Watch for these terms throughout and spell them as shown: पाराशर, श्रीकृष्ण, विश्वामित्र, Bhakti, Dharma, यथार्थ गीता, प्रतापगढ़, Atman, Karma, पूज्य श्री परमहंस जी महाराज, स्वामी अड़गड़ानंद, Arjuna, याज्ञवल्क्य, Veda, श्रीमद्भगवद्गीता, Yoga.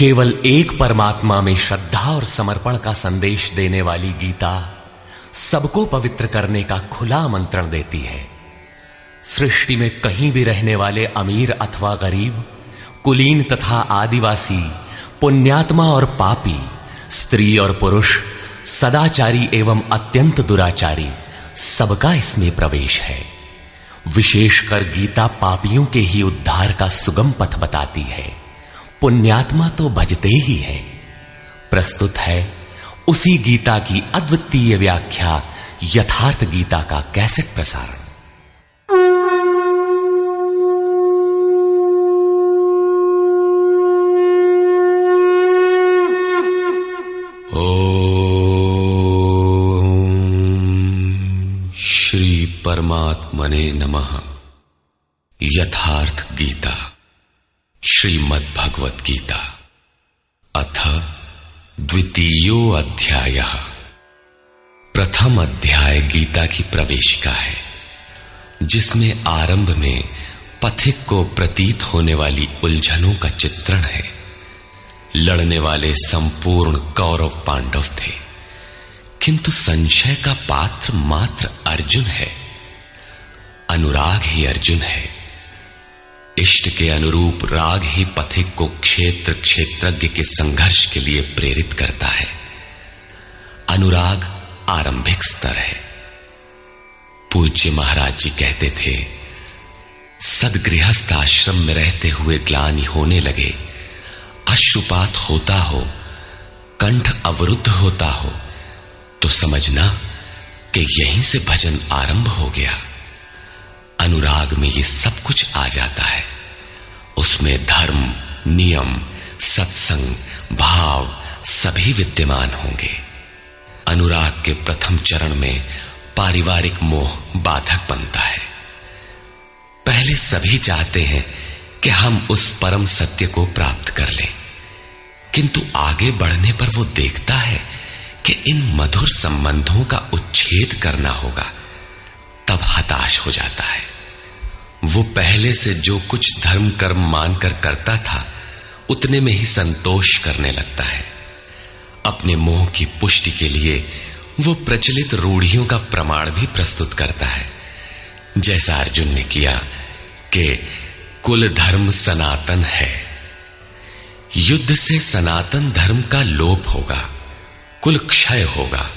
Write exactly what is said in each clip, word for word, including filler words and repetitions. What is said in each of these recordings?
केवल एक परमात्मा में श्रद्धा और समर्पण का संदेश देने वाली गीता सबको पवित्र करने का खुला आमंत्रण देती है। सृष्टि में कहीं भी रहने वाले अमीर अथवा गरीब, कुलीन तथा आदिवासी, पुण्यात्मा और पापी, स्त्री और पुरुष, सदाचारी एवं अत्यंत दुराचारी, सबका इसमें प्रवेश है। विशेषकर गीता पापियों के ही उद्धार का सुगम पथ बताती है। पुण्यात्मा तो भजते ही है। प्रस्तुत है उसी गीता की अद्वितीय व्याख्या यथार्थ गीता का कैसेट प्रसारण। परमात्मने नमः। यथार्थ गीता, श्रीमद्भगवद्गीता, अथ द्वितीयो अध्यायः। प्रथम अध्याय गीता की प्रवेशिका है, जिसमें आरंभ में पथिक को प्रतीत होने वाली उलझनों का चित्रण है। लड़ने वाले संपूर्ण कौरव पांडव थे, किंतु संशय का पात्र मात्र अर्जुन है। अनुराग ही अर्जुन है। इष्ट के अनुरूप राग ही पथिक को क्षेत्र क्षेत्रज्ञ के संघर्ष के लिए प्रेरित करता है। अनुराग आरंभिक स्तर है। पूज्य महाराज जी कहते थे, सदगृहस्थ आश्रम में रहते हुए ग्लानि होने लगे, अश्रुपात होता हो, कंठ अवरुद्ध होता हो, तो समझना कि यहीं से भजन आरंभ हो गया। अनुराग में ये सब कुछ आ जाता है। उसमें धर्म, नियम, सत्संग, भाव सभी विद्यमान होंगे। अनुराग के प्रथम चरण में पारिवारिक मोह बाधक बनता है। पहले सभी चाहते हैं कि हम उस परम सत्य को प्राप्त कर लें, किंतु आगे बढ़ने पर वो देखता है कि इन मधुर संबंधों का उच्छेद करना होगा, तब हताश हो जाता है। वो पहले से जो कुछ धर्म कर्म मानकर करता था, उतने में ही संतोष करने लगता है। अपने मोह की पुष्टि के लिए वो प्रचलित रूढ़ियों का प्रमाण भी प्रस्तुत करता है, जैसा अर्जुन ने किया कि कुल धर्म सनातन है। युद्ध से सनातन धर्म का लोप होगा, कुल क्षय होगा,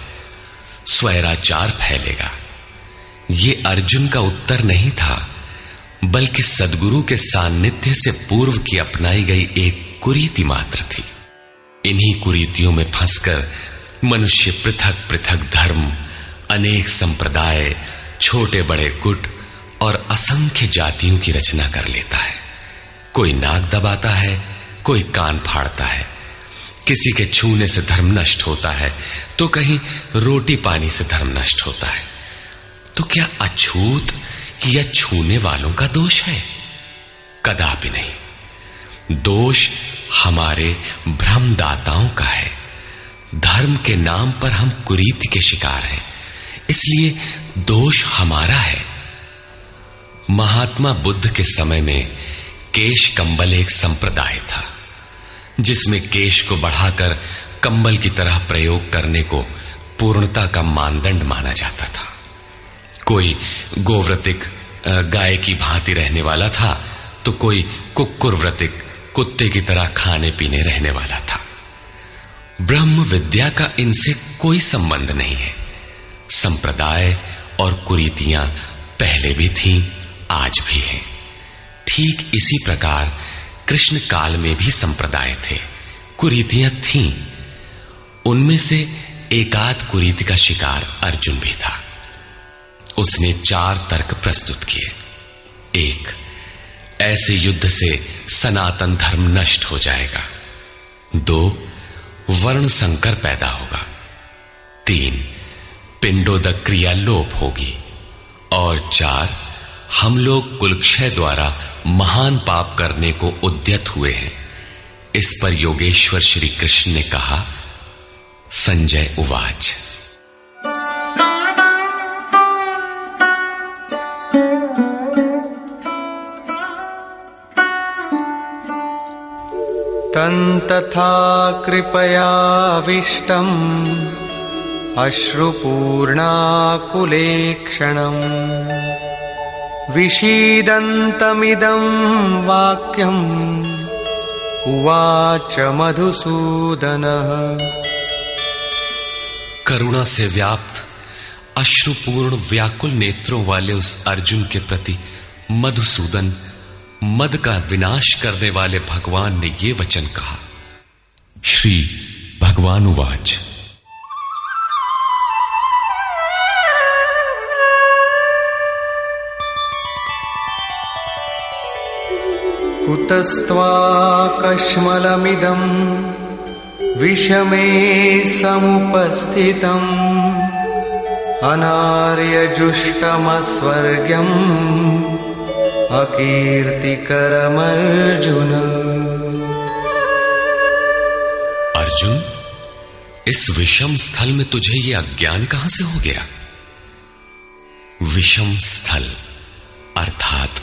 स्वैराचार फैलेगा। ये अर्जुन का उत्तर नहीं था, बल्कि सदगुरु के सान्निध्य से पूर्व की अपनाई गई एक कुरीति मात्र थी। इन्हीं कुरीतियों में फंसकर मनुष्य पृथक पृथक धर्म, अनेक संप्रदाय, छोटे बड़े गुट और असंख्य जातियों की रचना कर लेता है। कोई नाक दबाता है, कोई कान फाड़ता है, किसी के छूने से धर्म नष्ट होता है, तो कहीं रोटी पानी से धर्म नष्ट होता है। तो क्या अछूत या छूने वालों का दोष है? कदापि नहीं। दोष हमारे भ्रमदाताओं का है। धर्म के नाम पर हम कुरीति के शिकार हैं, इसलिए दोष हमारा है। महात्मा बुद्ध के समय में केश कंबल एक संप्रदाय था, जिसमें केश को बढ़ाकर कंबल की तरह प्रयोग करने को पूर्णता का मानदंड माना जाता था। कोई गोव्रतिक गाय की भांति रहने वाला था, तो कोई कुक्कुरव्रतिक कुत्ते की तरह खाने पीने रहने वाला था। ब्रह्म विद्या का इनसे कोई संबंध नहीं है। संप्रदाय और कुरीतियां पहले भी थीं, आज भी हैं। ठीक इसी प्रकार कृष्ण काल में भी संप्रदाय थे, कुरीतियां थीं। उनमें से एकाध कुरीति का शिकार अर्जुन भी था। उसने चार तर्क प्रस्तुत किए। एक, ऐसे युद्ध से सनातन धर्म नष्ट हो जाएगा। दो, वर्ण संकर पैदा होगा। तीन, पिंडोदक क्रिया लोप होगी। और चार, हम लोग कुलक्षय द्वारा महान पाप करने को उद्यत हुए हैं। इस पर योगेश्वर श्री कृष्ण ने कहा, संजय उवाच। तंतथा कृपयाविष्टम् अश्रुपूर्णाकुलेक्षणम् विषीदन्तमिदं वाक्यम् उवाच मधुसूदनः। करुणा से व्याप्त अश्रुपूर्ण व्याकुल नेत्रों वाले उस अर्जुन के प्रति मधुसूदन मद का विनाश करने वाले भगवान ने ये वचन कहा। श्री भगवान उवाच। कुतस्त्वाकश्मलमिदं विषमे समुपस्थितं अनार्यजुष्टमस्वर्ग्यम् अकीर्तिकरमर्जुन। अर्जुन, इस विषम स्थल में तुझे ये अज्ञान कहां से हो गया? विषम स्थल अर्थात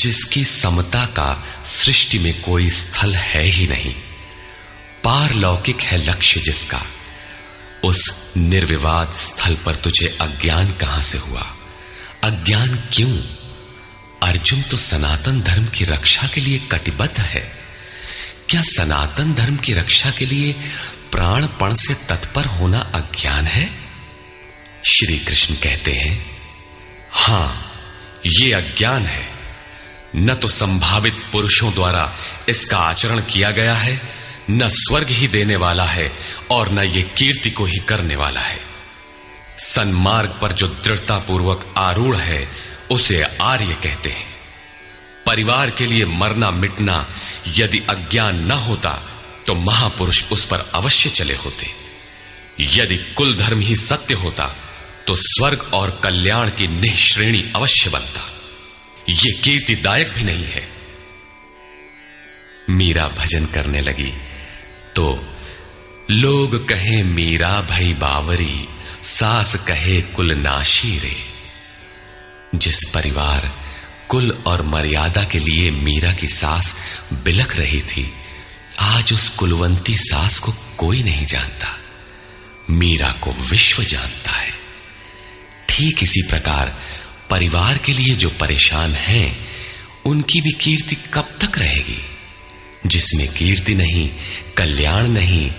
जिसकी समता का सृष्टि में कोई स्थल है ही नहीं, पारलौकिक है लक्ष्य जिसका, उस निर्विवाद स्थल पर तुझे अज्ञान कहां से हुआ? अज्ञान क्यों? अर्जुन तो सनातन धर्म की रक्षा के लिए कटिबद्ध है। क्या सनातन धर्म की रक्षा के लिए प्राणपण से तत्पर होना अज्ञान है? श्री कृष्ण कहते हैं, हां, ये अज्ञान है। न तो संभावित पुरुषों द्वारा इसका आचरण किया गया है, न स्वर्ग ही देने वाला है और न ये कीर्ति को ही करने वाला है। सन्मार्ग पर जो दृढ़ता पूर्वक आरूढ़ है उसे आर्य कहते हैं। परिवार के लिए मरना मिटना यदि अज्ञान न होता तो महापुरुष उस पर अवश्य चले होते। यदि कुल धर्म ही सत्य होता तो स्वर्ग और कल्याण की निःश्रेणी अवश्य बनता। ये कीर्तिदायक भी नहीं है। मीरा भजन करने लगी तो लोग कहे मीरा भई बावरी, सास कहे कुलनाशी रे। जिस परिवार कुल और मर्यादा के लिए मीरा की सास बिलख रही थी, आज उस कुलवंती सास को कोई नहीं जानता। मीरा को विश्व जानता है। ठीक इसी प्रकार परिवार के लिए जो परेशान हैं, उनकी भी कीर्ति कब तक रहेगी? जिसमें कीर्ति नहीं, कल्याण नहीं,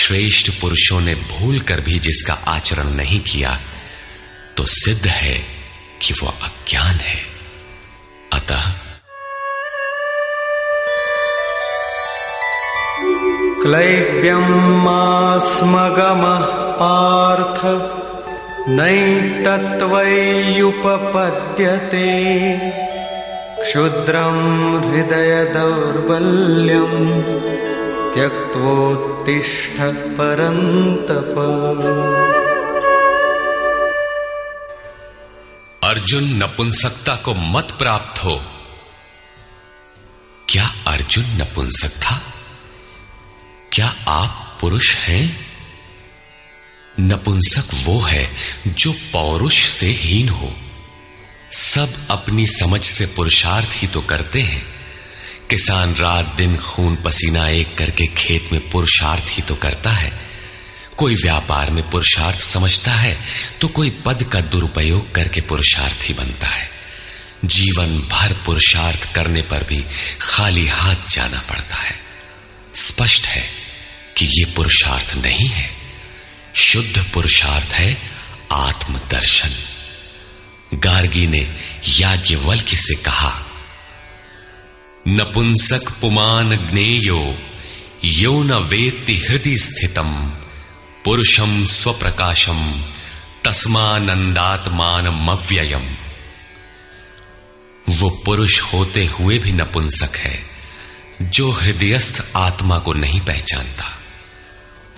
श्रेष्ठ पुरुषों ने भूल कर भी जिसका आचरण नहीं किया, तो सिद्ध है कि वो अज्ञान है। अतः क्लैब्यं मास्मगमः पार्थ नैतत्वैयुपपद्यते क्षुद्रं हृदय दौर्बल्यं त्यक्त्वोत्तिष्ठ परन्तप। अर्जुन, नपुंसकता को मत प्राप्त हो। क्या अर्जुन नपुंसक था? क्या आप पुरुष हैं? नपुंसक वो है जो पौरुष से हीन हो। सब अपनी समझ से पुरुषार्थ ही तो करते हैं। किसान रात दिन खून पसीना एक करके खेत में पुरुषार्थ ही तो करता है। कोई व्यापार में पुरुषार्थ समझता है तो कोई पद का दुरुपयोग करके पुरुषार्थ ही बनता है। जीवन भर पुरुषार्थ करने पर भी खाली हाथ जाना पड़ता है। स्पष्ट है कि ये पुरुषार्थ नहीं है। शुद्ध पुरुषार्थ है आत्मदर्शन। गार्गी ने याज्ञवल्क्य से कहा, नपुंसक पुमान ज्ञेयो यो न वेत्ति हृदि स्थितम पुरुषम स्वप्रकाशम तस्मानन्दात्मानमव्ययम्। वो पुरुष होते हुए भी नपुंसक है जो हृदयस्थ आत्मा को नहीं पहचानता।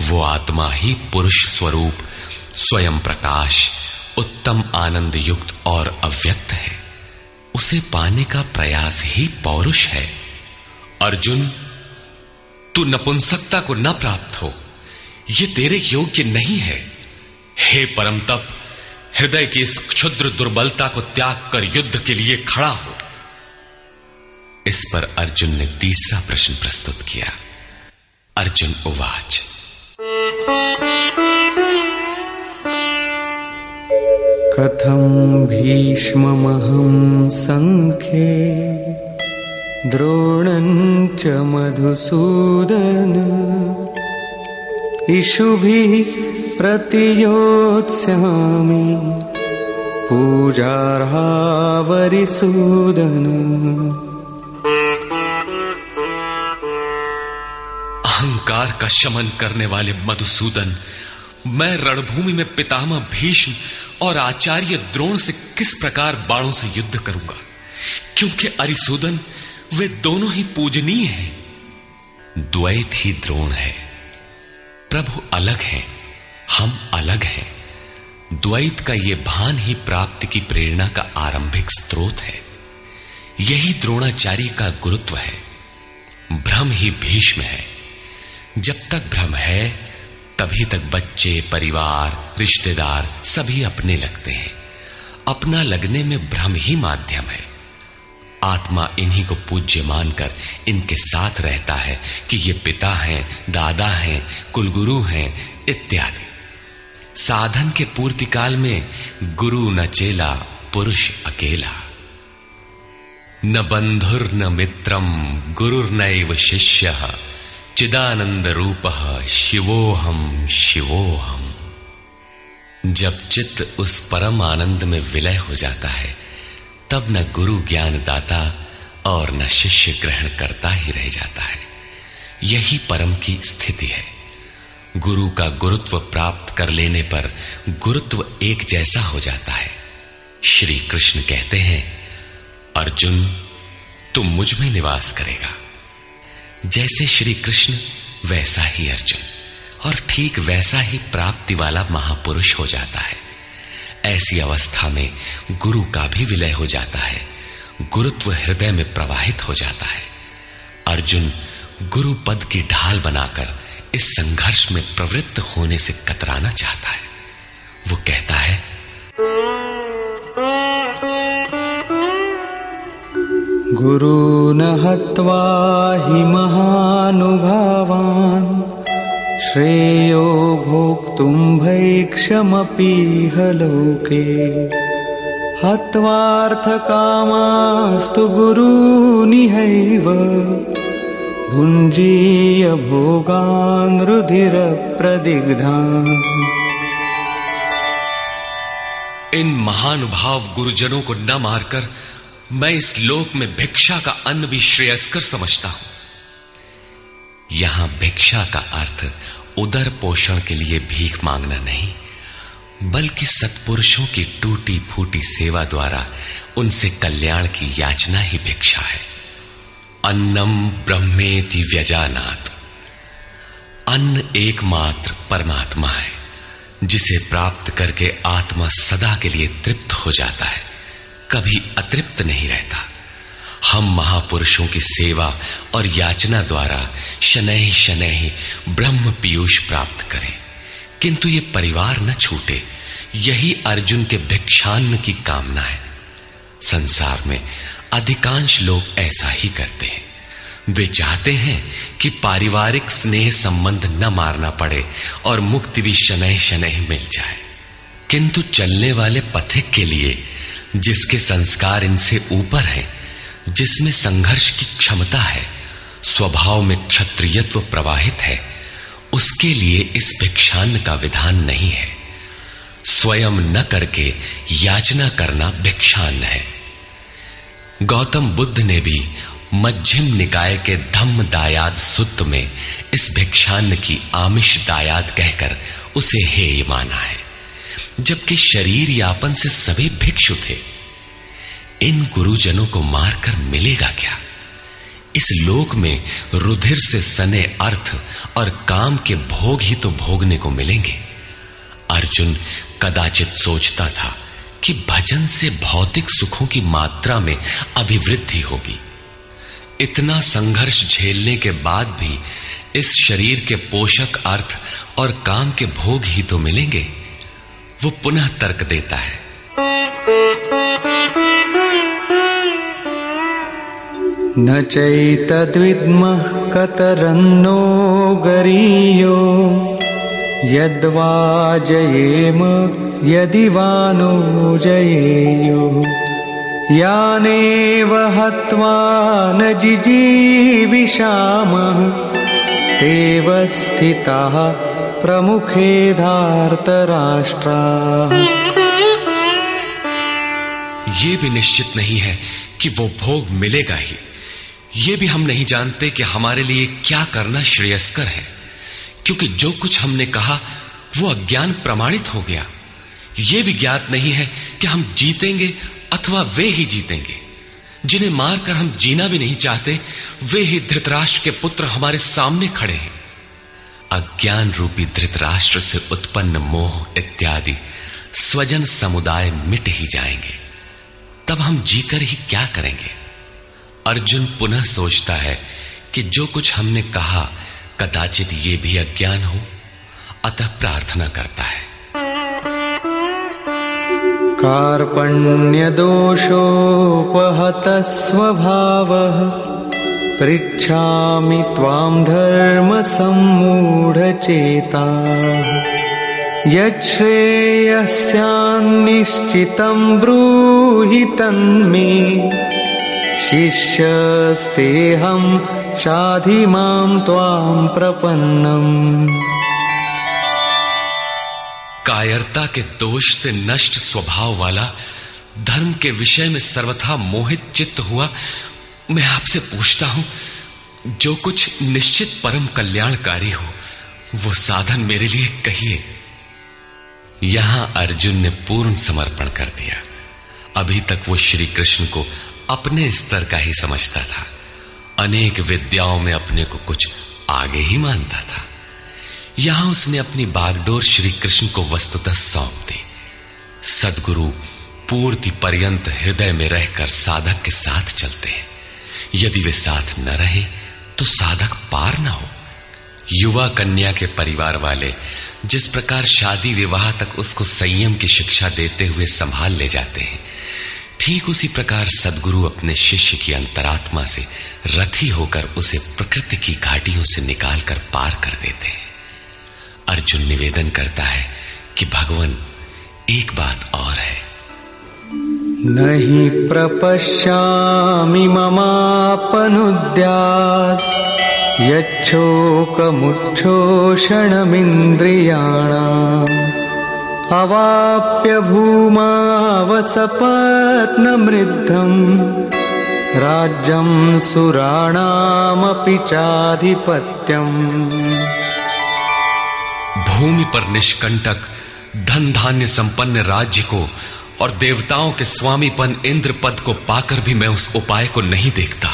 वो आत्मा ही पुरुष स्वरूप, स्वयं प्रकाश, उत्तम आनंद युक्त और अव्यक्त है। उसे पाने का प्रयास ही पौरुष है। अर्जुन, तू नपुंसकता को न प्राप्त हो, ये तेरे योग्य नहीं है। हे परमतप, हृदय की इस क्षुद्र दुर्बलता को त्याग कर युद्ध के लिए खड़ा हो। इस पर अर्जुन ने तीसरा प्रश्न प्रस्तुत किया। अर्जुन उवाच कथं भीष्ममहं संख्ये द्रोणं च मधुसूदन इषुभिः प्रतियोत्स्यामि पूजार्हा वरिसूदन। अहंकार का शमन करने वाले मधुसूदन, मैं रणभूमि में पितामह भीष्म और आचार्य द्रोण से किस प्रकार बाणों से युद्ध करूंगा, क्योंकि अरिसूदन वे दोनों ही पूजनीय हैं। द्वैत ही द्रोण है, प्रभु अलग है, हम अलग हैं। द्वैत का ये भान ही प्राप्ति की प्रेरणा का आरंभिक स्रोत है। यही द्रोणाचार्य का गुरुत्व है। भ्रम ही भीष्म है। जब तक भ्रम है तभी तक बच्चे, परिवार, रिश्तेदार सभी अपने लगते हैं। अपना लगने में भ्रम ही माध्यम है। आत्मा इन्हीं को पूज्य मानकर इनके साथ रहता है कि ये पिता हैं, दादा हैं, कुलगुरु हैं इत्यादि। साधन के पूर्ति काल में गुरु न चेला, पुरुष अकेला। न बंधुर न मित्रम गुरुर्नैव शिष्यः चिदानंद रूपः शिवोहम शिवोहम। जब चित्त उस परम आनंद में विलय हो जाता है तब न गुरु ज्ञान दाता और न शिष्य ग्रहण करता ही रह जाता है। यही परम की स्थिति है। गुरु का गुरुत्व प्राप्त कर लेने पर गुरुत्व एक जैसा हो जाता है। श्री कृष्ण कहते हैं, अर्जुन तुम मुझ में निवास करेगा। जैसे श्री कृष्ण वैसा ही अर्जुन और ठीक वैसा ही प्राप्ति वाला महापुरुष हो जाता है। ऐसी अवस्था में गुरु का भी विलय हो जाता है। गुरुत्व हृदय में प्रवाहित हो जाता है। अर्जुन गुरु पद की ढाल बनाकर इस संघर्ष में प्रवृत्त होने से कतराना चाहता है। वो कहता है, गुरु न हत्वा हि महानुभावान् श्रेयो भोक्तुं भैक्षमपीह लोके हत्वार्थकामास्तु गुरुनिहैव भुञ्जीय भोगान् रुधिरप्रदिग्धान्। इन महानुभाव गुरुजनों को न मारकर मैं इस लोक में भिक्षा का अन्न भी श्रेयस्कर समझता हूं। यहां भिक्षा का अर्थ उदर पोषण के लिए भीख मांगना नहीं, बल्कि सत्पुरुषों की टूटी फूटी सेवा द्वारा उनसे कल्याण की याचना ही भिक्षा है। अन्नम ब्रह्मेति व्यजानात। अन्न एकमात्र परमात्मा है, जिसे प्राप्त करके आत्मा सदा के लिए तृप्त हो जाता है, कभी अतृप्त नहीं रहता। हम महापुरुषों की सेवा और याचना द्वारा शनैः शनैः ब्रह्म पीयूष प्राप्त करें, किंतु ये परिवार न छूटे। यही अर्जुन के भिक्षान्न की कामना है। संसार में अधिकांश लोग ऐसा ही करते हैं। वे चाहते हैं कि पारिवारिक स्नेह संबंध न मारना पड़े और मुक्ति भी शनैः शनैः मिल जाए। किंतु चलने वाले पथिक के लिए जिसके संस्कार इनसे ऊपर है, जिसमें संघर्ष की क्षमता है, स्वभाव में क्षत्रियत्व प्रवाहित है, उसके लिए इस भिक्षान्न का विधान नहीं है। स्वयं न करके याचना करना भिक्षान्न है। गौतम बुद्ध ने भी मध्यम निकाय के धम्म दायाद सूत्र में इस भिक्षान्न की आमिष दायाद कहकर उसे हेय माना है, जबकि शरीर यापन से सभी भिक्षु थे। इन गुरुजनों को मारकर मिलेगा क्या? इस लोक में रुधिर से सने अर्थ और काम के भोग ही तो भोगने को मिलेंगे। अर्जुन कदाचित सोचता था कि भजन से भौतिक सुखों की मात्रा में अभिवृद्धि होगी। इतना संघर्ष झेलने के बाद भी इस शरीर के पोषक अर्थ और काम के भोग ही तो मिलेंगे। वो पुनः तर्क देता है, न चैतद्विद्मः कतरन्नो गरीयो यद्वा जयेम यदि वानो जयेयो यानेव हत्वा न जिजीविषामः तेव स्थिताः प्रमुखे धार्तराष्ट्राः। ये भी निश्चित नहीं है कि वो भोग मिलेगा ही। ये भी हम नहीं जानते कि हमारे लिए क्या करना श्रेयस्कर है, क्योंकि जो कुछ हमने कहा वो अज्ञान प्रमाणित हो गया। ये भी ज्ञात नहीं है कि हम जीतेंगे अथवा वे ही जीतेंगे। जिन्हें मारकर हम जीना भी नहीं चाहते वे ही धृतराष्ट्र के पुत्र हमारे सामने खड़े हैं। अज्ञान रूपी धृतराष्ट्र से उत्पन्न मोह इत्यादि स्वजन समुदाय मिट ही जाएंगे। तब हम जीकर ही क्या करेंगे? अर्जुन पुनः सोचता है कि जो कुछ हमने कहा कदाचित ये भी अज्ञान हो, अतः प्रार्थना करता है। कार्पण्य दोषोपहत स्वभावः पृच्छामि त्वां धर्म सम्मूढचेताः यच्छ्रेयस्यान्निश्चितं ब्रूहि तन्मे शिष्यस्तेऽहं शाधि मां त्वां प्रपन्नम्। कायरता के दोष से नष्ट स्वभाव वाला धर्म के विषय में सर्वथा मोहित चित्त हुआ मैं आपसे पूछता हूं, जो कुछ निश्चित परम कल्याणकारी हो वो साधन मेरे लिए कहिए। यहां अर्जुन ने पूर्ण समर्पण कर दिया। अभी तक वो श्री कृष्ण को अपने स्तर का ही समझता था, अनेक विद्याओं में अपने को कुछ आगे ही मानता था। यहां उसने अपनी बागडोर श्री कृष्ण को वस्तुतः सौंप दी। सदगुरु पूर्ति पर्यंत हृदय में रहकर साधक के साथ चलते हैं। यदि वे साथ न रहे तो साधक पार न हो। युवा कन्या के परिवार वाले जिस प्रकार शादी विवाह तक उसको संयम की शिक्षा देते हुए संभाल ले जाते हैं, ठीक उसी प्रकार सदगुरु अपने शिष्य की अंतरात्मा से रथी होकर उसे प्रकृति की घाटियों से निकालकर पार कर देते हैं। अर्जुन निवेदन करता है कि भगवान एक बात और है। नहि प्रपश्यामि ममापनुद्यात् यच्छोकमुच्छोषणमिन्द्रियाणाम् अवाप्य भूमावसपत्नमृद्धं राज्यं सुराणामपि चाधिपत्यं। भूमि पर निष्कंटक धन धान्य संपन्न राज्य को और देवताओं के स्वामीपन इंद्र पद को पाकर भी मैं उस उपाय को नहीं देखता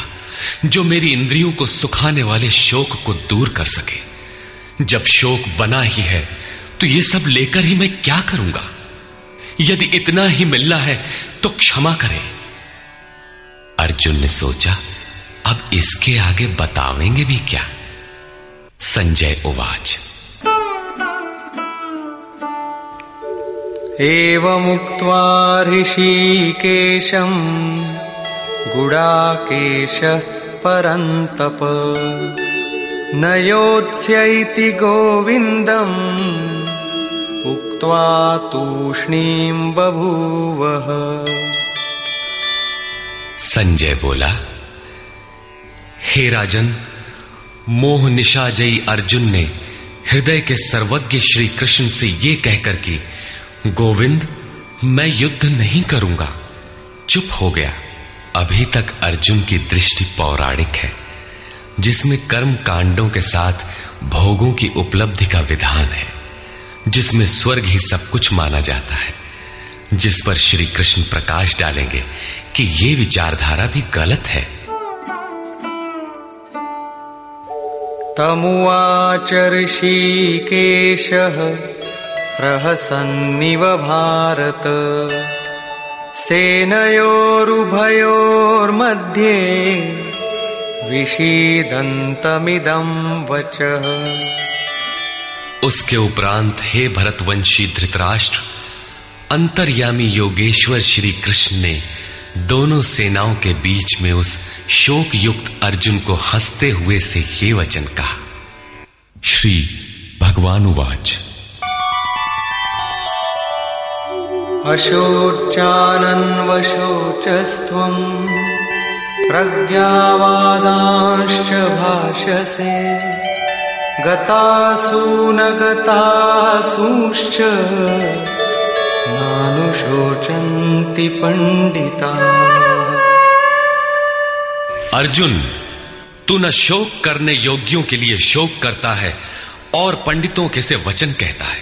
जो मेरी इंद्रियों को सुखाने वाले शोक को दूर कर सके। जब शोक बना ही है तो ये सब लेकर ही मैं क्या करूंगा? यदि इतना ही मिलना है तो क्षमा करें। अर्जुन ने सोचा अब इसके आगे बतावेंगे भी क्या। संजय उवाच एवमुक्त्वा ऋषिकेशं गुड़ाकेश परन्तप नयोत्स्यैति गोविंदम उक्त्वा तूष्णीं बभूवः। संजय बोला, हे राजन, मोह निशाजयी अर्जुन ने हृदय के सर्वज्ञ श्री कृष्ण से ये कहकर कि गोविंद मैं युद्ध नहीं करूंगा, चुप हो गया। अभी तक अर्जुन की दृष्टि पौराणिक है जिसमें कर्म कांडों के साथ भोगों की उपलब्धि का विधान है, जिसमें स्वर्ग ही सब कुछ माना जाता है, जिस पर श्री कृष्ण प्रकाश डालेंगे कि ये विचारधारा भी गलत है। तमुवाच ऋषिकेशः प्रहसन्निव भारत सेनयोरुभयोर्मध्ये विषीदन्तमिदं वचः। उसके उपरांत हे भरतवंशी धृतराष्ट्र, अंतर्यामी योगेश्वर श्री कृष्ण ने दोनों सेनाओं के बीच में उस शोक युक्त अर्जुन को हंसते हुए से ये वचन कहा। श्री भगवानुवाच। अशोचानन्वशोचस्त्वं प्रज्ञावादांश्च भाषसे गतासूनगतासूंश्च नानुशोचन्ति पंडिता। अर्जुन, तू न शोक करने योग्यों के लिए शोक करता है और पंडितों के से वचन कहता है,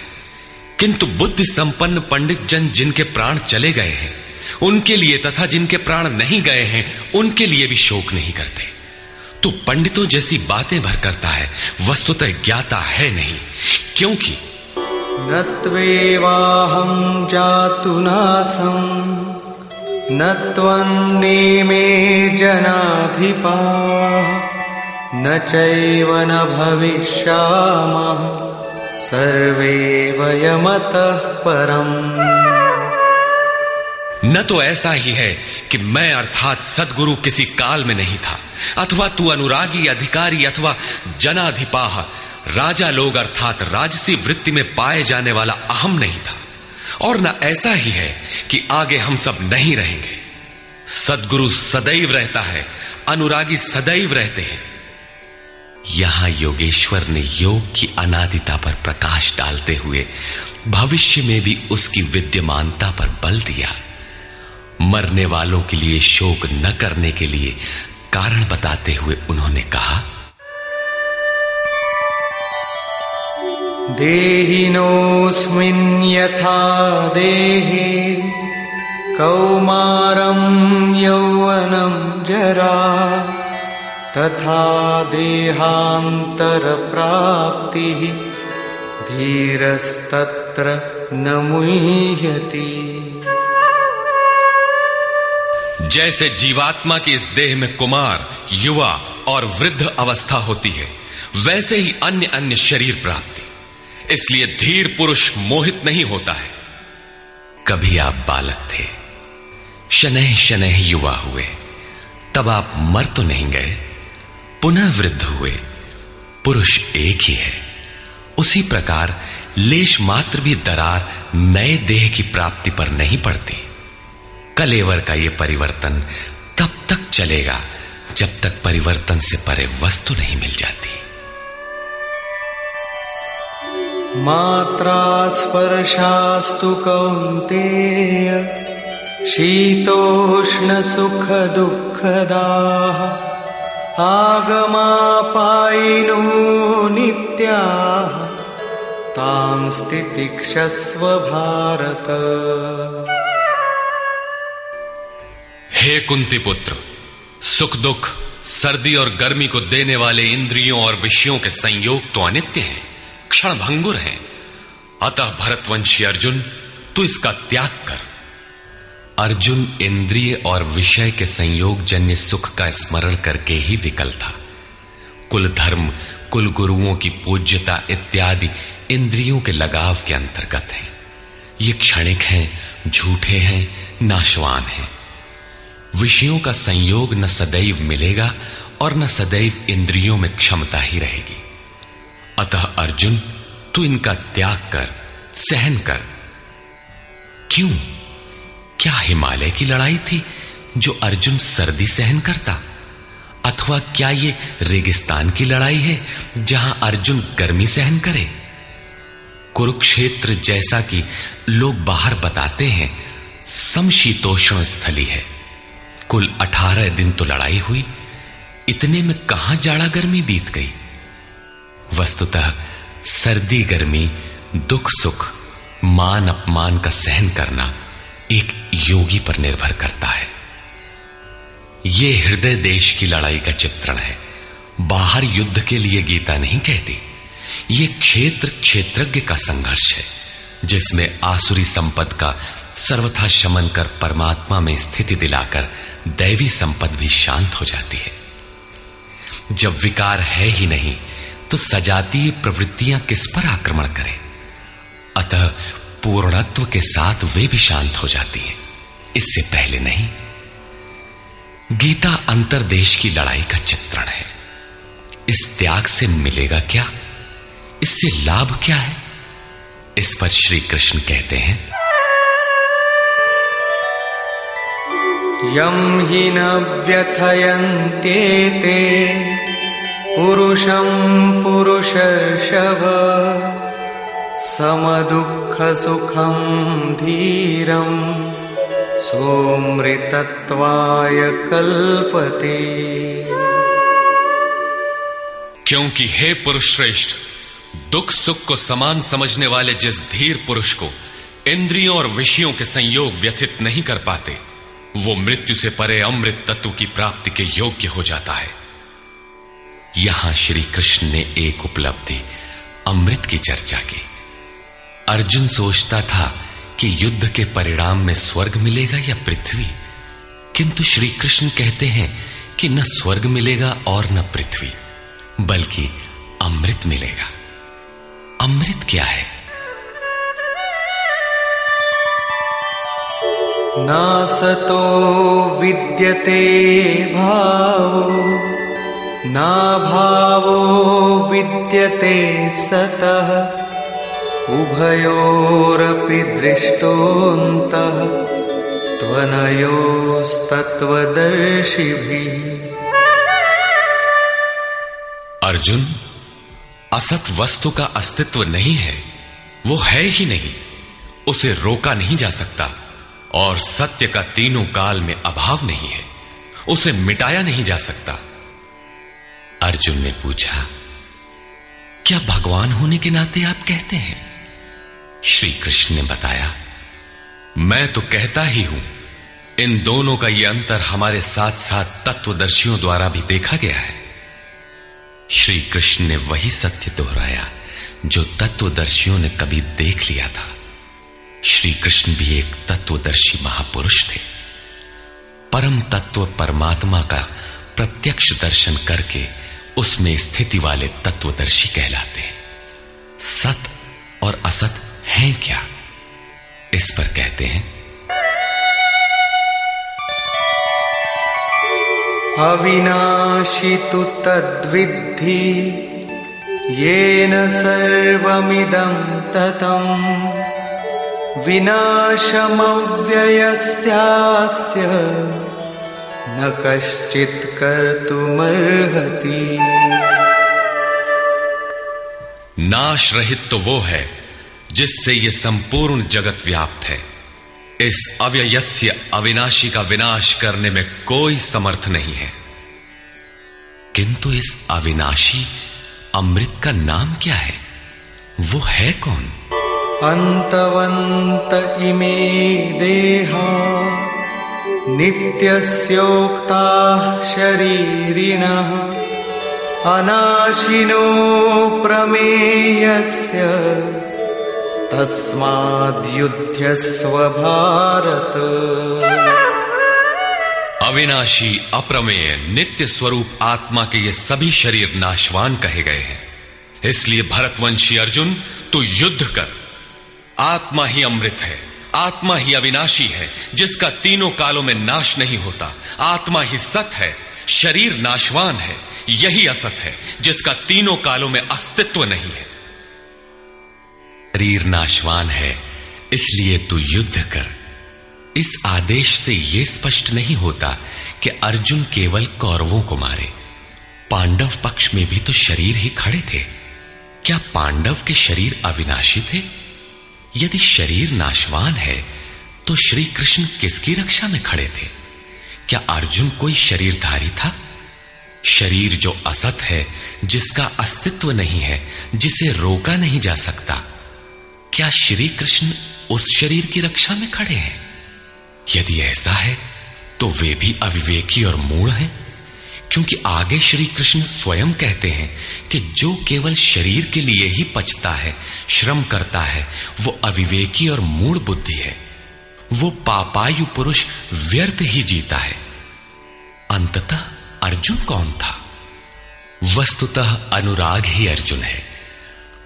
किंतु बुद्धि संपन्न पंडित जन जिनके प्राण चले गए हैं उनके लिए तथा जिनके प्राण नहीं गए हैं उनके लिए भी शोक नहीं करते। तू पंडितों जैसी बातें भर करता है, वस्तुतः ज्ञाता है नहीं, क्योंकि न त्वेवाहं जातु नासं न त्वन्ने मे जनाधिपा न चैव न भविष्यामः सर्वे वयमतः परम्। न तो ऐसा ही है कि मैं अर्थात सद्गुरु किसी काल में नहीं था, अथवा तू अनुरागी अधिकारी अथवा जनाधिपाह राजा लोग अर्थात राजसी वृत्ति में पाए जाने वाला अहम नहीं था, और न ऐसा ही है कि आगे हम सब नहीं रहेंगे। सद्गुरु सदैव रहता है, अनुरागी सदैव रहते हैं। यहां योगेश्वर ने योग की अनादिता पर प्रकाश डालते हुए भविष्य में भी उसकी विद्यमानता पर बल दिया। मरने वालों के लिए शोक न करने के लिए कारण बताते हुए उन्होंने कहा, देहिनोऽस्मिन् यथा देहे कौमारं यौवनं जरा तथा देहान्तरप्राप्तिः धीरस्तत्र न मुह्यति। जैसे जीवात्मा की इस देह में कुमार, युवा और वृद्ध अवस्था होती है, वैसे ही अन्य अन्य शरीर प्राप्ति, इसलिए धीर पुरुष मोहित नहीं होता है। कभी आप बालक थे, शनैः शनैः युवा हुए, तब आप मर तो नहीं गए, पुनः वृद्ध हुए, पुरुष एक ही है। उसी प्रकार लेश मात्र भी दरार नए देह की प्राप्ति पर नहीं पड़ती। कलेवर का यह परिवर्तन तब तक चलेगा जब तक परिवर्तन से परे वस्तु नहीं मिल जाती। मात्रा स्पर्शास्तु कौन्तेय शीतोष्ण सुख दुःखदाः आगमापायिनो नित्याः तां स्तितिक्षस्व भारत। हे कुंती पुत्र, सुख दुख, सर्दी और गर्मी को देने वाले इंद्रियों और विषयों के संयोग तो अनित्य हैं, क्षण भंगुर है। अतः भरतवंशी अर्जुन, तू इसका त्याग कर। अर्जुन इंद्रिय और विषय के संयोग जन्य सुख का स्मरण करके ही विकल था। कुल धर्म, कुल गुरुओं की पूज्यता इत्यादि इंद्रियों के लगाव के अंतर्गत है। ये क्षणिक हैं, झूठे हैं, नाशवान हैं। विषयों का संयोग न सदैव मिलेगा और न सदैव इंद्रियों में क्षमता ही रहेगी। अतः अर्जुन, तू इनका त्याग कर, सहन कर। क्यों? क्या हिमालय की लड़ाई थी जो अर्जुन सर्दी सहन करता, अथवा क्या ये रेगिस्तान की लड़ाई है जहां अर्जुन गर्मी सहन करे? कुरुक्षेत्र जैसा कि लोग बाहर बताते हैं, समशीतोष्ण स्थली है। कुल अठारह दिन तो लड़ाई हुई, इतने में कहां जाड़ा गर्मी बीत गई। वस्तुतः सर्दी गर्मी, दुख सुख, मान अपमान का सहन करना एक योगी पर निर्भर करता है। ये हृदय देश की लड़ाई का चित्रण है, बाहर युद्ध के लिए गीता नहीं कहती। ये क्षेत्र क्षेत्रज्ञ का संघर्ष है, जिसमें आसुरी संपद का सर्वथा शमन कर परमात्मा में स्थिति दिलाकर दैवी संपद भी शांत हो जाती है। जब विकार है ही नहीं तो सजातीय प्रवृत्तियां किस पर आक्रमण करें? अतः पूर्णत्व के साथ वे भी शांत हो जाती हैं, इससे पहले नहीं। गीता अंतर्देश की लड़ाई का चित्रण है। इस त्याग से मिलेगा क्या, इससे लाभ क्या है, इस पर श्री कृष्ण कहते हैं, यम हि न व्यथयन्ते ते पुरुषं पुरुषर्षभ समदुःख सुखं धीरं सोमृतत्वाय कल्पते। क्योंकि हे पुरुष श्रेष्ठ, दुख सुख को समान समझने वाले जिस धीर पुरुष को इंद्रियों और विषयों के संयोग व्यथित नहीं कर पाते, वो मृत्यु से परे अमृत तत्व की प्राप्ति के योग्य हो जाता है। यहां श्री कृष्ण ने एक उपलब्धि अमृत की चर्चा की। अर्जुन सोचता था कि युद्ध के परिणाम में स्वर्ग मिलेगा या पृथ्वी, किंतु श्री कृष्ण कहते हैं कि न स्वर्ग मिलेगा और न पृथ्वी, बल्कि अमृत मिलेगा। अमृत क्या है? ना सतो विद्यते भावो ना भावो विद्यते सतः उभयोरपि दृष्टोऽन्तः त्वनयोस्तत्वदर्शिभिः। अर्जुन, असत वस्तु का अस्तित्व नहीं है, वो है ही नहीं, उसे रोका नहीं जा सकता, और सत्य का तीनों काल में अभाव नहीं है, उसे मिटाया नहीं जा सकता। अर्जुन ने पूछा, क्या भगवान होने के नाते आप कहते हैं? श्री कृष्ण ने बताया, मैं तो कहता ही हूं। इन दोनों का यह अंतर हमारे साथ साथ तत्वदर्शियों द्वारा भी देखा गया है। श्री कृष्ण ने वही सत्य दोहराया जो तत्वदर्शियों ने कभी देख लिया था। श्री कृष्ण भी एक तत्वदर्शी महापुरुष थे। परम तत्व परमात्मा का प्रत्यक्ष दर्शन करके उसमें स्थिति वाले तत्वदर्शी कहलाते हैं। सत और असत हैं क्या, इस पर कहते हैं, अविनाशी तु तद्विद्धि येन सर्वमिदं ततम् विनाशमव्ययस्यास्य न कश्चित् कर्तुमर्हति। नाश रहित तो वो है जिससे ये संपूर्ण जगत व्याप्त है। इस अव्ययस्य अविनाशी का विनाश करने में कोई समर्थ नहीं है। किंतु इस अविनाशी अमृत का नाम क्या है, वो है कौन? अंतवंत इमे देहा नित्यस्योक्ता शरीरिणः अनाशिनो प्रमेयस्य तस्माद्युध्यस्व भारत। अविनाशी, अप्रमेय, नित्य स्वरूप आत्मा के ये सभी शरीर नाशवान कहे गए हैं। इसलिए भरतवंशी अर्जुन, तू युद्ध कर। आत्मा ही अमृत है, आत्मा ही अविनाशी है, जिसका तीनों कालों में नाश नहीं होता। आत्मा ही सत है, शरीर नाशवान है, यही असत है जिसका तीनों कालों में अस्तित्व नहीं है। शरीर नाशवान है, इसलिए तू युद्ध कर। इस आदेश से यह स्पष्ट नहीं होता कि अर्जुन केवल कौरवों को मारे। पांडव पक्ष में भी तो शरीर ही खड़े थे। क्या पांडव के शरीर अविनाशी थे? यदि शरीर नाशवान है तो श्री कृष्ण किसकी रक्षा में खड़े थे? क्या अर्जुन कोई शरीरधारी था? शरीर जो असत है, जिसका अस्तित्व नहीं है, जिसे रोका नहीं जा सकता, क्या श्री कृष्ण उस शरीर की रक्षा में खड़े हैं? यदि ऐसा है तो वे भी अविवेकी और मूढ़ हैं, क्योंकि आगे श्री कृष्ण स्वयं कहते हैं कि जो केवल शरीर के लिए ही पचता है, श्रम करता है, वो अविवेकी और मूढ़ बुद्धि है। वो पापायु पुरुष व्यर्थ ही जीता है। अंततः अर्जुन कौन था? वस्तुतः अनुराग ही अर्जुन है।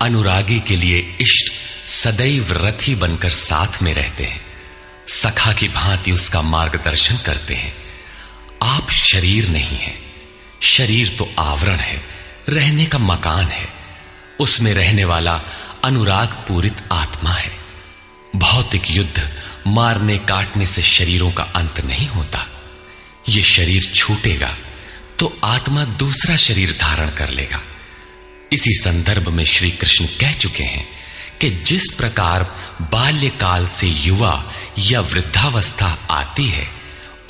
अनुरागी के लिए इष्ट सदैव रथी बनकर साथ में रहते हैं, सखा की भांति उसका मार्गदर्शन करते हैं। आप शरीर नहीं है। शरीर तो आवरण है, रहने का मकान है। उसमें रहने वाला अनुराग पूरित आत्मा है। भौतिक युद्ध मारने काटने से शरीरों का अंत नहीं होता। ये शरीर छूटेगा तो आत्मा दूसरा शरीर धारण कर लेगा। इसी संदर्भ में श्री कृष्ण कह चुके हैं कि जिस प्रकार बाल्यकाल से युवा या वृद्धावस्था आती है,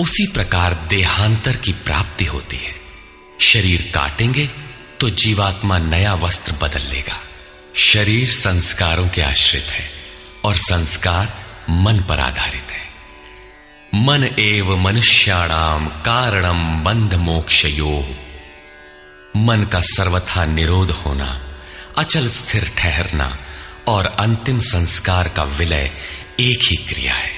उसी प्रकार देहांतर की प्राप्ति होती है। शरीर काटेंगे तो जीवात्मा नया वस्त्र बदल लेगा। शरीर संस्कारों के आश्रित है और संस्कार मन पर आधारित है। मन एव मनुष्याणाम कारणम बंध मोक्ष योग। मन का सर्वथा निरोध होना, अचल स्थिर ठहरना और अंतिम संस्कार का विलय एक ही क्रिया है।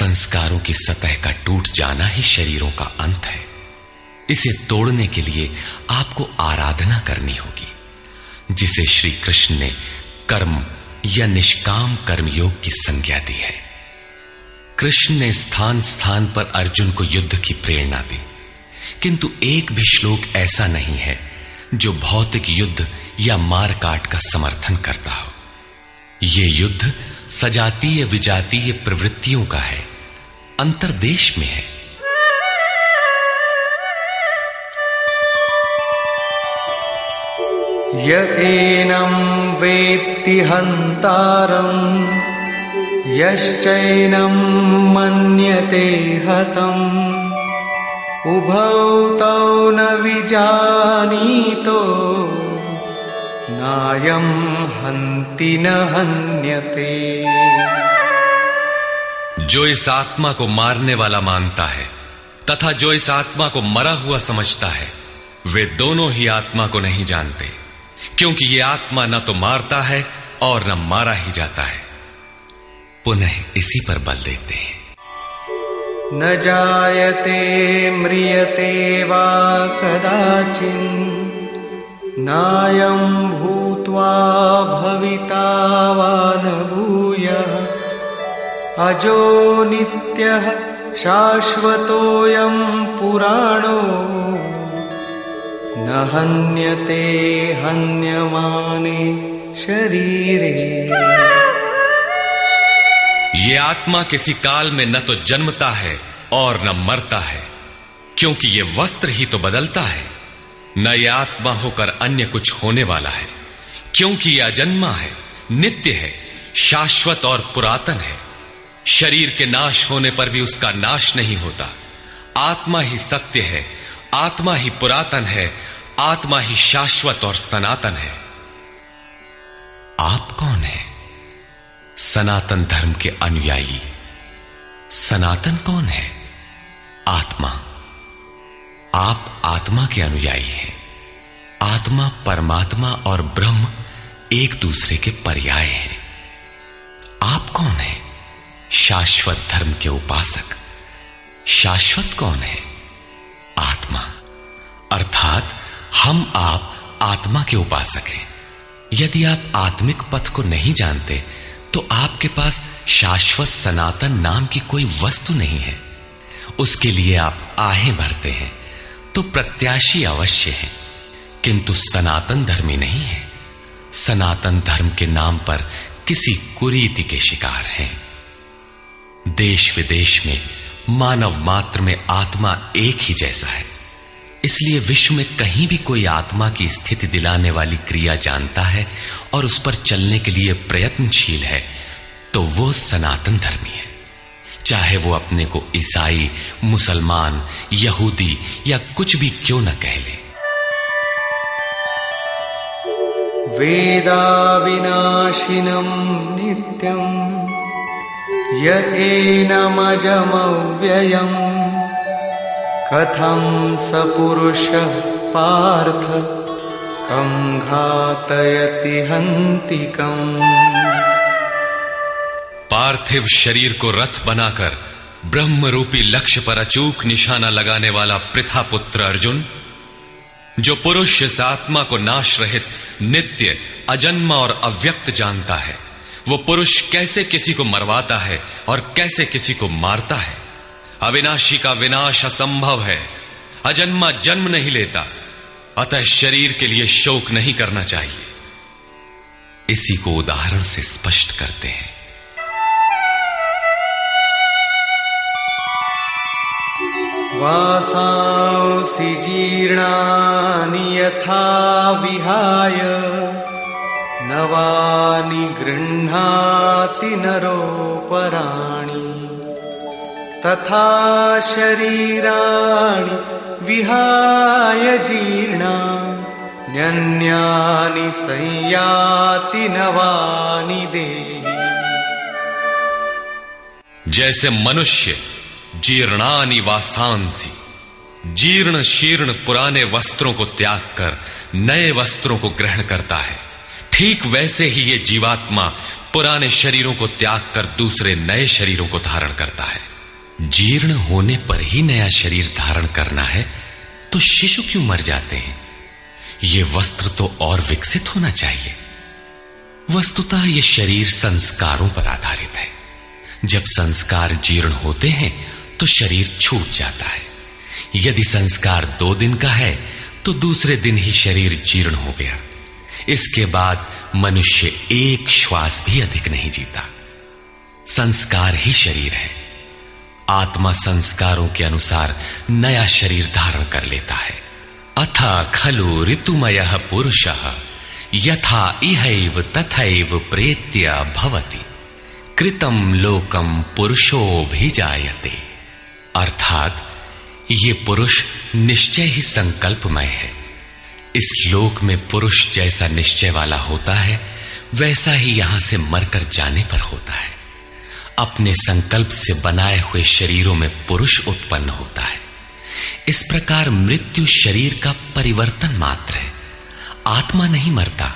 संस्कारों की सतह का टूट जाना ही शरीरों का अंत है। इसे तोड़ने के लिए आपको आराधना करनी होगी, जिसे श्री कृष्ण ने कर्म या निष्काम कर्मयोग की संज्ञा दी है। कृष्ण ने स्थान स्थान पर अर्जुन को युद्ध की प्रेरणा दी, किंतु एक भी श्लोक ऐसा नहीं है जो भौतिक युद्ध या मारकाट का समर्थन करता हो। ये युद्ध सजातीय विजातीय प्रवृत्तियों का है, अंतर्देश में है। य एनं वेत्ति हन्तारं यश्चैनं मन्यते हतम् उभौ तौ न विजानीतो नायं हन्ति न हन्यते। जो इस आत्मा को मारने वाला मानता है तथा जो इस आत्मा को मरा हुआ समझता है, वे दोनों ही आत्मा को नहीं जानते, क्योंकि ये आत्मा न तो मारता है और न मारा ही जाता है। पुनः इसी पर बल देते हैं। न जायते म्रियते वा कदाचिन् नायं भूत्वा भविता वा न भूयः अजो नित्यः शाश्वतोऽयं पुराणो न हन्यते हन्यमाने शरीरे। ये आत्मा किसी काल में न तो जन्मता है और न मरता है, क्योंकि ये वस्त्र ही तो बदलता है। न ये आत्मा होकर अन्य कुछ होने वाला है, क्योंकि ये अजन्मा है, नित्य है, शाश्वत और पुरातन है। शरीर के नाश होने पर भी उसका नाश नहीं होता। आत्मा ही सत्य है, आत्मा ही पुरातन है, आत्मा ही शाश्वत और सनातन है। आप कौन है? सनातन धर्म के अनुयायी। सनातन कौन है? आत्मा। आप आत्मा के अनुयायी हैं। आत्मा, परमात्मा और ब्रह्म एक दूसरे के पर्याय हैं। आप कौन है? शाश्वत धर्म के उपासक। शाश्वत कौन है? आत्मा। अर्थात हम आप आत्मा के उपासक हैं। यदि आप आत्मिक पथ को नहीं जानते तो आपके पास शाश्वत सनातन नाम की कोई वस्तु नहीं है। उसके लिए आप आहें भरते हैं तो प्रत्याशी अवश्य है, किंतु सनातन धर्मी नहीं है। सनातन धर्म के नाम पर किसी कुरीति के शिकार हैं। देश विदेश में, मानव मात्र में आत्मा एक ही जैसा है। इसलिए विश्व में कहीं भी कोई आत्मा की स्थिति दिलाने वाली क्रिया जानता है और उस पर चलने के लिए प्रयत्नशील है तो वो सनातन धर्मी है। चाहे वो अपने को ईसाई, मुसलमान, यहूदी या कुछ भी क्यों न कह ले। वेदा विनाशिनम नित्यम येनमजमव्ययम कथं स पुरुषः पार्थ कं घातयति हन्तिकं। पार्थिव शरीर को रथ बनाकर ब्रह्म रूपी लक्ष्य पर अचूक निशाना लगाने वाला पृथा पुत्र अर्जुन, जो पुरुष इस आत्मा को नाश रहित, नित्य, अजन्मा और अव्यक्त जानता है, वो पुरुष कैसे किसी को मरवाता है और कैसे किसी को मारता है। अविनाशी का विनाश असंभव है, अजन्मा जन्म नहीं लेता, अतः शरीर के लिए शोक नहीं करना चाहिए। इसी को उदाहरण से स्पष्ट करते हैं। वासांसि जीर्णानि यथा विहाय नवानि गृह्णाति नरो पराणि तथा शरीराणि विहाय जीर्णा न्यन्यानि संयाति नवानि देहि। जैसे मनुष्य जीर्णानि वासांसि, जीर्ण शीर्ण पुराने वस्त्रों को त्याग कर नए वस्त्रों को ग्रहण करता है, ठीक वैसे ही ये जीवात्मा पुराने शरीरों को त्याग कर दूसरे नए शरीरों को धारण करता है। जीर्ण होने पर ही नया शरीर धारण करना है तो शिशु क्यों मर जाते हैं? ये वस्त्र तो और विकसित होना चाहिए। वस्तुतः ये शरीर संस्कारों पर आधारित है। जब संस्कार जीर्ण होते हैं तो शरीर छूट जाता है। यदि संस्कार दो दिन का है तो दूसरे दिन ही शरीर जीर्ण हो गया। इसके बाद मनुष्य एक श्वास भी अधिक नहीं जीता। संस्कार ही शरीर है। आत्मा संस्कारों के अनुसार नया शरीर धारण कर लेता है। अथा खलु ऋतुमयः पुरुषः यथा इहैव तथैव प्रेत्य भवति कृतम लोकम पुरुषो भी जायते। अर्थात ये पुरुष निश्चय ही संकल्पमय है। इस लोक में पुरुष जैसा निश्चय वाला होता है वैसा ही यहां से मरकर जाने पर होता है। अपने संकल्प से बनाए हुए शरीरों में पुरुष उत्पन्न होता है। इस प्रकार मृत्यु शरीर का परिवर्तन मात्र है, आत्मा नहीं मरता।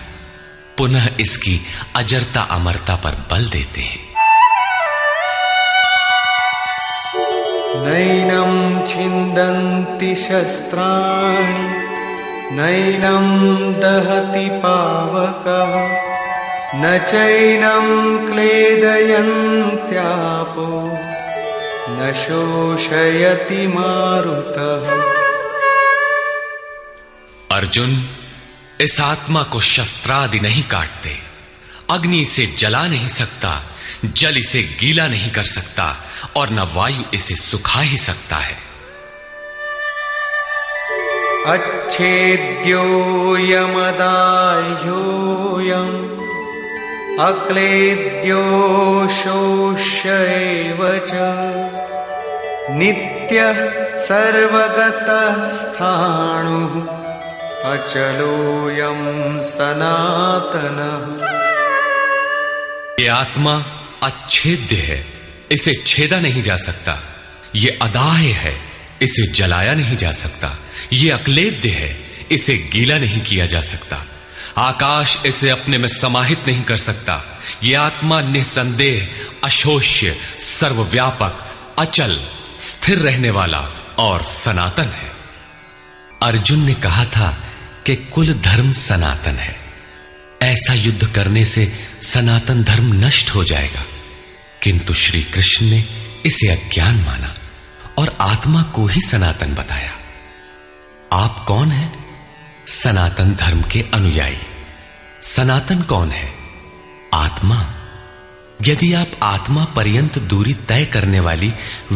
पुनः इसकी अजरता अमरता पर बल देते हैं। नैनं छिन्दन्ति शस्त्राणि नैनं दहति पावकः न चैनं क्लेदयन्त्यापो न शोषयति मारुतः। अर्जुन, इस आत्मा को शस्त्रादि नहीं काटते, अग्नि से जला नहीं सकता, जल इसे गीला नहीं कर सकता और न वायु इसे सुखा ही सकता है। अच्छेद्योयमदाह्योऽयम् अक्लेद्यो शोष्यैव च नित्यः सर्वगतः स्थाणुः अचलोयम सनातन। ये आत्मा अच्छेद्य है, इसे छेदा नहीं जा सकता। ये अदाह्य है, इसे जलाया नहीं जा सकता। ये अक्लेद्य है, इसे गीला नहीं किया जा सकता। आकाश इसे अपने में समाहित नहीं कर सकता। ये आत्मा निसंदेह अशोष्य, सर्वव्यापक, अचल, स्थिर रहने वाला और सनातन है। अर्जुन ने कहा था कि कुल धर्म सनातन है। ऐसा युद्ध करने से सनातन धर्म नष्ट हो जाएगा, किंतु श्री कृष्ण ने इसे अज्ञान माना और आत्मा को ही सनातन बताया। आप कौन हैं? सनातन धर्म के अनुयायी। सनातन कौन है? आत्मा। यदि आप आत्मा पर्यंत दूरी तय करने वाली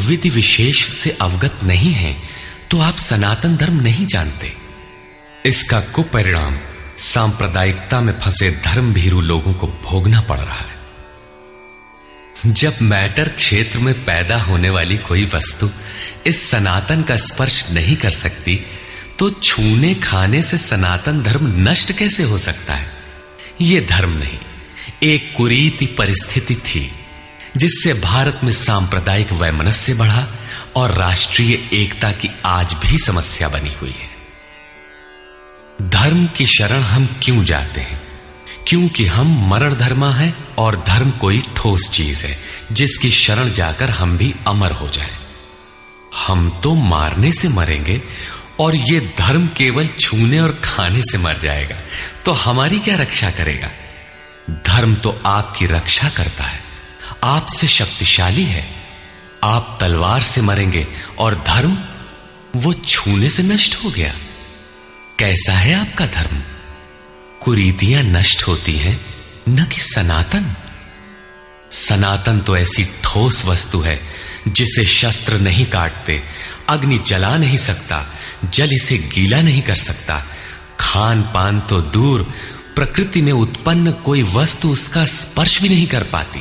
विधि विशेष से अवगत नहीं हैं तो आप सनातन धर्म नहीं जानते। इसका कुपरिणाम सांप्रदायिकता में फंसे धर्म भीरू लोगों को भोगना पड़ रहा है। जब मैटर क्षेत्र में पैदा होने वाली कोई वस्तु इस सनातन का स्पर्श नहीं कर सकती तो छूने खाने से सनातन धर्म नष्ट कैसे हो सकता है? यह धर्म नहीं, एक कुरीति परिस्थिति थी जिससे भारत में सांप्रदायिक वैमनस्य बढ़ा और राष्ट्रीय एकता की आज भी समस्या बनी हुई है। धर्म की शरण हम क्यों जाते हैं? क्योंकि हम मरण धर्मा हैं और धर्म कोई ठोस चीज है जिसकी शरण जाकर हम भी अमर हो जाएं। हम तो मारने से मरेंगे और ये धर्म केवल छूने और खाने से मर जाएगा तो हमारी क्या रक्षा करेगा? धर्म तो आपकी रक्षा करता है, आपसे शक्तिशाली है। आप तलवार से मरेंगे और धर्म वो छूने से नष्ट हो गया। कैसा है आपका धर्म? कुरीतियां नष्ट होती हैं, न कि सनातन। सनातन तो ऐसी ठोस वस्तु है जिसे शस्त्र नहीं काटते, अग्नि जला नहीं सकता, जल इसे गीला नहीं कर सकता। खान पान तो दूर, प्रकृति में उत्पन्न कोई वस्तु उसका स्पर्श भी नहीं कर पाती,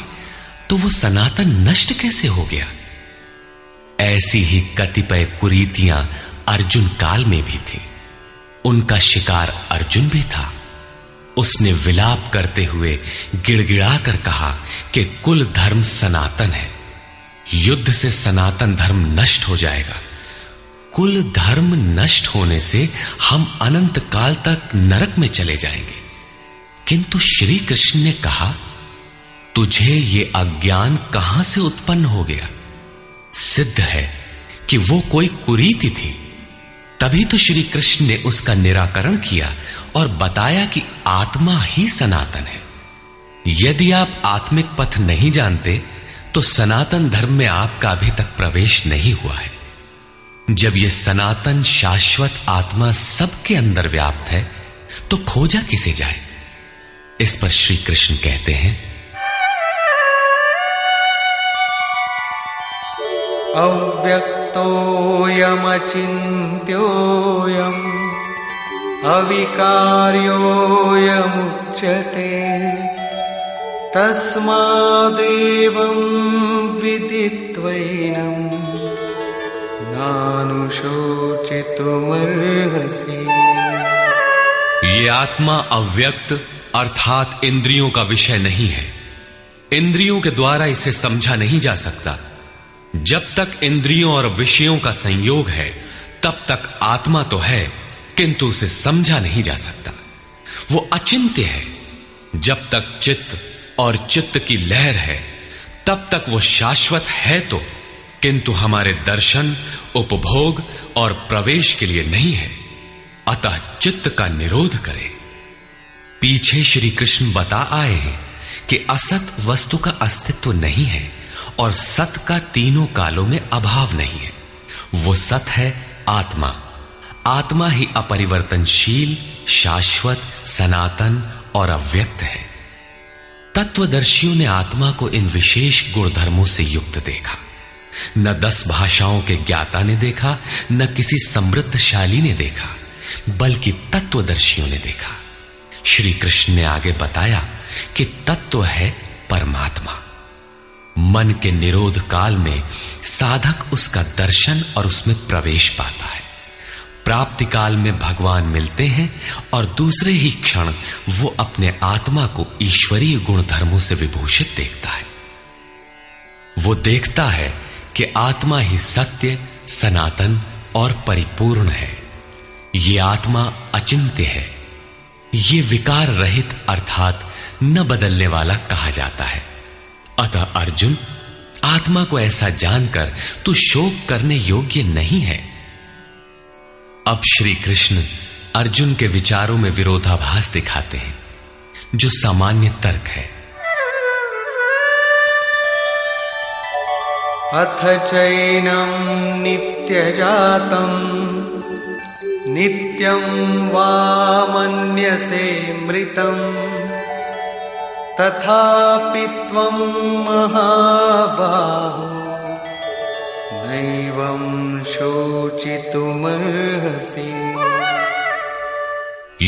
तो वो सनातन नष्ट कैसे हो गया? ऐसी ही कतिपय कुरीतियां अर्जुन काल में भी थी। उनका शिकार अर्जुन भी था। उसने विलाप करते हुए गिड़गिड़ा कर कहा कि कुल धर्म सनातन है। युद्ध से सनातन धर्म नष्ट हो जाएगा। कुल धर्म नष्ट होने से हम अनंत काल तक नरक में चले जाएंगे। किंतु श्री कृष्ण ने कहा, तुझे ये अज्ञान कहां से उत्पन्न हो गया? सिद्ध है कि वो कोई कुरीति थी। तभी तो श्री कृष्ण ने उसका निराकरण किया और बताया कि आत्मा ही सनातन है। यदि आप आत्मिक पथ नहीं जानते तो सनातन धर्म में आपका अभी तक प्रवेश नहीं हुआ है। जब ये सनातन शाश्वत आत्मा सबके अंदर व्याप्त है तो खोजा किसे जाए? इस पर श्री कृष्ण कहते हैं, अव्यक्तोऽयमचिन्त्योऽयम् अविकार्योऽयमुच्यते तस्मादेवं विदित्वैनं नानुशोचितुमर्हसि। ये आत्मा अव्यक्त अर्थात इंद्रियों का विषय नहीं है। इंद्रियों के द्वारा इसे समझा नहीं जा सकता। जब तक इंद्रियों और विषयों का संयोग है तब तक आत्मा तो है, किंतु उसे समझा नहीं जा सकता। वो अचिंत्य है। जब तक चित्त और चित्त की लहर है तब तक वो शाश्वत है तो, किंतु हमारे दर्शन, उपभोग और प्रवेश के लिए नहीं है। अतः चित्त का निरोध करें। पीछे श्री कृष्ण बता आए हैं कि असत वस्तु का अस्तित्व नहीं है और सत का तीनों कालों में अभाव नहीं है। वो सत है आत्मा। आत्मा ही अपरिवर्तनशील, शाश्वत, सनातन और अव्यक्त है। तत्वदर्शियों ने आत्मा को इन विशेष गुणधर्मों से युक्त देखा। न दस भाषाओं के ज्ञाता ने देखा, न किसी समृद्धशाली ने देखा, बल्कि तत्वदर्शियों ने देखा। श्री कृष्ण ने आगे बताया कि तत्व है परमात्मा। मन के निरोध काल में साधक उसका दर्शन और उसमें प्रवेश पाता है। प्राप्ति काल में भगवान मिलते हैं और दूसरे ही क्षण वो अपने आत्मा को ईश्वरीय गुणधर्मों से विभूषित देखता है। वो देखता है कि आत्मा ही सत्य, सनातन और परिपूर्ण है। ये आत्मा अचिंत्य है। ये विकार रहित अर्थात न बदलने वाला कहा जाता है। अतः अर्जुन, आत्मा को ऐसा जानकर तू शोक करने योग्य नहीं है। अब श्री कृष्ण अर्जुन के विचारों में विरोधाभास दिखाते हैं, जो सामान्य तर्क है। अथ चैनं नित्यजातं नित्यं वा मन्यसे मृतम् तथापि त्वं महाबाहो नैवं शोचितुमर्हसि।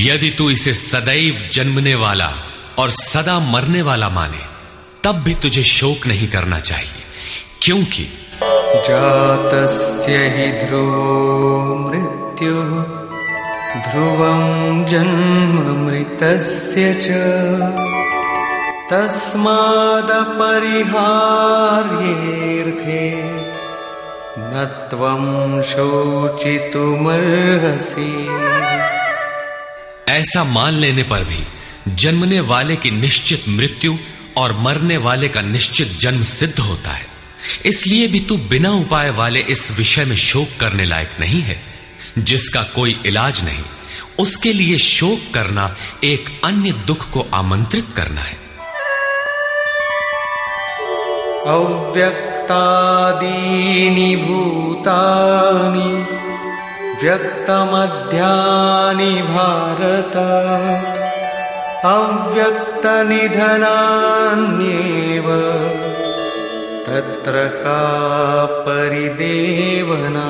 यदि तू इसे सदैव जन्मने वाला और सदा मरने वाला माने तब भी तुझे शोक नहीं करना चाहिए, क्योंकि जातस्य हि ध्रुवो मृत्युः ध्रुवं जन्म मृतस्य च तस्मादपरिहार्येऽर्थे न त्वं शोचितुमर्हसि। ऐसा मान लेने पर भी जन्मने वाले की निश्चित मृत्यु और मरने वाले का निश्चित जन्म सिद्ध होता है। इसलिए भी तू बिना उपाय वाले इस विषय में शोक करने लायक नहीं है। जिसका कोई इलाज नहीं, उसके लिए शोक करना एक अन्य दुख को आमंत्रित करना है। अव्यक्त व्यक्तादीनि भूतानि व्यक्तमध्यानि भारत अव्यक्तनिधनान्येव तत्र का परिदेवना।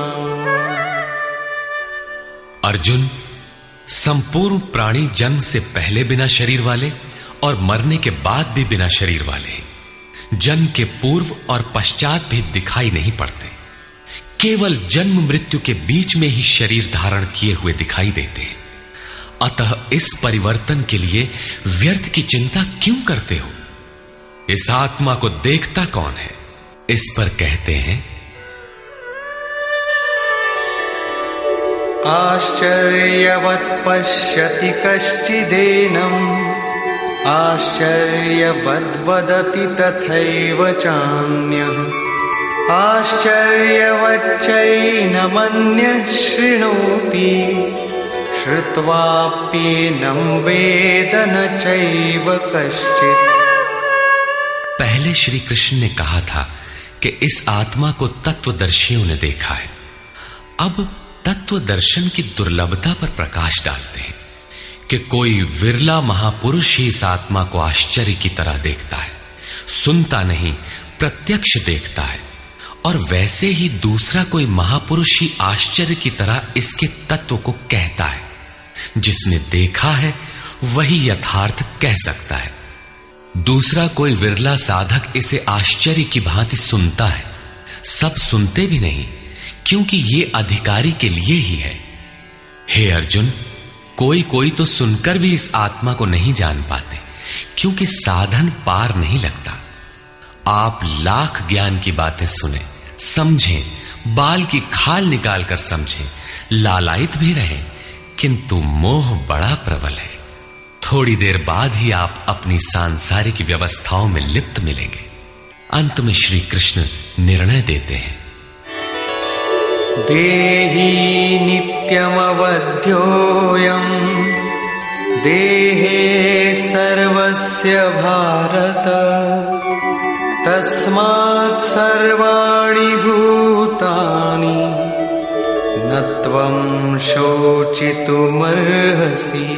अर्जुन, संपूर्ण प्राणी जन्म से पहले बिना शरीर वाले और मरने के बाद भी बिना शरीर वाले, जन्म के पूर्व और पश्चात भी दिखाई नहीं पड़ते, केवल जन्म मृत्यु के बीच में ही शरीर धारण किए हुए दिखाई देते हैं। अतः इस परिवर्तन के लिए व्यर्थ की चिंता क्यों करते हो? इस आत्मा को देखता कौन है? इस पर कहते हैं, आश्चर्यवत् पश्यति कश्चिदेनम् आश्चर्यवद् वदति तथैव चान्यः आश्चर्यवच्चैनमन्यः शृणोति श्रुत्वाप्येनं वेद न चैव कश्चित्। पहले श्री कृष्ण ने कहा था कि इस आत्मा को तत्वदर्शियों ने देखा है। अब तत्व दर्शन की दुर्लभता पर प्रकाश डालते हैं कि कोई विरला महापुरुष ही इस आत्मा को आश्चर्य की तरह देखता है, सुनता नहीं, प्रत्यक्ष देखता है। और वैसे ही दूसरा कोई महापुरुष ही आश्चर्य की तरह इसके तत्व को कहता है। जिसने देखा है वही यथार्थ कह सकता है। दूसरा कोई विरला साधक इसे आश्चर्य की भांति सुनता है। सब सुनते भी नहीं, क्योंकि ये अधिकारी के लिए ही है। हे अर्जुन, कोई कोई तो सुनकर भी इस आत्मा को नहीं जान पाते, क्योंकि साधन पार नहीं लगता। आप लाख ज्ञान की बातें सुने, समझें, बाल की खाल निकाल कर समझें, लालायित भी रहें, किंतु मोह बड़ा प्रबल है। थोड़ी देर बाद ही आप अपनी सांसारिक व्यवस्थाओं में लिप्त मिलेंगे। अंत में श्री कृष्ण निर्णय देते हैं, देहि नित्यमवध्योऽयं देहे सर्वस्य भारत तस्मात् सर्वाणि भूतानि न त्वं शोचितुमर्हसि।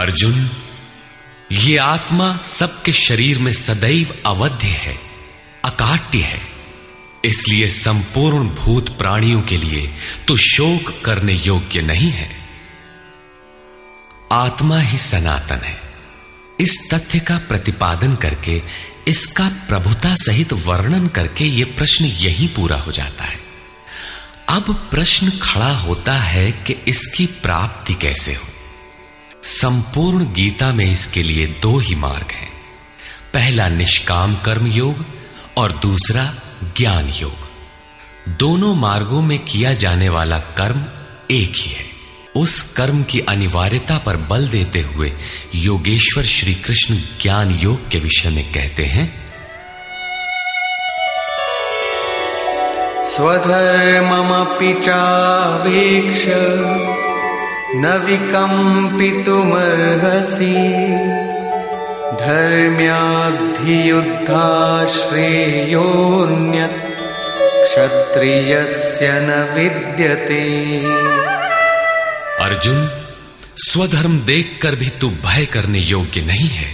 अर्जुन, ये आत्मा सबके शरीर में सदैव अवध्य है, अकाट्य है। इसलिए संपूर्ण भूत प्राणियों के लिए तो शोक करने योग्य नहीं है। आत्मा ही सनातन है। इस तथ्य का प्रतिपादन करके, इसका प्रभुता सहित वर्णन करके ये प्रश्न यहीं पूरा हो जाता है। अब प्रश्न खड़ा होता है कि इसकी प्राप्ति कैसे हो। संपूर्ण गीता में इसके लिए दो ही मार्ग हैं। पहला निष्काम कर्म योग और दूसरा ज्ञान योग। दोनों मार्गों में किया जाने वाला कर्म एक ही है। उस कर्म की अनिवार्यता पर बल देते हुए योगेश्वर श्री कृष्ण ज्ञान योग के विषय में कहते हैं, स्वधर्ममपि चावेक्ष न विकम्पितुमर्हसि धर्म्याधियुद्धाश्रेयोऽन्यत् क्षत्रियस्य न विद्यते। अर्जुन, स्वधर्म देखकर भी तू भय करने योग्य नहीं है,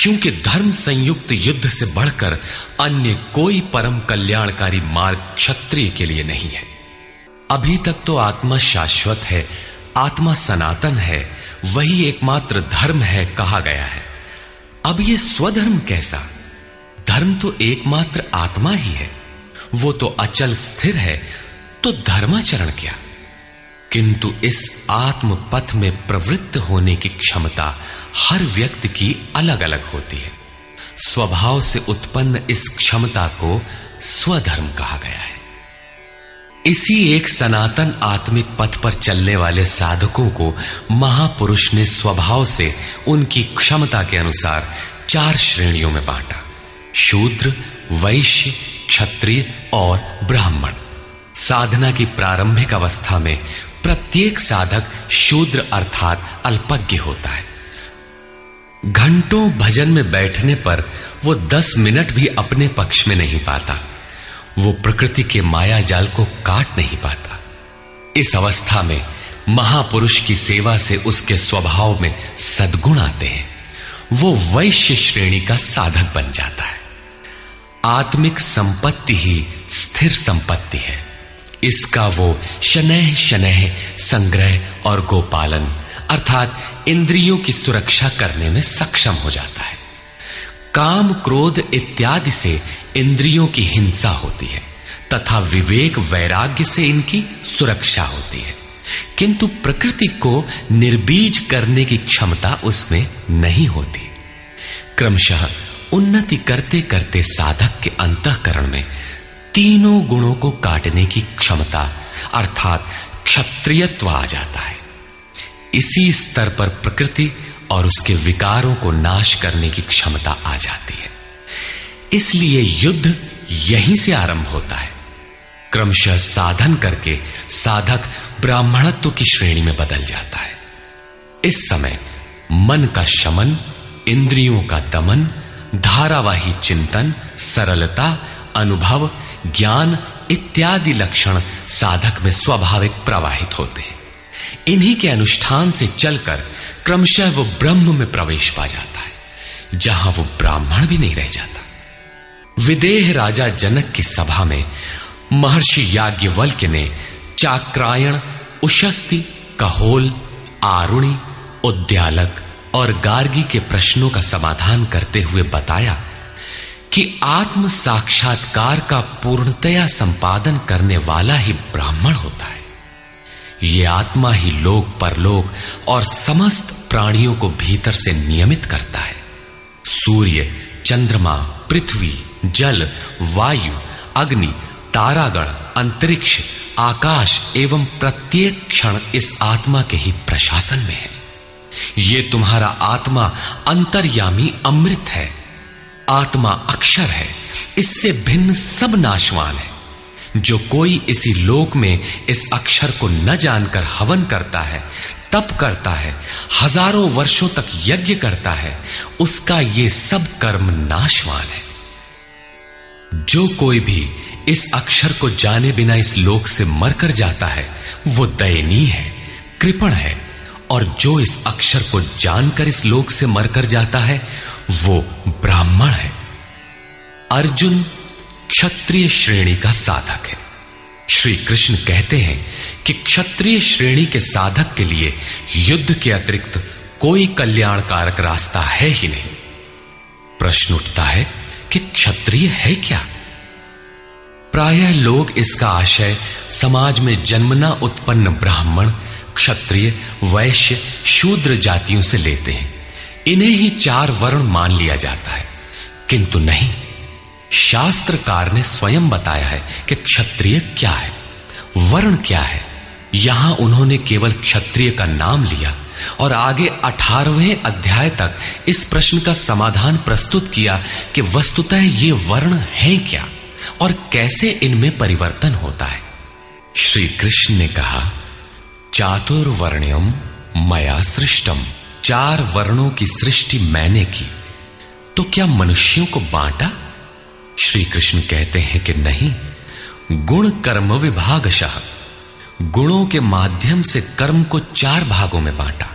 क्योंकि धर्म संयुक्त युद्ध से बढ़कर अन्य कोई परम कल्याणकारी मार्ग क्षत्रिय के लिए नहीं है। अभी तक तो आत्मा शाश्वत है, आत्मा सनातन है, वही एकमात्र धर्म है कहा गया है। अब ये स्वधर्म कैसा? धर्म तो एकमात्र आत्मा ही है, वो तो अचल स्थिर है, तो धर्माचरण क्या? किंतु इस आत्म पथ में प्रवृत्त होने की क्षमता हर व्यक्ति की अलग अलग होती है। स्वभाव से उत्पन्न इस क्षमता को स्वधर्म कहा गया है। इसी एक सनातन आत्मिक पथ पर चलने वाले साधकों को महापुरुष ने स्वभाव से उनकी क्षमता के अनुसार चार श्रेणियों में बांटा, शूद्र, वैश्य, क्षत्रिय और ब्राह्मण। साधना की प्रारंभिक अवस्था में प्रत्येक साधक शूद्र अर्थात अल्पज्ञ होता है। घंटों भजन में बैठने पर वो दस मिनट भी अपने पक्ष में नहीं पाता, वो प्रकृति के माया जाल को काट नहीं पाता। इस अवस्था में महापुरुष की सेवा से उसके स्वभाव में सद्गुण आते हैं, वो वैश्य श्रेणी का साधक बन जाता है। आत्मिक संपत्ति ही स्थिर संपत्ति है, इसका वो शनैः शनैः संग्रह और गोपालन अर्थात इंद्रियों की सुरक्षा करने में सक्षम हो जाता है। काम क्रोध इत्यादि से इंद्रियों की हिंसा होती है तथा विवेक वैराग्य से इनकी सुरक्षा होती है, किंतु प्रकृति को निर्बीज करने की क्षमता उसमें नहीं होती। क्रमशः उन्नति करते करते साधक के अंतःकरण में तीनों गुणों को काटने की क्षमता अर्थात क्षत्रियत्व आ जाता है। इसी स्तर पर प्रकृति और उसके विकारों को नाश करने की क्षमता आ जाती है। इसलिए युद्ध यहीं से आरंभ होता है। क्रमशः साधन करके साधक ब्राह्मणत्व की श्रेणी में बदल जाता है। इस समय मन का शमन, इंद्रियों का दमन, धारावाही चिंतन, सरलता, अनुभव, ज्ञान इत्यादि लक्षण साधक में स्वाभाविक प्रवाहित होते हैं। इन्हीं के अनुष्ठान से चलकर क्रमशः वो ब्रह्म में प्रवेश पा जाता है, जहां वो ब्राह्मण भी नहीं रह जाता। विदेह राजा जनक की सभा में महर्षि याज्ञवल्क्य ने चाक्रायण, उशस्ति, कहोल, आरुणि, उद्यालक और गार्गी के प्रश्नों का समाधान करते हुए बताया कि आत्म साक्षात्कार का पूर्णतया संपादन करने वाला ही ब्राह्मण होता है। ये आत्मा ही लोक परलोक और समस्त प्राणियों को भीतर से नियमित करता है। सूर्य, चंद्रमा, पृथ्वी, जल, वायु, अग्नि, तारागण, अंतरिक्ष, आकाश एवं प्रत्येक क्षण इस आत्मा के ही प्रशासन में है। ये तुम्हारा आत्मा अंतर्यामी अमृत है। आत्मा अक्षर है, इससे भिन्न सब नाशवान है। जो कोई इसी लोक में इस अक्षर को न जानकर हवन करता है, तप करता है, हजारों वर्षों तक यज्ञ करता है, उसका ये सब कर्म नाशवान है। जो कोई भी इस अक्षर को जाने बिना इस लोक से मरकर जाता है, वो दयनीय है, कृपण है। और जो इस अक्षर को जानकर इस लोक से मरकर जाता है, वो ब्राह्मण है। अर्जुन क्षत्रिय श्रेणी का साधक है। श्री कृष्ण कहते हैं कि क्षत्रिय श्रेणी के साधक के लिए युद्ध के अतिरिक्त कोई कल्याणकारक रास्ता है ही नहीं। प्रश्न उठता है कि क्षत्रिय है क्या? प्रायः लोग इसका आशय समाज में जन्मना उत्पन्न ब्राह्मण, क्षत्रिय, वैश्य, शूद्र जातियों से लेते हैं। इन्हें ही चार वर्ण मान लिया जाता है, किंतु नहीं। शास्त्रकार ने स्वयं बताया है कि क्षत्रिय क्या है, वर्ण क्या है। यहां उन्होंने केवल क्षत्रिय का नाम लिया और आगे अठारहवें अध्याय तक इस प्रश्न का समाधान प्रस्तुत किया कि वस्तुतः ये वर्ण हैं क्या और कैसे इनमें परिवर्तन होता है। श्री कृष्ण ने कहा, चातुर्वर्ण्यम मया सृष्टम, चार वर्णों की सृष्टि मैंने की, तो क्या मनुष्यों को बांटा? श्री कृष्ण कहते हैं कि नहीं, गुण कर्म विभागशः, गुणों के माध्यम से कर्म को चार भागों में बांटा।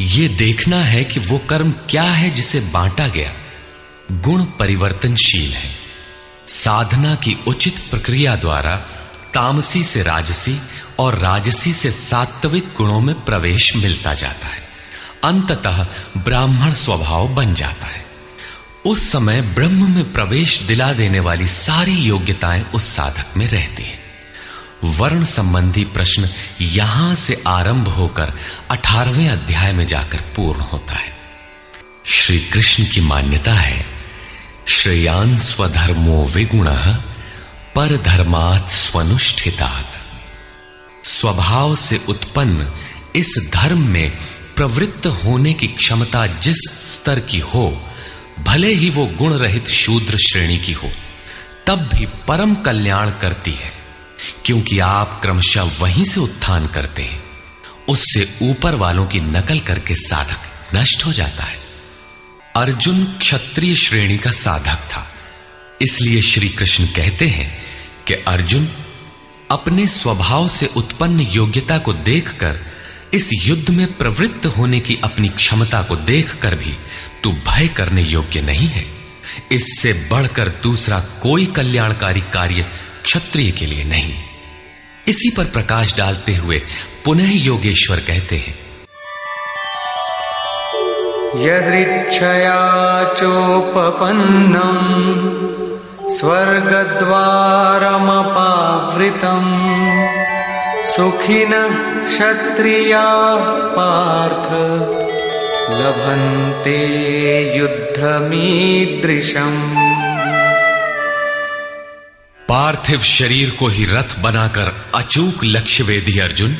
ये देखना है कि वो कर्म क्या है जिसे बांटा गया। गुण परिवर्तनशील है। साधना की उचित प्रक्रिया द्वारा तामसी से राजसी और राजसी से सात्विक गुणों में प्रवेश मिलता जाता है, अंततः ब्राह्मण स्वभाव बन जाता है। उस समय ब्रह्म में प्रवेश दिला देने वाली सारी योग्यताएं उस साधक में रहती हैं। वर्ण संबंधी प्रश्न यहां से आरंभ होकर अठारहवें अध्याय में जाकर पूर्ण होता है। श्री कृष्ण की मान्यता है, श्रेयान् स्वधर्मो विगुणः परधर्मात् स्वनुष्ठितात्। स्वभाव से उत्पन्न इस धर्म में प्रवृत्त होने की क्षमता जिस स्तर की हो, भले ही वो गुण रहित शूद्र श्रेणी की हो, तब भी परम कल्याण करती है, क्योंकि आप क्रमशः वहीं से उत्थान करते हैं। उससे ऊपर वालों की नकल करके साधक नष्ट हो जाता है। अर्जुन क्षत्रिय श्रेणी का साधक था, इसलिए श्री कृष्ण कहते हैं कि अर्जुन अपने स्वभाव से उत्पन्न योग्यता को देखकर, इस युद्ध में प्रवृत्त होने की अपनी क्षमता को देखकर भी तू भय करने योग्य नहीं है। इससे बढ़कर दूसरा कोई कल्याणकारी कार्य क्षत्रिय के लिए नहीं। इसी पर प्रकाश डालते हुए पुनः योगेश्वर कहते हैं, यदृच्छया चोपपन्नं स्वर्गद्वारमपावृतं सुखिनः क्षत्रियाः पार्थ लभन्ते युद्धमीदृशम्। पार्थिव शरीर को ही रथ बनाकर अचूक लक्ष्यवेदी अर्जुन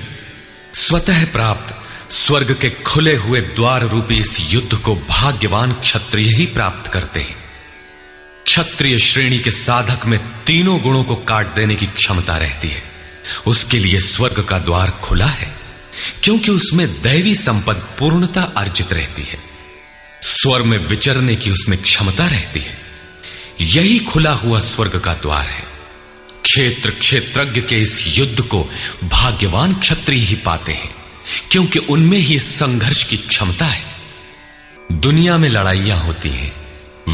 स्वतः प्राप्त स्वर्ग के खुले हुए द्वार रूपी इस युद्ध को भाग्यवान क्षत्रिय ही प्राप्त करते हैं। क्षत्रिय श्रेणी के साधक में तीनों गुणों को काट देने की क्षमता रहती है। उसके लिए स्वर्ग का द्वार खुला है, क्योंकि उसमें दैवी संपद पूर्णता अर्जित रहती है। स्वर में विचरने की उसमें क्षमता रहती है। यही खुला हुआ स्वर्ग का द्वार है। क्षेत्र क्षेत्रज्ञ के इस युद्ध को भाग्यवान क्षत्रिय ही पाते हैं, क्योंकि उनमें ही संघर्ष की क्षमता है। दुनिया में लड़ाइयां होती हैं,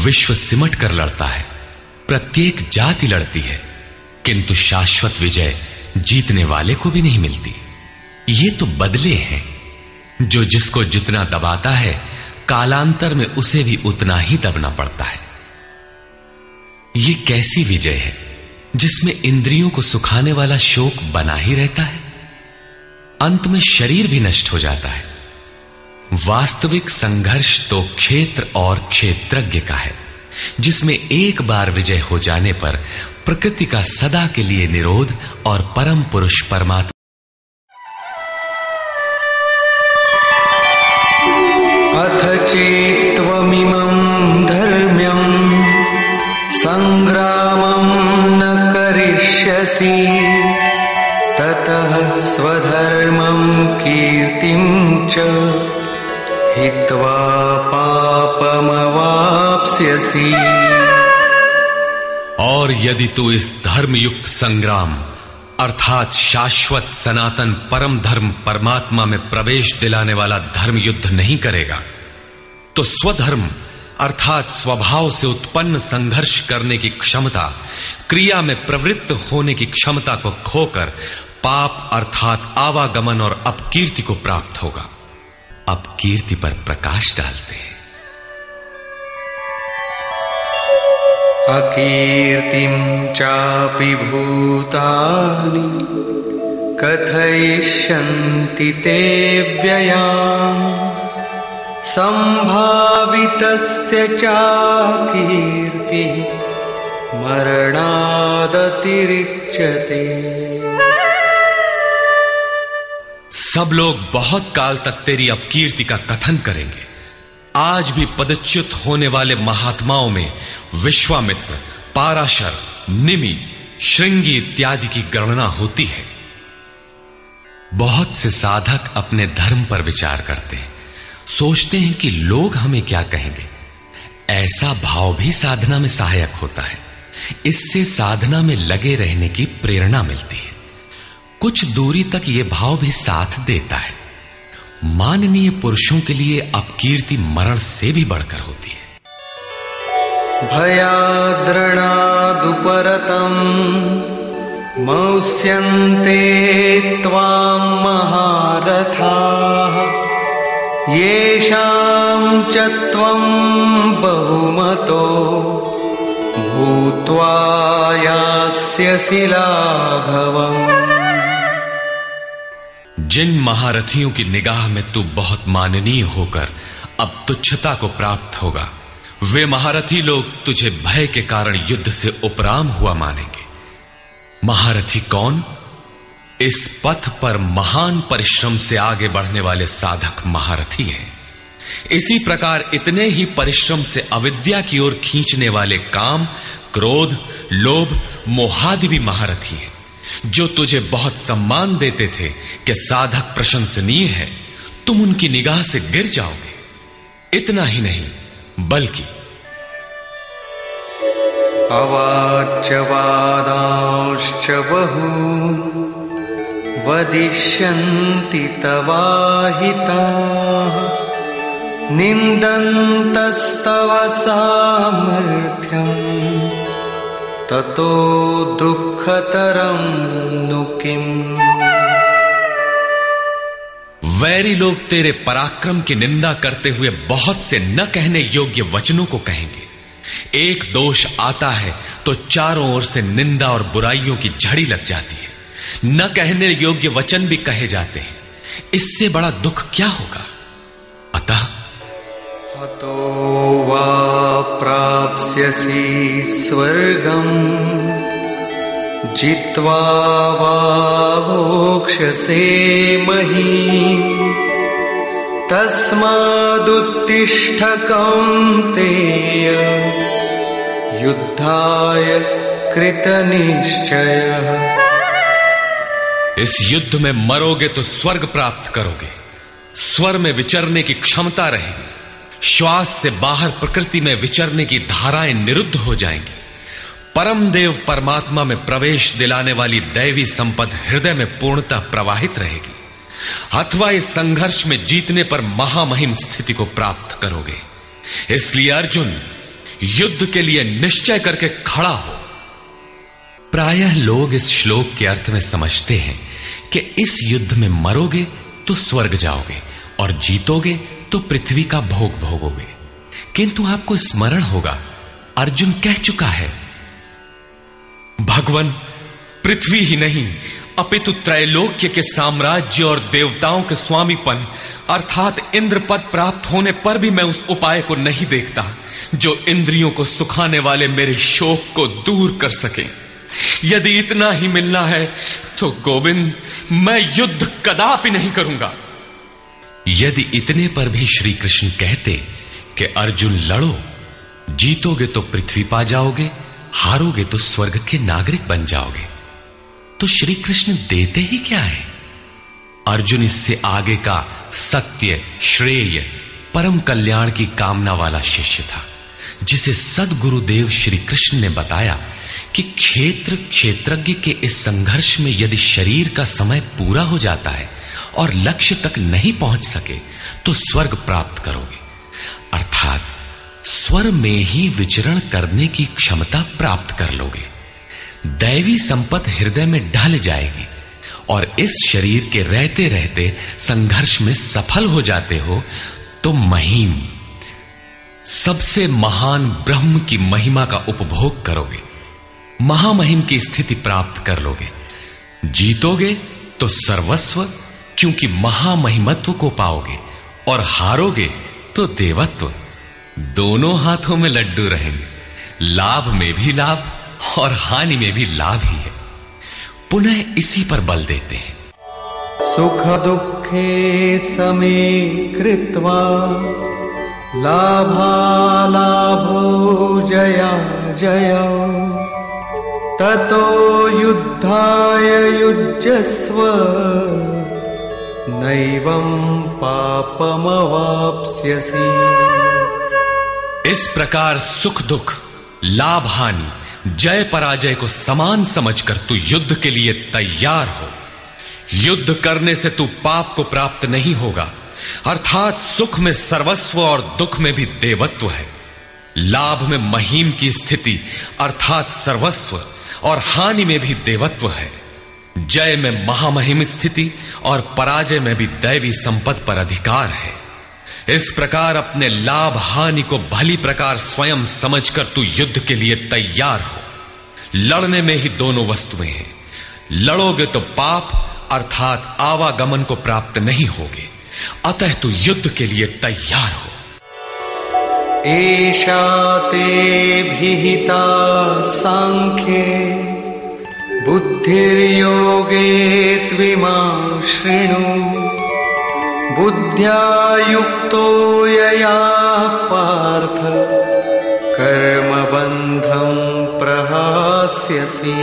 विश्व सिमट कर लड़ता है, प्रत्येक जाति लड़ती है, किंतु शाश्वत विजय जीतने वाले को भी नहीं मिलती। ये तो बदले हैं। जो जिसको जितना दबाता है, कालांतर में उसे भी उतना ही दबना पड़ता है। ये कैसी विजय है जिसमें इंद्रियों को सुखाने वाला शोक बना ही रहता है, अंत में शरीर भी नष्ट हो जाता है। वास्तविक संघर्ष तो क्षेत्र और क्षेत्रज्ञ का है, जिसमें एक बार विजय हो जाने पर प्रकृति का सदा के लिए निरोध और परम पुरुष परमात्मा। अथ चेत्त्वमिमं धर्म्यं संग्रामं न करिष्यसि ततः स्वधर्मं कीर्तिं च हित्वा पापमवाप्स्यसि। और यदि तू इस धर्मयुक्त संग्राम अर्थात शाश्वत सनातन परम धर्म परमात्मा में प्रवेश दिलाने वाला धर्म युद्ध नहीं करेगा, तो स्वधर्म अर्थात स्वभाव से उत्पन्न संघर्ष करने की क्षमता, क्रिया में प्रवृत्त होने की क्षमता को खोकर पाप अर्थात आवागमन और अपकीर्ति को प्राप्त होगा। अपकीर्ति पर प्रकाश डालते हैं। अकीर्तिं चापि भूतानि कथयिष्यन्ति ते व्ययाम् संभावितस्य चाकीर्ति मरणादतिरिच्यते। सब लोग बहुत काल तक तेरी अपकीर्ति का कथन करेंगे। आज भी पदच्युत होने वाले महात्माओं में विश्वामित्र, पाराशर, निमि, श्रृंगी इत्यादि की गणना होती है। बहुत से साधक अपने धर्म पर विचार करते हैं, सोचते हैं कि लोग हमें क्या कहेंगे। ऐसा भाव भी साधना में सहायक होता है। इससे साधना में लगे रहने की प्रेरणा मिलती है। कुछ दूरी तक यह भाव भी साथ देता है। माननीय पुरुषों के लिए अपकीर्ति मरण से भी बढ़कर होती है। भयाद्रणादुपरतं मौस्यन्ते त्वां महारथाः येषां च त्वं बहुमतो भूत्वा यास्यसि लाघवम्। जिन महारथियों की निगाह में तू बहुत माननीय होकर अब तुच्छता को प्राप्त होगा, वे महारथी लोग तुझे भय के कारण युद्ध से उपराम हुआ मानेंगे। महारथी कौन? इस पथ पर महान परिश्रम से आगे बढ़ने वाले साधक महारथी हैं। इसी प्रकार इतने ही परिश्रम से अविद्या की ओर खींचने वाले काम, क्रोध, लोभ, मोहादि भी महारथी हैं। जो तुझे बहुत सम्मान देते थे कि साधक प्रशंसनीय है, तुम उनकी निगाह से गिर जाओगे। इतना ही नहीं बल्कि अवाच्यवादांश्च बहून् वदिष्यन्ति तवाहिताः निन्दन्तस्तव सामर्थ्यं ततो दुःखतरं नु किम्। वैरी लोग तेरे पराक्रम की निंदा करते हुए बहुत से न कहने योग्य वचनों को कहेंगे। एक दोष आता है तो चारों ओर से निंदा और बुराइयों की झड़ी लग जाती है। न कहने योग्य वचन भी कहे जाते हैं। इससे बड़ा दुख क्या होगा। अतः हतो वा प्राप्स्यसि स्वर्गं जित्वा वा भोक्ष्यसे महीम् तस्मादुत्तिष्ठ कौन्तेय युद्धाय कृतनिश्चयः। इस युद्ध में मरोगे तो स्वर्ग प्राप्त करोगे। स्वर में विचरने की क्षमता रहेगी। श्वास से बाहर प्रकृति में विचरने की धाराएं निरुद्ध हो जाएंगी। परम देव परमात्मा में प्रवेश दिलाने वाली दैवी संपद हृदय में पूर्णतः प्रवाहित रहेगी। अथवा इस संघर्ष में जीतने पर महामहिम स्थिति को प्राप्त करोगे। इसलिए अर्जुन युद्ध के लिए निश्चय करके खड़ा हो। प्रायः लोग इस श्लोक के अर्थ में समझते हैं कि इस युद्ध में मरोगे तो स्वर्ग जाओगे और जीतोगे तो पृथ्वी का भोग भोगोगे। किंतु आपको स्मरण होगा अर्जुन कह चुका है, भगवान पृथ्वी ही नहीं अपितु त्रैलोक्य के साम्राज्य और देवताओं के स्वामीपन अर्थात इंद्र पद प्राप्त होने पर भी मैं उस उपाय को नहीं देखता जो इंद्रियों को सुखाने वाले मेरे शोक को दूर कर सके। यदि इतना ही मिलना है तो गोविंद मैं युद्ध कदापि नहीं करूंगा। यदि इतने पर भी श्री कृष्ण कहते कि अर्जुन लड़ो, जीतोगे तो पृथ्वी पा जाओगे, हारोगे तो स्वर्ग के नागरिक बन जाओगे, तो श्री कृष्ण देते ही क्या है। अर्जुन इससे आगे का सत्य श्रेय परम कल्याण की कामना वाला शिष्य था, जिसे सद्गुरुदेव श्री कृष्ण ने बताया कि क्षेत्र क्षेत्रज्ञ के इस संघर्ष में यदि शरीर का समय पूरा हो जाता है और लक्ष्य तक नहीं पहुंच सके तो स्वर्ग प्राप्त करोगे, अर्थात स्वर में ही विचरण करने की क्षमता प्राप्त कर लोगे। दैवी संपत्ति हृदय में ढल जाएगी और इस शरीर के रहते रहते संघर्ष में सफल हो जाते हो तो महिम सबसे महान ब्रह्म की महिमा का उपभोग करोगे। महामहिम की स्थिति प्राप्त कर लोगे। जीतोगे तो सर्वस्व क्योंकि महामहिमत्व को पाओगे और हारोगे तो देवत्व। दोनों हाथों में लड्डू रहेंगे। लाभ में भी लाभ और हानि में भी लाभ ही है। पुनः इसी पर बल देते हैं। सुख दुखे समे कृत्वा लाभा लाभो जया जया ततो युद्धाय युज्यस्व नैवं पापमवाप्स्यसि। इस प्रकार सुख दुख लाभ हानि जय पराजय को समान समझकर तू युद्ध के लिए तैयार हो। युद्ध करने से तू पाप को प्राप्त नहीं होगा, अर्थात सुख में सर्वस्व और दुख में भी देवत्व है। लाभ में महिम की स्थिति अर्थात सर्वस्व और हानि में भी देवत्व है। जय में महामहिम स्थिति और पराजय में भी दैवी संपत्ति पर अधिकार है। इस प्रकार अपने लाभ हानि को भली प्रकार स्वयं समझकर तू युद्ध के लिए तैयार हो। लड़ने में ही दोनों वस्तुएं हैं। लड़ोगे तो पाप अर्थात आवागमन को प्राप्त नहीं होगे। अतः तू युद्ध के लिए तैयार हो। एषा ते भिहिता सांख्ये बुद्धिर्योगे त्विमां शृणु बुद्ध्या युक्तो यया पार्थ कर्मबन्धं प्रहास्यसि।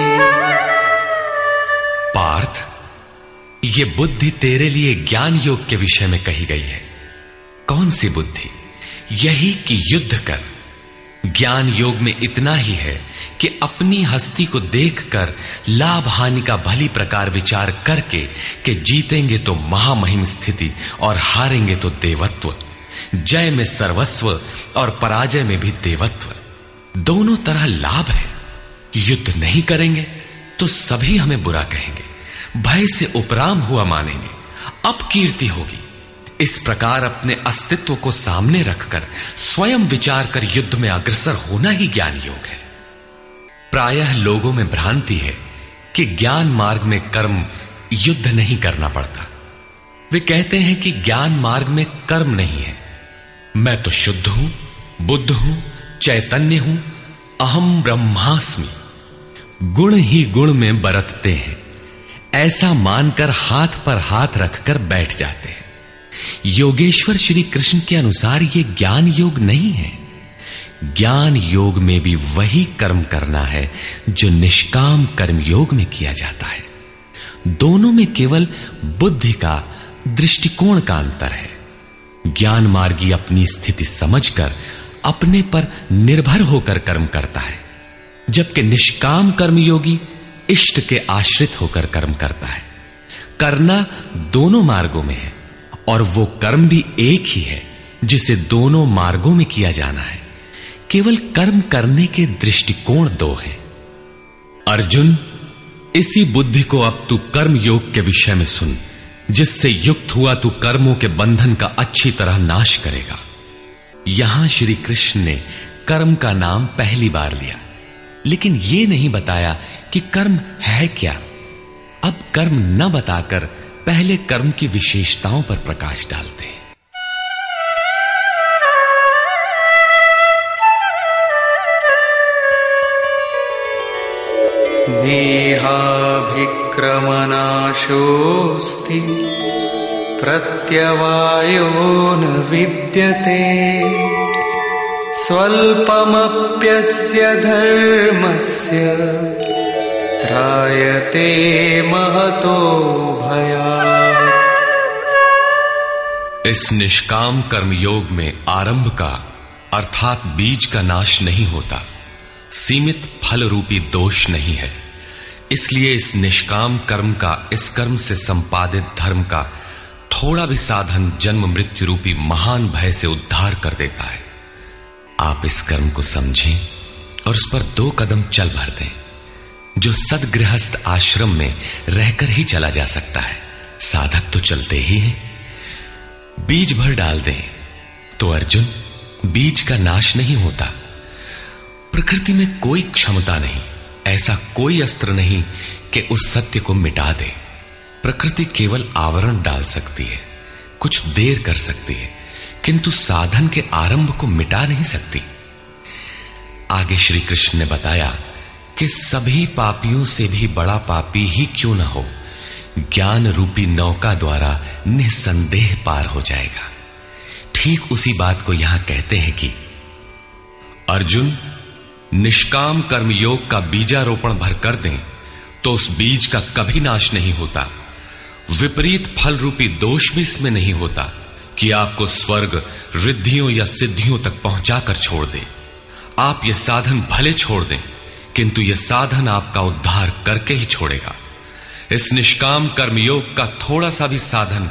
पार्थ, ये बुद्धि तेरे लिए ज्ञान योग के विषय में कही गई है। कौन सी बुद्धि? यही कि युद्ध कर। ज्ञान योग में इतना ही है कि अपनी हस्ती को देखकर लाभ हानि का भली प्रकार विचार करके कि जीतेंगे तो महामहिम स्थिति और हारेंगे तो देवत्व, जय में सर्वस्व और पराजय में भी देवत्व, दोनों तरह लाभ है। युद्ध नहीं करेंगे तो सभी हमें बुरा कहेंगे, भय से उपराम हुआ मानेंगे, अपकीर्ति होगी। इस प्रकार अपने अस्तित्व को सामने रखकर स्वयं विचार कर युद्ध में अग्रसर होना ही ज्ञान योग है। प्रायः लोगों में भ्रांति है कि ज्ञान मार्ग में कर्म युद्ध नहीं करना पड़ता। वे कहते हैं कि ज्ञान मार्ग में कर्म नहीं है, मैं तो शुद्ध हूं, बुद्ध हूं, चैतन्य हूं, अहम ब्रह्मास्मि, गुण ही गुण में बरतते हैं, ऐसा मानकर हाथ पर हाथ रखकर बैठ जाते हैं। योगेश्वर श्री कृष्ण के अनुसार यह ज्ञान योग नहीं है। ज्ञान योग में भी वही कर्म करना है जो निष्काम कर्म योग में किया जाता है। दोनों में केवल बुद्धि का, दृष्टिकोण का अंतर है। ज्ञान मार्गी अपनी स्थिति समझकर अपने पर निर्भर होकर कर्म करता है, जबकि निष्काम कर्मयोगी इष्ट के आश्रित होकर कर्म करता है। करना दोनों मार्गों में है और वो कर्म भी एक ही है जिसे दोनों मार्गों में किया जाना है। केवल कर्म करने के दृष्टिकोण दो हैं। अर्जुन, इसी बुद्धि को अब तू कर्म योग के विषय में सुन, जिससे युक्त हुआ तू कर्मों के बंधन का अच्छी तरह नाश करेगा। यहां श्री कृष्ण ने कर्म का नाम पहली बार लिया, लेकिन यह नहीं बताया कि कर्म है क्या। अब कर्म न बताकर पहले कर्म की विशेषताओं पर प्रकाश डालते हैं। देहाभिक्रमनाशोऽस्ति प्रत्यवायो न विद्यते स्वल्पमप्यस्य धर्मस्य त्रायते महतो भयात्। इस निष्काम कर्मयोग में आरंभ का अर्थात बीज का नाश नहीं होता, सीमित फल रूपी दोष नहीं है। इसलिए इस निष्काम कर्म का, इस कर्म से संपादित धर्म का थोड़ा भी साधन जन्म मृत्यु रूपी महान भय से उद्धार कर देता है। आप इस कर्म को समझें और उस पर दो कदम चल भर दें, जो सदगृहस्थ आश्रम में रहकर ही चला जा सकता है। साधक तो चलते ही हैं। बीज भर डाल दें तो अर्जुन, बीज का नाश नहीं होता। प्रकृति में कोई क्षमता नहीं, ऐसा कोई अस्त्र नहीं कि उस सत्य को मिटा दे। प्रकृति केवल आवरण डाल सकती है, कुछ देर कर सकती है, किंतु साधन के आरंभ को मिटा नहीं सकती। आगे श्री कृष्ण ने बताया कि सभी पापियों से भी बड़ा पापी ही क्यों न हो, ज्ञान रूपी नौका द्वारा निसंदेह पार हो जाएगा। ठीक उसी बात को यहां कहते हैं कि अर्जुन, निष्काम कर्मयोग का बीजारोपण भर कर दें तो उस बीज का कभी नाश नहीं होता। विपरीत फल रूपी दोष भी इसमें नहीं होता कि आपको स्वर्ग, रिद्धियों या सिद्धियों तक पहुंचाकर छोड़ दे। आप ये साधन भले छोड़ दें, किंतु यह साधन आपका उद्धार करके ही छोड़ेगा। इस निष्काम कर्मयोग का थोड़ा सा भी साधन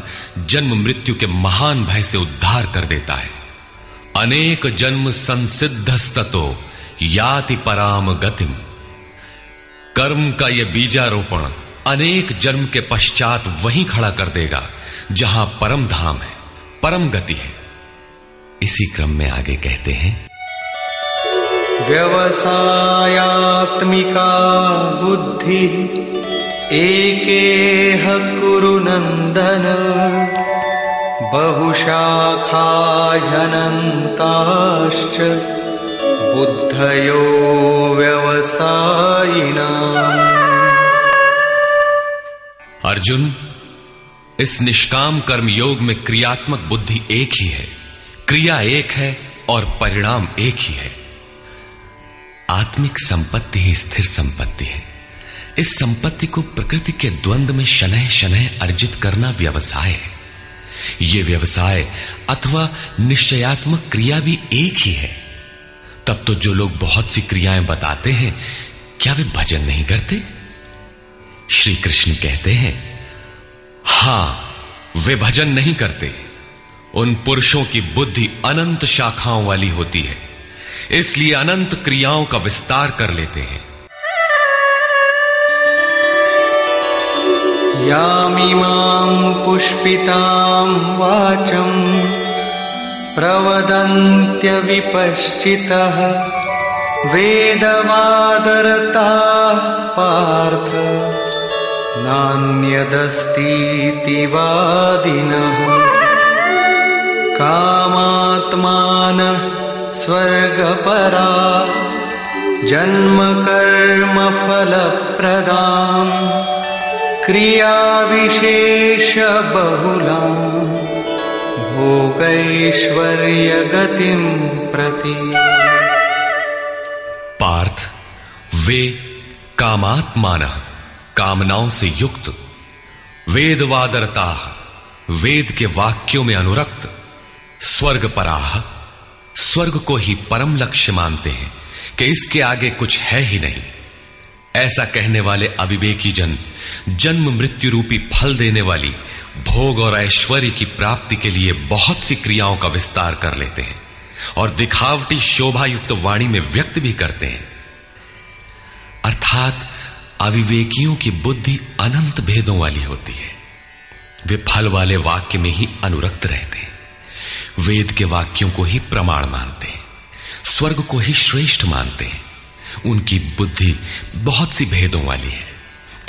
जन्म मृत्यु के महान भय से उद्धार कर देता है। अनेक जन्म संसिद्धस्ततो याति पराम गतिम। कर्म का यह बीजारोपण अनेक जन्म के पश्चात वहीं खड़ा कर देगा जहां परम धाम है, परम गति है। इसी क्रम में आगे कहते हैं, व्यवसायात्मिका बुद्धि एकेह कुरु नंदन बहुशाखायनन्ताश्च बुद्धयो व्यवसायिनाम्। अर्जुन, इस निष्काम कर्मयोग में क्रियात्मक बुद्धि एक ही है, क्रिया एक है और परिणाम एक ही है। आत्मिक संपत्ति ही स्थिर संपत्ति है। इस संपत्ति को प्रकृति के द्वंद में शनय शनय अर्जित करना व्यवसाय है। ये व्यवसाय अथवा निश्चयात्मक क्रिया भी एक ही है। तब तो जो लोग बहुत सी क्रियाएं बताते हैं, क्या वे भजन नहीं करते? श्री कृष्ण कहते हैं, हां, वे भजन नहीं करते। उन पुरुषों की बुद्धि अनंत शाखाओं वाली होती है, इसलिए अनंत क्रियाओं का विस्तार कर लेते हैं। यामिमां पुष्पितां वाचं प्रवदन्त्यविपश्चितः वेदमादरताः पार्थ नान्यदस्तीति वादिनः कामात्मानः स्वर्गपरा जन्मकर्मफलप्रदाम् क्रिया विशेष बहुलां भोगैश्वर्य गतिं प्रति। पार्थ, वे कामात्मानः कामनाओं से युक्त, वेदवादरताः वेद के वाक्यों में अनुरक्त, स्वर्गपराः स्वर्ग को ही परम लक्ष्य मानते हैं कि इसके आगे कुछ है ही नहीं। ऐसा कहने वाले अविवेकी जन जन्म मृत्यु रूपी फल देने वाली भोग और ऐश्वर्य की प्राप्ति के लिए बहुत सी क्रियाओं का विस्तार कर लेते हैं और दिखावटी शोभायुक्त वाणी में व्यक्त भी करते हैं। अर्थात अविवेकियों की बुद्धि अनंत भेदों वाली होती है। वे फल वाले वाक्य में ही अनुरक्त रहते हैं, वेद के वाक्यों को ही प्रमाण मानते हैं, स्वर्ग को ही श्रेष्ठ मानते हैं। उनकी बुद्धि बहुत सी भेदों वाली है,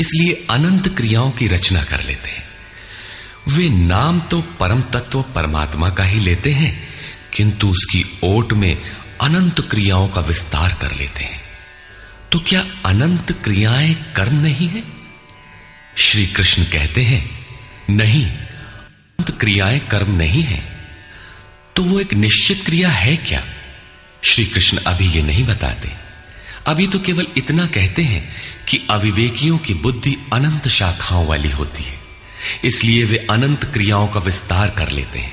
इसलिए अनंत क्रियाओं की रचना कर लेते हैं। वे नाम तो परम तत्व परमात्मा का ही लेते हैं, किंतु उसकी ओट में अनंत क्रियाओं का विस्तार कर लेते हैं। तो क्या अनंत क्रियाएं कर्म नहीं है? श्री कृष्ण कहते हैं, नहीं, अनंत क्रियाएं कर्म नहीं है। तो वो एक निश्चित क्रिया है क्या? श्री कृष्ण अभी ये नहीं बताते। अभी तो केवल इतना कहते हैं कि अविवेकियों की बुद्धि अनंत शाखाओं वाली होती है, इसलिए वे अनंत क्रियाओं का विस्तार कर लेते हैं।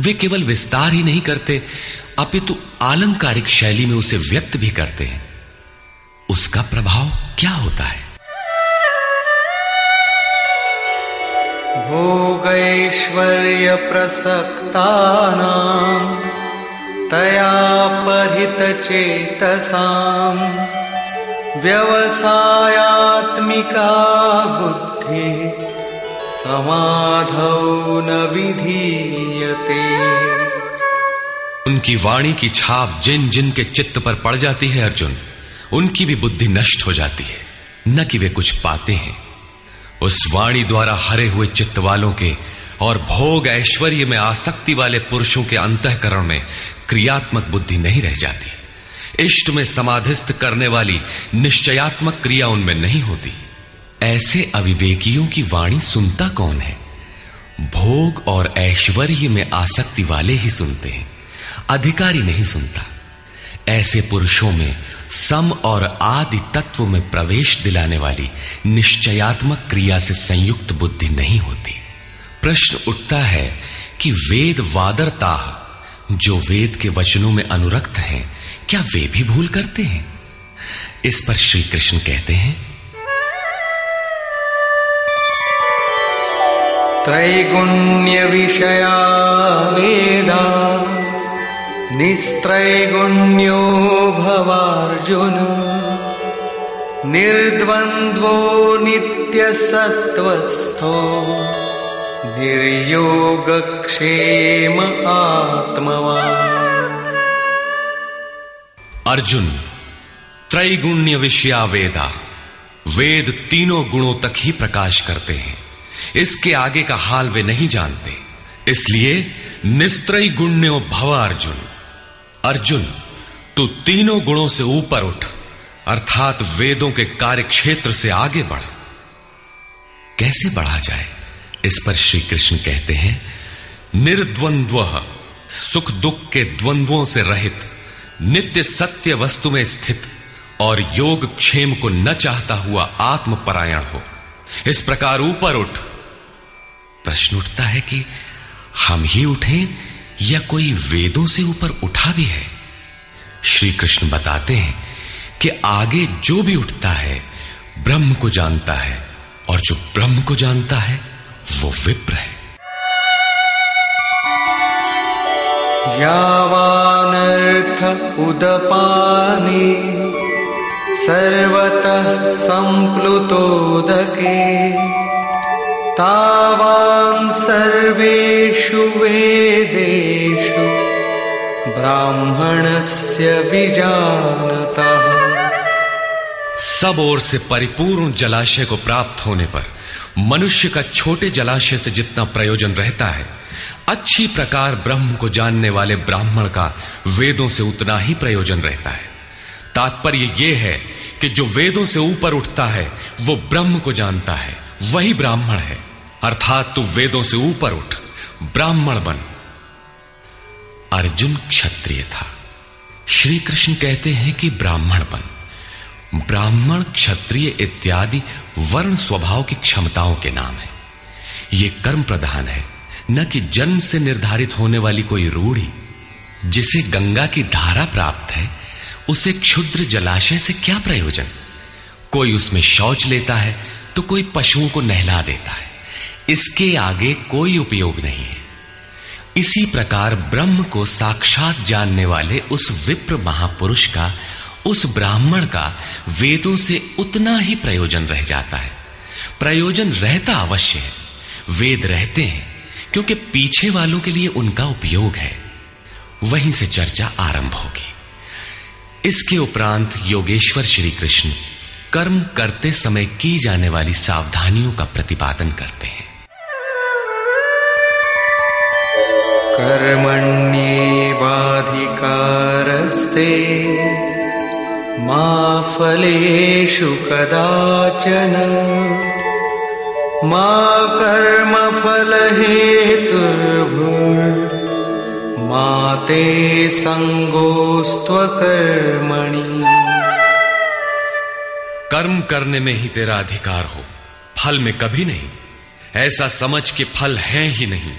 वे केवल विस्तार ही नहीं करते, अपितु आलंकारिक शैली में उसे व्यक्त भी करते हैं। उसका प्रभाव क्या होता है? भोगैश्वर्य प्रसक्तानां तया परितचेतसां व्यवसायात्मिका बुद्धि समाधौ न विधीयते। उनकी वाणी की छाप जिन जिन के चित्त पर पड़ जाती है, अर्जुन, उनकी भी बुद्धि नष्ट हो जाती है, न कि वे कुछ पाते हैं। उस वाणी द्वारा हरे हुए चित्त वालों के और भोग ऐश्वर्य में आसक्ति वाले पुरुषों के अंतःकरण में क्रियात्मक बुद्धि नहीं रह जाती। इष्ट में समाधिस्थ करने वाली निश्चयात्मक क्रिया उनमें नहीं होती। ऐसे अविवेकियों की वाणी सुनता कौन है? भोग और ऐश्वर्य में आसक्ति वाले ही सुनते हैं, अधिकारी नहीं सुनता। ऐसे पुरुषों में सम और आदि तत्व में प्रवेश दिलाने वाली निश्चयात्मक क्रिया से संयुक्त बुद्धि नहीं होती। प्रश्न उठता है कि वेद वादरता, जो वेद के वचनों में अनुरक्त हैं, क्या वे भी भूल करते हैं? इस पर श्री कृष्ण कहते हैं, त्रैगुण्य विषया वेदा निस्त्रैगुण्यो भवार्जुन निर्द्वन्द्वो नित्य सत्वस्थो निर्योग क्षेम आत्मवान्। अर्जुन, त्रैगुण्य विषया वेदा, वेद तीनों गुणों तक ही प्रकाश करते हैं, इसके आगे का हाल वे नहीं जानते। इसलिए निस्त्रय गुण्यो भव अर्जुन, अर्जुन तू तीनों गुणों से ऊपर उठ, अर्थात वेदों के कार्यक्षेत्र से आगे बढ़। कैसे बढ़ा जाए? इस पर श्री कृष्ण कहते हैं, निर्द्वंद्व, सुख दुख के द्वंद्वों से रहित, नित्य सत्य वस्तु में स्थित और योग क्षेम को न चाहता हुआ आत्मपरायण हो। इस प्रकार ऊपर उठ। प्रश्न उठता है कि हम ही उठे या कोई वेदों से ऊपर उठा भी है? श्री कृष्ण बताते हैं कि आगे जो भी उठता है ब्रह्म को जानता है, और जो ब्रह्म को जानता है वो विप्र है। यावानर्थ उदपाने सर्वतः संप्लुतोदके तावान सर्वेषु वेदेषु ब्राह्मणस्य विजानतः। सब ओर से परिपूर्ण जलाशय को प्राप्त होने पर मनुष्य का छोटे जलाशय से जितना प्रयोजन रहता है, अच्छी प्रकार ब्रह्म को जानने वाले ब्राह्मण का वेदों से उतना ही प्रयोजन रहता है। तात्पर्य यह है कि जो वेदों से ऊपर उठता है वो ब्रह्म को जानता है, वही ब्राह्मण है। अर्थात तू वेदों से ऊपर उठ, ब्राह्मण बन। अर्जुन क्षत्रिय था। श्री कृष्ण कहते हैं कि ब्राह्मण बन। ब्राह्मण, क्षत्रिय इत्यादि वर्ण स्वभाव की क्षमताओं के नाम है। ये कर्म प्रधान है, न कि जन्म से निर्धारित होने वाली कोई रूढ़ी। जिसे गंगा की धारा प्राप्त है उसे क्षुद्र जलाशय से क्या प्रयोजन? कोई उसमें शौच लेता है तो कोई पशुओं को नहला देता है, इसके आगे कोई उपयोग नहीं है। इसी प्रकार ब्रह्म को साक्षात जानने वाले उस विप्र महापुरुष का, उस ब्राह्मण का वेदों से उतना ही प्रयोजन रह जाता है। प्रयोजन रहता अवश्य है, वेद रहते हैं, क्योंकि पीछे वालों के लिए उनका उपयोग है। वहीं से चर्चा आरंभ होगी। इसके उपरांत योगेश्वर श्री कृष्ण कर्म करते समय की जाने वाली सावधानियों का प्रतिपादन करते हैं। कर्मण्येवाधिकारस्ते मा फलेषु कदाचन मा कर्म फल हेतुर्भुर्मा ते संगोस्त्व कर्मणि। कर्म करने में ही तेरा अधिकार हो, फल में कभी नहीं। ऐसा समझ के फल है ही नहीं,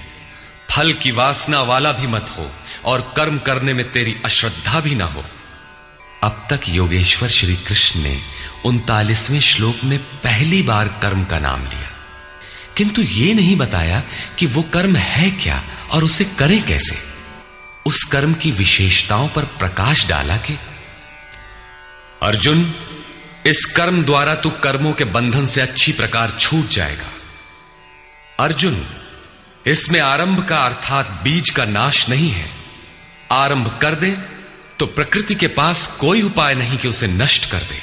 फल की वासना वाला भी मत हो, और कर्म करने में तेरी अश्रद्धा भी ना हो। अब तक योगेश्वर श्री कृष्ण ने उनतालीसवें श्लोक में पहली बार कर्म का नाम लिया, किंतु ये नहीं बताया कि वो कर्म है क्या और उसे करें कैसे। उस कर्म की विशेषताओं पर प्रकाश डाला कि अर्जुन, इस कर्म द्वारा तू कर्मों के बंधन से अच्छी प्रकार छूट जाएगा। अर्जुन, इसमें आरंभ का अर्थात बीज का नाश नहीं है। आरंभ कर दे तो प्रकृति के पास कोई उपाय नहीं कि उसे नष्ट कर दे।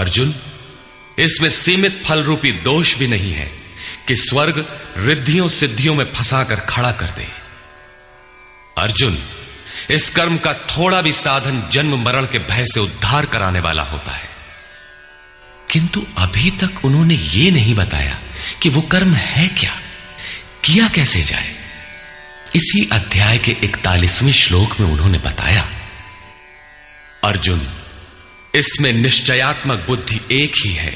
अर्जुन, इसमें सीमित फल रूपी दोष भी नहीं है कि स्वर्ग रिद्धियों सिद्धियों में फंसाकर खड़ा कर दे। अर्जुन, इस कर्म का थोड़ा भी साधन जन्म मरण के भय से उद्धार कराने वाला होता है। किंतु अभी तक उन्होंने ये नहीं बताया कि वो कर्म है क्या, किया कैसे जाए। इसी अध्याय के इकतालीसवें श्लोक में उन्होंने बताया, अर्जुन, इसमें निश्चयात्मक बुद्धि एक ही है,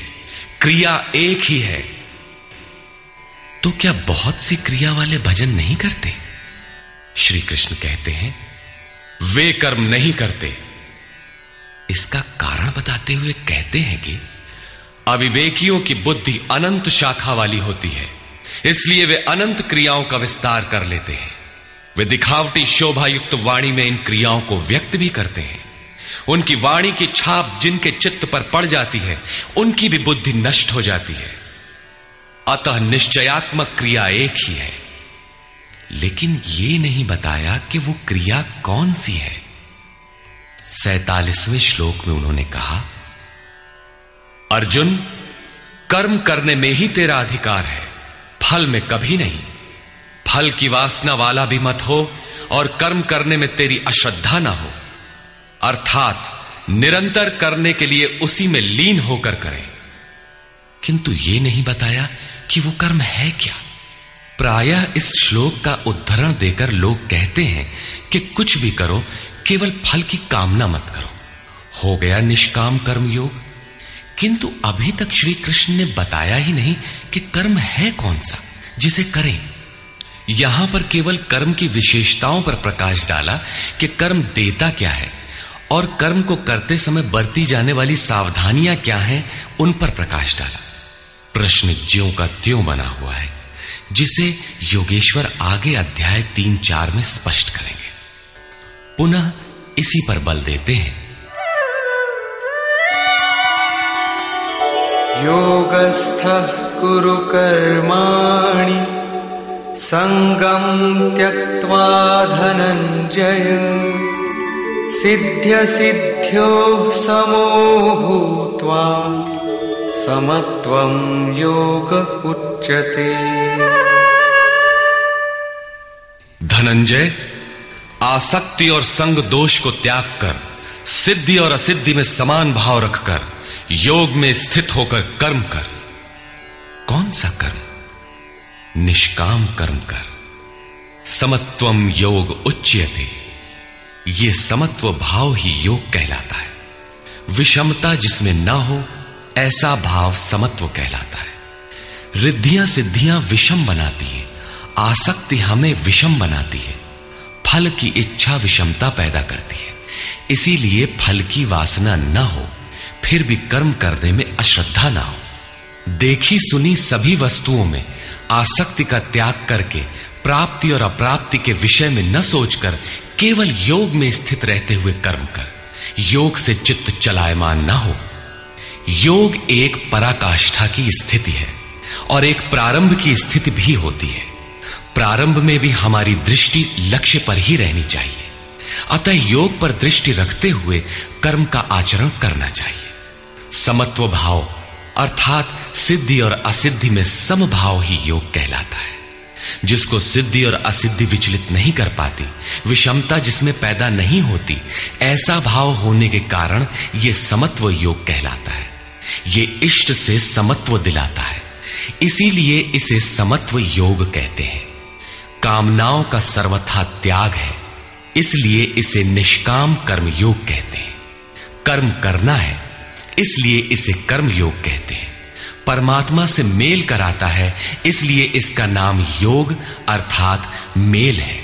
क्रिया एक ही है। तो क्या बहुत सी क्रिया वाले भजन नहीं करते? श्री कृष्ण कहते हैं, वे कर्म नहीं करते। इसका कारण बताते हुए कहते हैं कि अविवेकियों की बुद्धि अनंत शाखा वाली होती है, इसलिए वे अनंत क्रियाओं का विस्तार कर लेते हैं। वे दिखावटी शोभा युक्त वाणी में इन क्रियाओं को व्यक्त भी करते हैं। उनकी वाणी की छाप जिनके चित्त पर पड़ जाती है, उनकी भी बुद्धि नष्ट हो जाती है। अतः निश्चयात्मक क्रिया एक ही है। लेकिन यह नहीं बताया कि वो क्रिया कौन सी है। सैतालीसवें श्लोक में उन्होंने कहा, अर्जुन, कर्म करने में ही तेरा अधिकार है, फल में कभी नहीं। फल की वासना वाला भी मत हो, और कर्म करने में तेरी अश्रद्धा ना हो। अर्थात निरंतर करने के लिए उसी में लीन होकर करें। किंतु यह नहीं बताया कि वो कर्म है क्या। प्रायः इस श्लोक का उद्धरण देकर लोग कहते हैं कि कुछ भी करो, केवल फल की कामना मत करो। हो गया निष्काम कर्म योग। किंतु अभी तक श्री कृष्ण ने बताया ही नहीं कि कर्म है कौन सा, जिसे करें। यहाँ पर केवल कर्म की विशेषताओं पर प्रकाश डाला कि कर्म देता क्या है और कर्म को करते समय बरती जाने वाली सावधानियां क्या हैं, उन पर प्रकाश डाला। प्रश्न ज्यों का त्यों बना हुआ है, जिसे योगेश्वर आगे अध्याय तीन चार में स्पष्ट करेंगे। पुनः इसी पर बल देते हैं। योगस्थः कुरु कर्माणि संगं त्यक्त्वा धनंजय सिद्ध्य सिद्ध्यो समो भूत्वा समत्वं योग उच्यते। धनंजय, आसक्ति और संग दोष को त्याग कर सिद्धि और असिद्धि में समान भाव रखकर योग में स्थित होकर कर्म कर। कौन सा कर्म? निष्काम कर्म कर। समत्वम योग उच्यते। ये समत्व भाव ही योग कहलाता है। विषमता जिसमें ना हो ऐसा भाव समत्व कहलाता है। रिद्धियां सिद्धियां विषम बनाती है, आसक्ति हमें विषम बनाती है, फल की इच्छा विषमता पैदा करती है। इसीलिए फल की वासना न हो, फिर भी कर्म करने में अश्रद्धा ना हो। देखी सुनी सभी वस्तुओं में आसक्ति का त्याग करके प्राप्ति और अप्राप्ति के विषय में न सोचकर केवल योग में स्थित रहते हुए कर्म कर। योग से चित्त चलायमान ना हो। योग एक पराकाष्ठा की स्थिति है और एक प्रारंभ की स्थिति भी होती है। प्रारंभ में भी हमारी दृष्टि लक्ष्य पर ही रहनी चाहिए। अतः योग पर दृष्टि रखते हुए कर्म का आचरण करना चाहिए। समत्व भाव अर्थात सिद्धि और असिद्धि में समभाव ही योग कहलाता है। जिसको सिद्धि और असिद्धि विचलित नहीं कर पाती, विषमता जिसमें पैदा नहीं होती, ऐसा भाव होने के कारण यह समत्व योग कहलाता है। ये इष्ट से समत्व दिलाता है, इसीलिए इसे समत्व योग कहते हैं। कामनाओं का सर्वथा त्याग है, इसलिए इसे निष्काम कर्म योग कहते हैं। कर्म करना है, इसलिए इसे कर्म योग कहते हैं। परमात्मा से मेल कराता है, इसलिए इसका नाम योग अर्थात मेल है।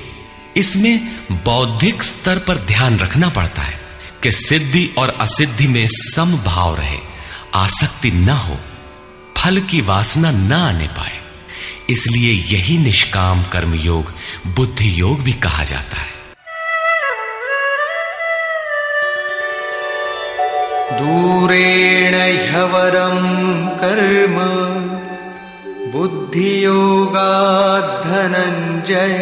इसमें बौद्धिक स्तर पर ध्यान रखना पड़ता है कि सिद्धि और असिद्धि में समभाव रहे, आसक्ति न हो, फल की वासना न आने पाए। इसलिए यही निष्काम कर्म योग बुद्धि योग भी कहा जाता है। दूरेण ह्यवरं कर्म बुद्धियोगाद् धनंजय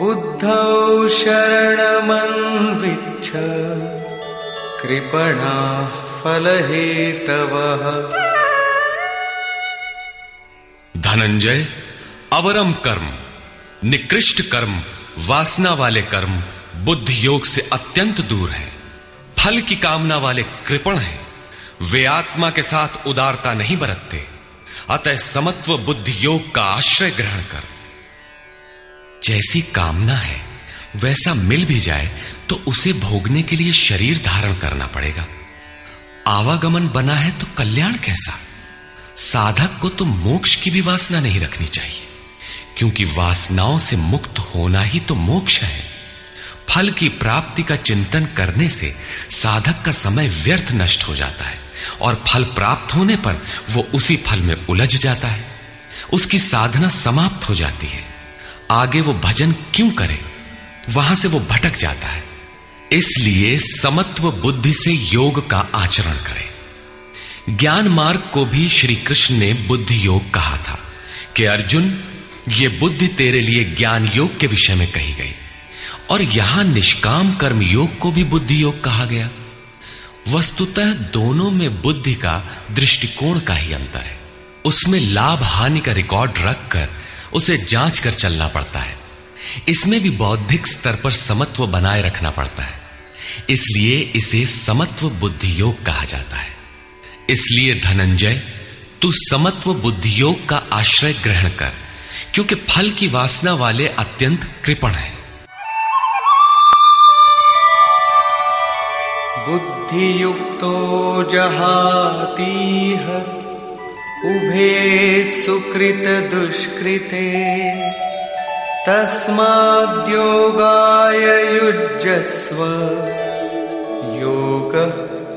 बुद्धौ शरणमन्विच्छ कृपणाः फलहेतवः। धनंजय, अवरम कर्म निकृष्ट कर्म, वासना वाले कर्म बुद्धि योग से अत्यंत दूर है। फल की कामना वाले कृपण हैं, वे आत्मा के साथ उदारता नहीं बरतते। अतः समत्व बुद्धि योग का आश्रय ग्रहण कर। जैसी कामना है वैसा मिल भी जाए तो उसे भोगने के लिए शरीर धारण करना पड़ेगा। आवागमन बना है तो कल्याण कैसा? साधक को तो मोक्ष की भी वासना नहीं रखनी चाहिए, क्योंकि वासनाओं से मुक्त होना ही तो मोक्ष है। फल की प्राप्ति का चिंतन करने से साधक का समय व्यर्थ नष्ट हो जाता है और फल प्राप्त होने पर वो उसी फल में उलझ जाता है। उसकी साधना समाप्त हो जाती है। आगे वो भजन क्यों करे? वहां से वो भटक जाता है। इसलिए समत्व बुद्धि से योग का आचरण करें। ज्ञान मार्ग को भी श्री कृष्ण ने बुद्धि योग कहा था कि अर्जुन, ये बुद्धि तेरे लिए ज्ञान योग के विषय में कही गई। और यहां निष्काम कर्म योग को भी बुद्धि योग कहा गया। वस्तुतः दोनों में बुद्धि का दृष्टिकोण का ही अंतर है। उसमें लाभ हानि का रिकॉर्ड रखकर उसे जांच कर चलना पड़ता है। इसमें भी बौद्धिक स्तर पर समत्व बनाए रखना पड़ता है। इसलिए इसे समत्व बुद्धि योग कहा जाता है। इसलिए धनंजय, तू समत्व बुद्धि योग का आश्रय ग्रहण कर, क्योंकि फल की वासना वाले अत्यंत कृपण हैं। बुद्धि युक्तो जहातीह उभे सुकृत दुष्कृते तस्माद्योगाय युज्यस्व योग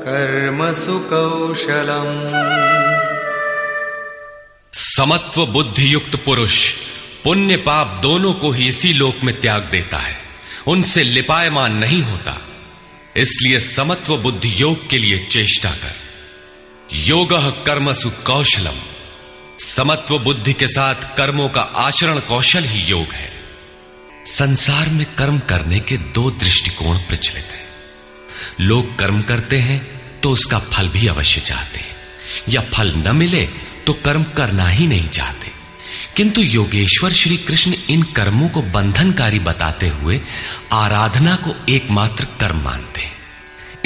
कर्मसु कौशलम्। समत्व बुद्धि युक्त पुरुष पुण्य पाप दोनों को ही इसी लोक में त्याग देता है, उनसे लिपायमान नहीं होता। इसलिए समत्व बुद्धि योग के लिए चेष्टा कर। योगः कर्मसु कौशलम्। समत्व बुद्धि के साथ कर्मों का आचरण कौशल ही योग है। संसार में कर्म करने के दो दृष्टिकोण प्रचलित हैं। लोग कर्म करते हैं तो उसका फल भी अवश्य चाहते हैं, या फल न मिले तो कर्म करना ही नहीं चाहते। किंतु योगेश्वर श्री कृष्ण इन कर्मों को बंधनकारी बताते हुए आराधना को एकमात्र कर्म मानते हैं।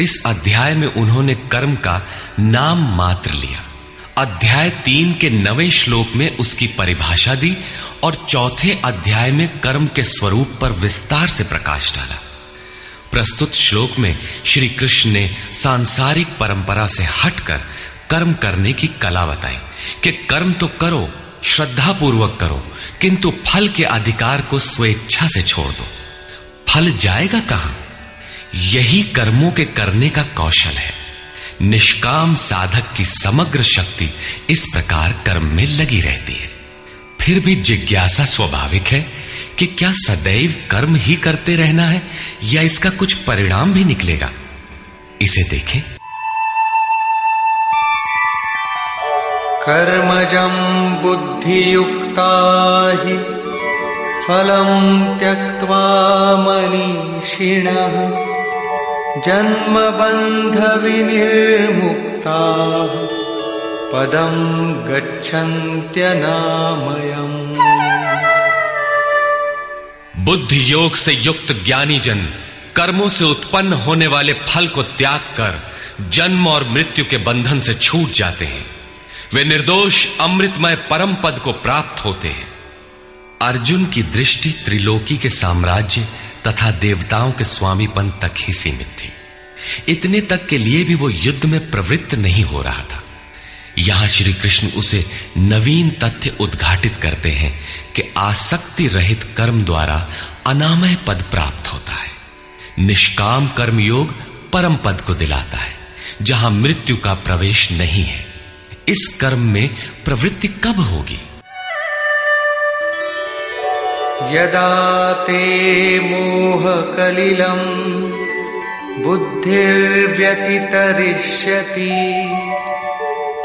इस अध्याय में उन्होंने कर्म का नाम मात्र लिया। अध्याय तीन के नवे श्लोक में उसकी परिभाषा दी और चौथे अध्याय में कर्म के स्वरूप पर विस्तार से प्रकाश डाला। प्रस्तुत श्लोक में श्री कृष्ण ने सांसारिक परंपरा से हटकर कर्म करने की कला बताई कि कर्म तो करो, श्रद्धा पूर्वक करो, किंतु फल के अधिकार को स्वेच्छा से छोड़ दो। फल जाएगा कहां? यही कर्मों के करने का कौशल है। निष्काम साधक की समग्र शक्ति इस प्रकार कर्म में लगी रहती है। फिर भी जिज्ञासा स्वाभाविक है कि क्या सदैव कर्म ही करते रहना है या इसका कुछ परिणाम भी निकलेगा। इसे देखें। कर्मजं बुद्धियुक्ता हि फलं त्यक्त्वा मनीषिणः जन्म बंध विनिर्मुक्ता पदं गच्छन्त्यनामयम्। बुद्धि योग से युक्त ज्ञानी जन कर्मों से उत्पन्न होने वाले फल को त्याग कर जन्म और मृत्यु के बंधन से छूट जाते हैं। वे निर्दोष अमृतमय परम पद को प्राप्त होते हैं। अर्जुन की दृष्टि त्रिलोकी के साम्राज्य तथा देवताओं के स्वामीपन तक ही सीमित थी। इतने तक के लिए भी वो युद्ध में प्रवृत्त नहीं हो रहा था। यहां श्री कृष्ण उसे नवीन तथ्य उद्घाटित करते हैं कि आसक्ति रहित कर्म द्वारा अनामय पद प्राप्त होता है। निष्काम कर्मयोग परम पद को दिलाता है जहां मृत्यु का प्रवेश नहीं है। इस कर्म में प्रवृत्ति कब होगी? यदा ते मोह कलिलं बुद्धिर्व्यतितरिष्यति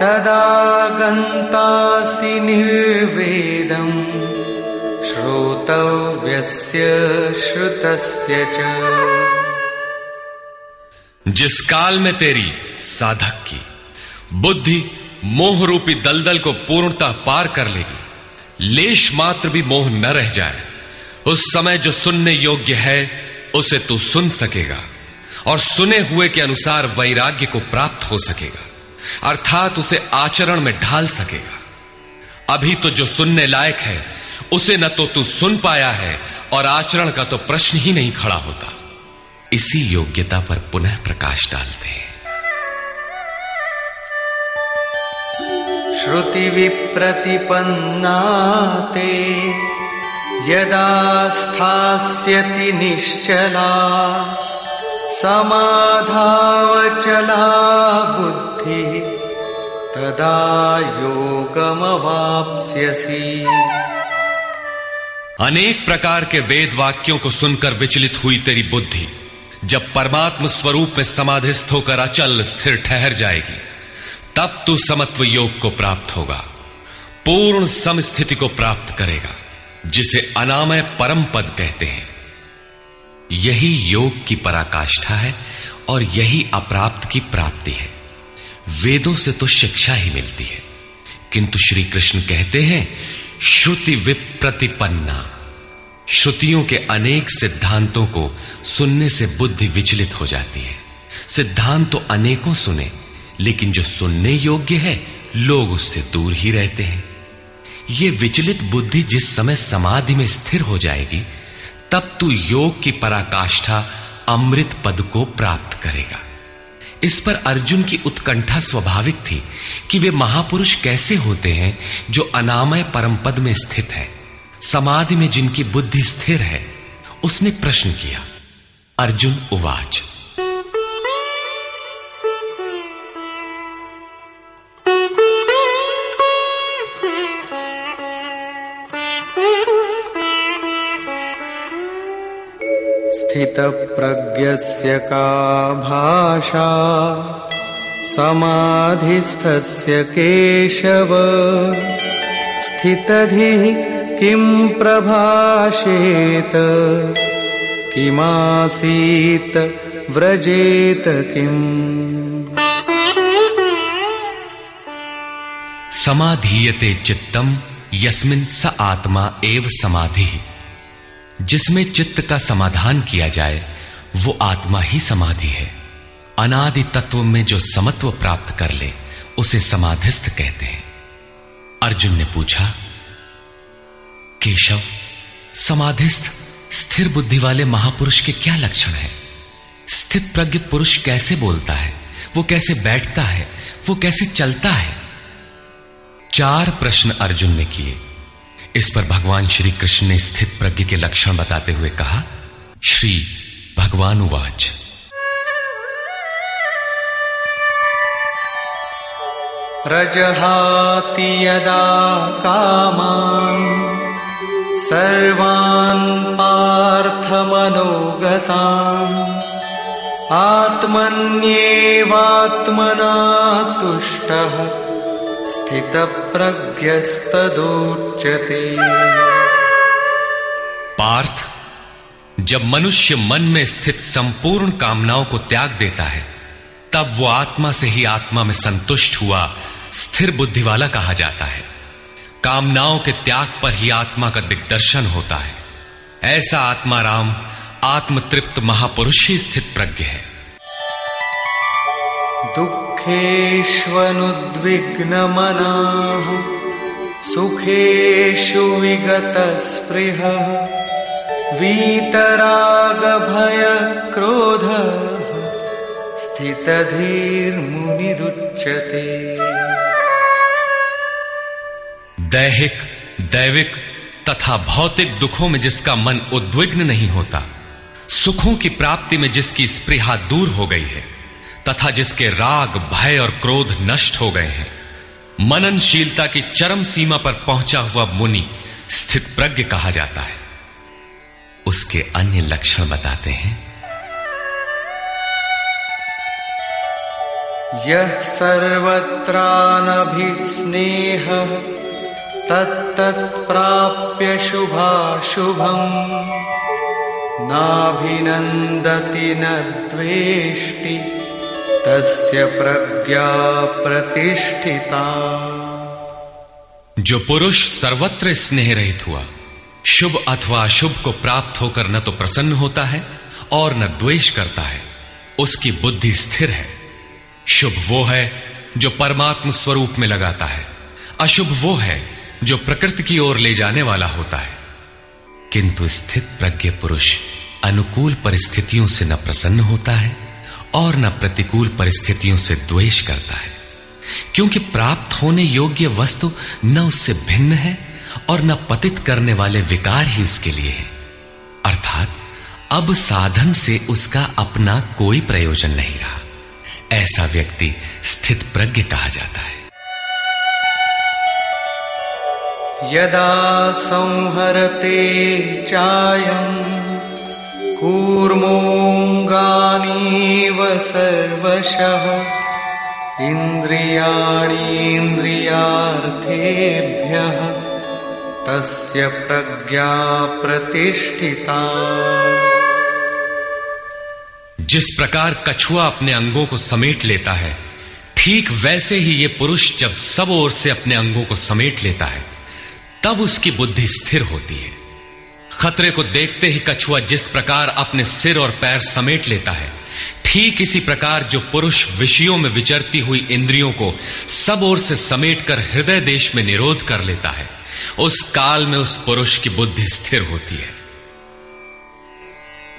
तदा गन्तासि निर्वेदं श्रोतव्यस्य श्रुतस्य च। जिस काल में तेरी साधक की बुद्धि मोह रूपी दलदल को पूर्णतः पार कर लेगी, लेश मात्र भी मोह न रह जाए, उस समय जो सुनने योग्य है उसे तू सुन सकेगा और सुने हुए के अनुसार वैराग्य को प्राप्त हो सकेगा, अर्थात उसे आचरण में ढाल सकेगा। अभी तो जो सुनने लायक है उसे न तो तू सुन पाया है और आचरण का तो प्रश्न ही नहीं खड़ा होता। इसी योग्यता पर पुनः प्रकाश डालते हैं। श्रुति विप्रतिपन्नाते यदा स्थास्यति निश्चला समाधावचला बुद्धि तदा योगमवाप्स्यसि। अनेक प्रकार के वेद वाक्यों को सुनकर विचलित हुई तेरी बुद्धि जब परमात्म स्वरूप में समाधिस्थ होकर अचल स्थिर ठहर जाएगी, तब तू समत्व योग को प्राप्त होगा, पूर्ण समस्थिति को प्राप्त करेगा जिसे अनामय परम पद कहते हैं। यही योग की पराकाष्ठा है और यही अप्राप्त की प्राप्ति है। वेदों से तो शिक्षा ही मिलती है, किंतु श्री कृष्ण कहते हैं श्रुति विप्रतिपन्ना। श्रुतियों के अनेक सिद्धांतों को सुनने से बुद्धि विचलित हो जाती है। सिद्धांत तो अनेकों सुने, लेकिन जो सुनने योग्य है लोग उससे दूर ही रहते हैं। ये विचलित बुद्धि जिस समय समाधि में स्थिर हो जाएगी, तब तू योग की पराकाष्ठा अमृत पद को प्राप्त करेगा। इस पर अर्जुन की उत्कंठा स्वाभाविक थी कि वे महापुरुष कैसे होते हैं जो अनामय परम पद में स्थित हैं, समाधि में जिनकी बुद्धि स्थिर है। उसने प्रश्न किया। अर्जुन उवाच। स्थितप्रज्ञस्य का भाषा समाधिस्थस्य केशव स्थितधिः किं प्रभाषेत किमासीत व्रजेत किम। समाधीयते चित्तम यस्मिन् स आत्मा एव समाधिः। जिसमें चित्त का समाधान किया जाए वो आत्मा ही समाधि है। अनादि तत्व में जो समत्व प्राप्त कर ले उसे समाधिस्थ कहते हैं। अर्जुन ने पूछा, केशव, समाधिस्थ स्थिर बुद्धि वाले महापुरुष के क्या लक्षण हैं? स्थित प्रज्ञ पुरुष कैसे बोलता है, वो कैसे बैठता है, वो कैसे चलता है? चार प्रश्न अर्जुन ने किए। इस पर भगवान श्री कृष्ण ने स्थित प्रज्ञ के लक्षण बताते हुए कहा, श्री भगवान उवाच। रजहाति यदा कामान् सर्वान् पार्थ मनोगतान् आत्मन्येवात्मना तुष्टः स्थित प्रज्ञस्तदुच्यते। पार्थ, जब मनुष्य मन में स्थित संपूर्ण कामनाओं को त्याग देता है तब वो आत्मा से ही आत्मा में संतुष्ट हुआ स्थिर बुद्धि वाला कहा जाता है। कामनाओं के त्याग पर ही आत्मा का दिग्दर्शन होता है। ऐसा आत्मा राम आत्मतृप्त महापुरुष ही स्थित प्रज्ञ है। दुख दुःखेष्वनुद्विग्नमनाः सुखेषु विगतस्पृहः वीतरागभयक्रोधः स्थितधीर्मुनिरुच्यते। दैहिक, दैविक तथा भौतिक दुखों में जिसका मन उद्विग्न नहीं होता, सुखों की प्राप्ति में जिसकी स्पृहा दूर हो गई है तथा जिसके राग, भय और क्रोध नष्ट हो गए हैं, मननशीलता की चरम सीमा पर पहुंचा हुआ मुनि स्थित प्रज्ञ कहा जाता है। उसके अन्य लक्षण बताते हैं। यः सर्वत्रानभिस्नेह तत्तत्प्राप्य शुभाशुभम् नाभिनन्दति न द्वेष्टि तस्य प्रज्ञा प्रतिष्ठिता। जो पुरुष सर्वत्र स्नेह रहित हुआ, शुभ अथवा अशुभ को प्राप्त होकर न तो प्रसन्न होता है और न द्वेष करता है, उसकी बुद्धि स्थिर है। शुभ वो है जो परमात्म स्वरूप में लगाता है, अशुभ वो है जो प्रकृति की ओर ले जाने वाला होता है। किंतु स्थित प्रज्ञ पुरुष अनुकूल परिस्थितियों से न प्रसन्न होता है और न प्रतिकूल परिस्थितियों से द्वेष करता है, क्योंकि प्राप्त होने योग्य वस्तु न उससे भिन्न है और न पतित करने वाले विकार ही उसके लिए है। अर्थात अब साधन से उसका अपना कोई प्रयोजन नहीं रहा। ऐसा व्यक्ति स्थित प्रज्ञ कहा जाता है। यदा संहरते चायम् कूर्मोऽङ्गानीव सर्वशः इन्द्रियाणीन्द्रियार्थेभ्यः तस्य प्रज्ञा प्रतिष्ठिता। जिस प्रकार कछुआ अपने अंगों को समेट लेता है, ठीक वैसे ही ये पुरुष जब सब ओर से अपने अंगों को समेट लेता है तब उसकी बुद्धि स्थिर होती है। खतरे को देखते ही कछुआ जिस प्रकार अपने सिर और पैर समेट लेता है, ठीक इसी प्रकार जो पुरुष विषयों में विचरती हुई इंद्रियों को सब ओर से समेटकर हृदय देश में निरोध कर लेता है, उस काल में उस पुरुष की बुद्धि स्थिर होती है।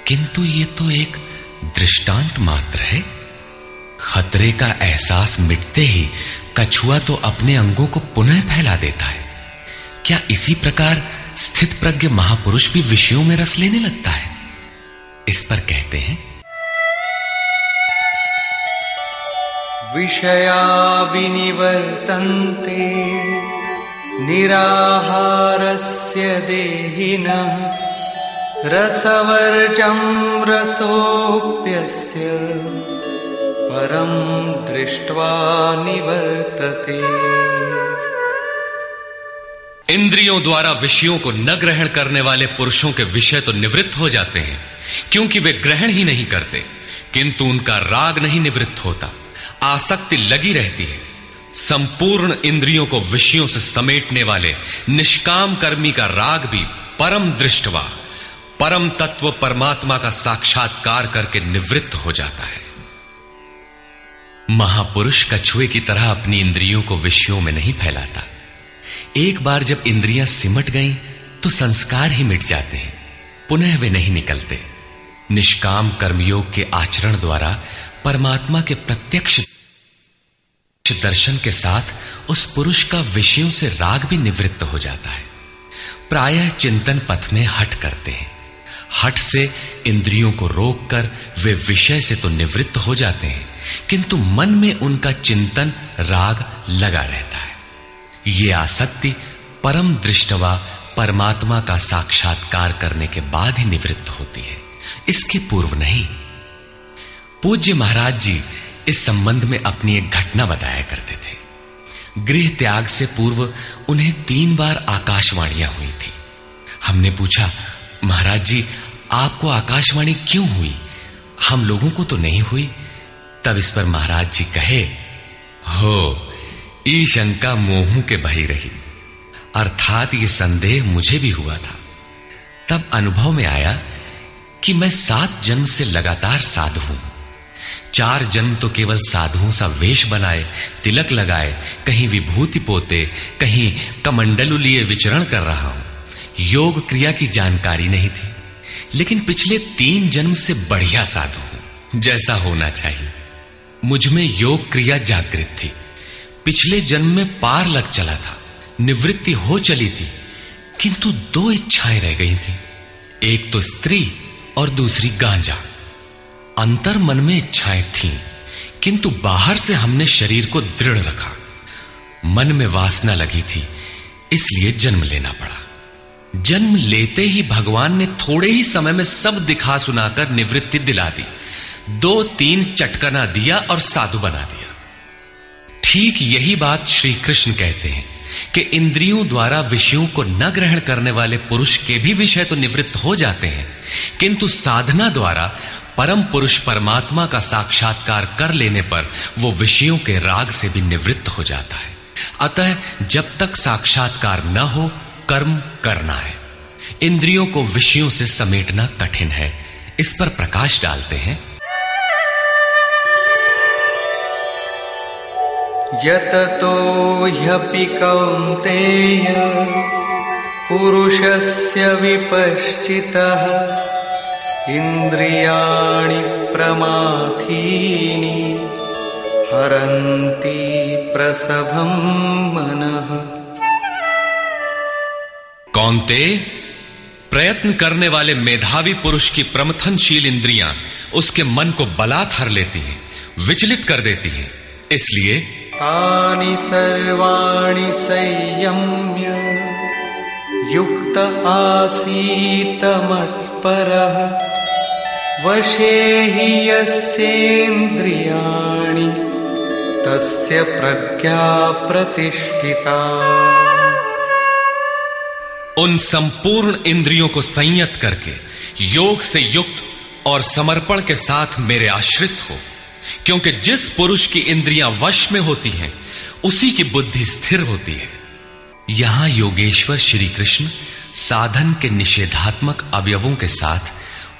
किंतु यह तो एक दृष्टांत मात्र है। खतरे का एहसास मिटते ही कछुआ तो अपने अंगों को पुनः फैला देता है। क्या इसी प्रकार स्थित प्रज्ञ महापुरुष भी विषयों में रस लेने लगता है? इस पर कहते हैं, विषया विनिवर्तन्ते निराहारस्य देहिनः रसवर्जं रसोऽप्यस्य परं दृष्ट्वा निवर्तते। इंद्रियों द्वारा विषयों को न ग्रहण करने वाले पुरुषों के विषय तो निवृत्त हो जाते हैं, क्योंकि वे ग्रहण ही नहीं करते, किंतु उनका राग नहीं निवृत्त होता, आसक्ति लगी रहती है। संपूर्ण इंद्रियों को विषयों से समेटने वाले निष्काम कर्मी का राग भी परम दृष्टवा, परम तत्व परमात्मा का साक्षात्कार करके निवृत्त हो जाता है। महापुरुष कछुए की तरह अपनी इंद्रियों को विषयों में नहीं फैलाता। एक बार जब इंद्रियां सिमट गईं, तो संस्कार ही मिट जाते हैं, पुनः वे नहीं निकलते। निष्काम कर्मयोग के आचरण द्वारा परमात्मा के प्रत्यक्ष दर्शन के साथ उस पुरुष का विषयों से राग भी निवृत्त हो जाता है। प्रायः चिंतन पथ में हट करते हैं। हट से इंद्रियों को रोककर वे विषय से तो निवृत्त हो जाते हैं, किंतु मन में उनका चिंतन राग लगा रहता है। ये आसक्ति परम दृष्टवा परमात्मा का साक्षात्कार करने के बाद ही निवृत्त होती है, इसके पूर्व नहीं। पूज्य महाराज जी इस संबंध में अपनी एक घटना बताया करते थे। गृह त्याग से पूर्व उन्हें तीन बार आकाशवाणियां हुई थी। हमने पूछा, महाराज जी आपको आकाशवाणी क्यों हुई? हम लोगों को तो नहीं हुई। तब इस पर महाराज जी कहे, हो, ई शंका मोह के बही रही, अर्थात ये संदेह मुझे भी हुआ था। तब अनुभव में आया कि मैं सात जन्म से लगातार साधु हूं। चार जन्म तो केवल साधुओं सा वेश बनाए, तिलक लगाए, कहीं विभूति पोते, कहीं कमंडलू लिए विचरण कर रहा हूं। योग क्रिया की जानकारी नहीं थी, लेकिन पिछले तीन जन्म से बढ़िया साधु हूं, जैसा होना चाहिए। मुझमें योग क्रिया जागृत थी। पिछले जन्म में पार लग चला था, निवृत्ति हो चली थी, किंतु दो इच्छाएं रह गई थी, एक तो स्त्री और दूसरी गांजा। अंतर मन में इच्छाएं थीं, किंतु बाहर से हमने शरीर को दृढ़ रखा। मन में वासना लगी थी, इसलिए जन्म लेना पड़ा। जन्म लेते ही भगवान ने थोड़े ही समय में सब दिखा सुनाकर निवृत्ति दिला दी। दो तीन चटकना दिया और साधु बना दिया। ठीक यही बात श्री कृष्ण कहते हैं कि इंद्रियों द्वारा विषयों को न ग्रहण करने वाले पुरुष के भी विषय तो निवृत्त हो जाते हैं, किंतु साधना द्वारा परम पुरुष परमात्मा का साक्षात्कार कर लेने पर वो विषयों के राग से भी निवृत्त हो जाता है। अतः जब तक साक्षात्कार न हो, कर्म करना है। इंद्रियों को विषयों से समेटना कठिन है। इस पर प्रकाश डालते हैं, यततो ह्यपि कौन्तेय पुरुषस्य विपश्चितः इंद्रियाणि प्रमाथीनि हरन्ति प्रसभं मनः। कौन्तेय, प्रयत्न करने वाले मेधावी पुरुष की प्रमथनशील इंद्रियां उसके मन को बलात् हर लेती हैं, विचलित कर देती हैं। इसलिए तानि सर्वाणि संयम्य युक्त आसीत मत्परः वशे हि यस्येन्द्रियाणि तस्य प्रज्ञा प्रतिष्ठिता। उन संपूर्ण इंद्रियों को संयत करके योग से युक्त और समर्पण के साथ मेरे आश्रित हो, क्योंकि जिस पुरुष की इंद्रियां वश में होती हैं, उसी की बुद्धि स्थिर होती है। यहां योगेश्वर श्री कृष्ण साधन के निषेधात्मक अवयवों के साथ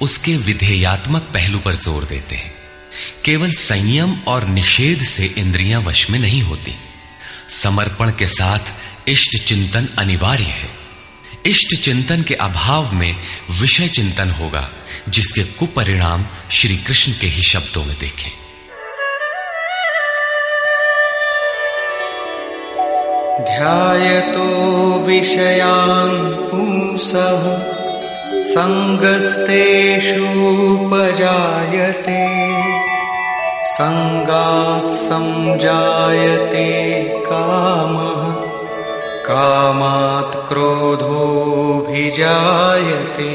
उसके विधेयात्मक पहलू पर जोर देते हैं। केवल संयम और निषेध से इंद्रियां वश में नहीं होती। समर्पण के साथ इष्ट चिंतन अनिवार्य है। इष्ट चिंतन के अभाव में विषय चिंतन होगा, जिसके कुपरिणाम श्री कृष्ण के ही शब्दों में देखें। ध्यायतो विषयान् पुंसः संगस्तेषूपजायते संगात् संजायते कामः कामात् क्रोधोऽभिजायते।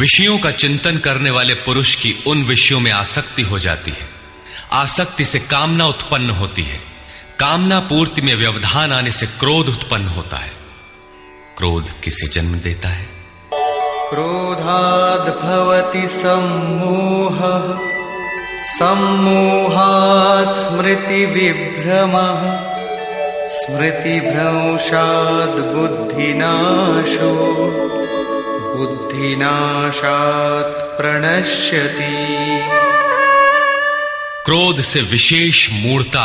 विषयों का चिंतन करने वाले पुरुष की उन विषयों में आसक्ति हो जाती है। आसक्ति से कामना उत्पन्न होती है। कामना पूर्ति में व्यवधान आने से क्रोध उत्पन्न होता है। क्रोध किसे जन्म देता है? क्रोधाद् भवति सम्मोहः सम्मोहात् स्मृति विभ्रमः स्मृतिभ्रंशाद् बुद्धिनाशो बुद्धिनाशात् प्रणश्यति। क्रोध से विशेष मूर्ता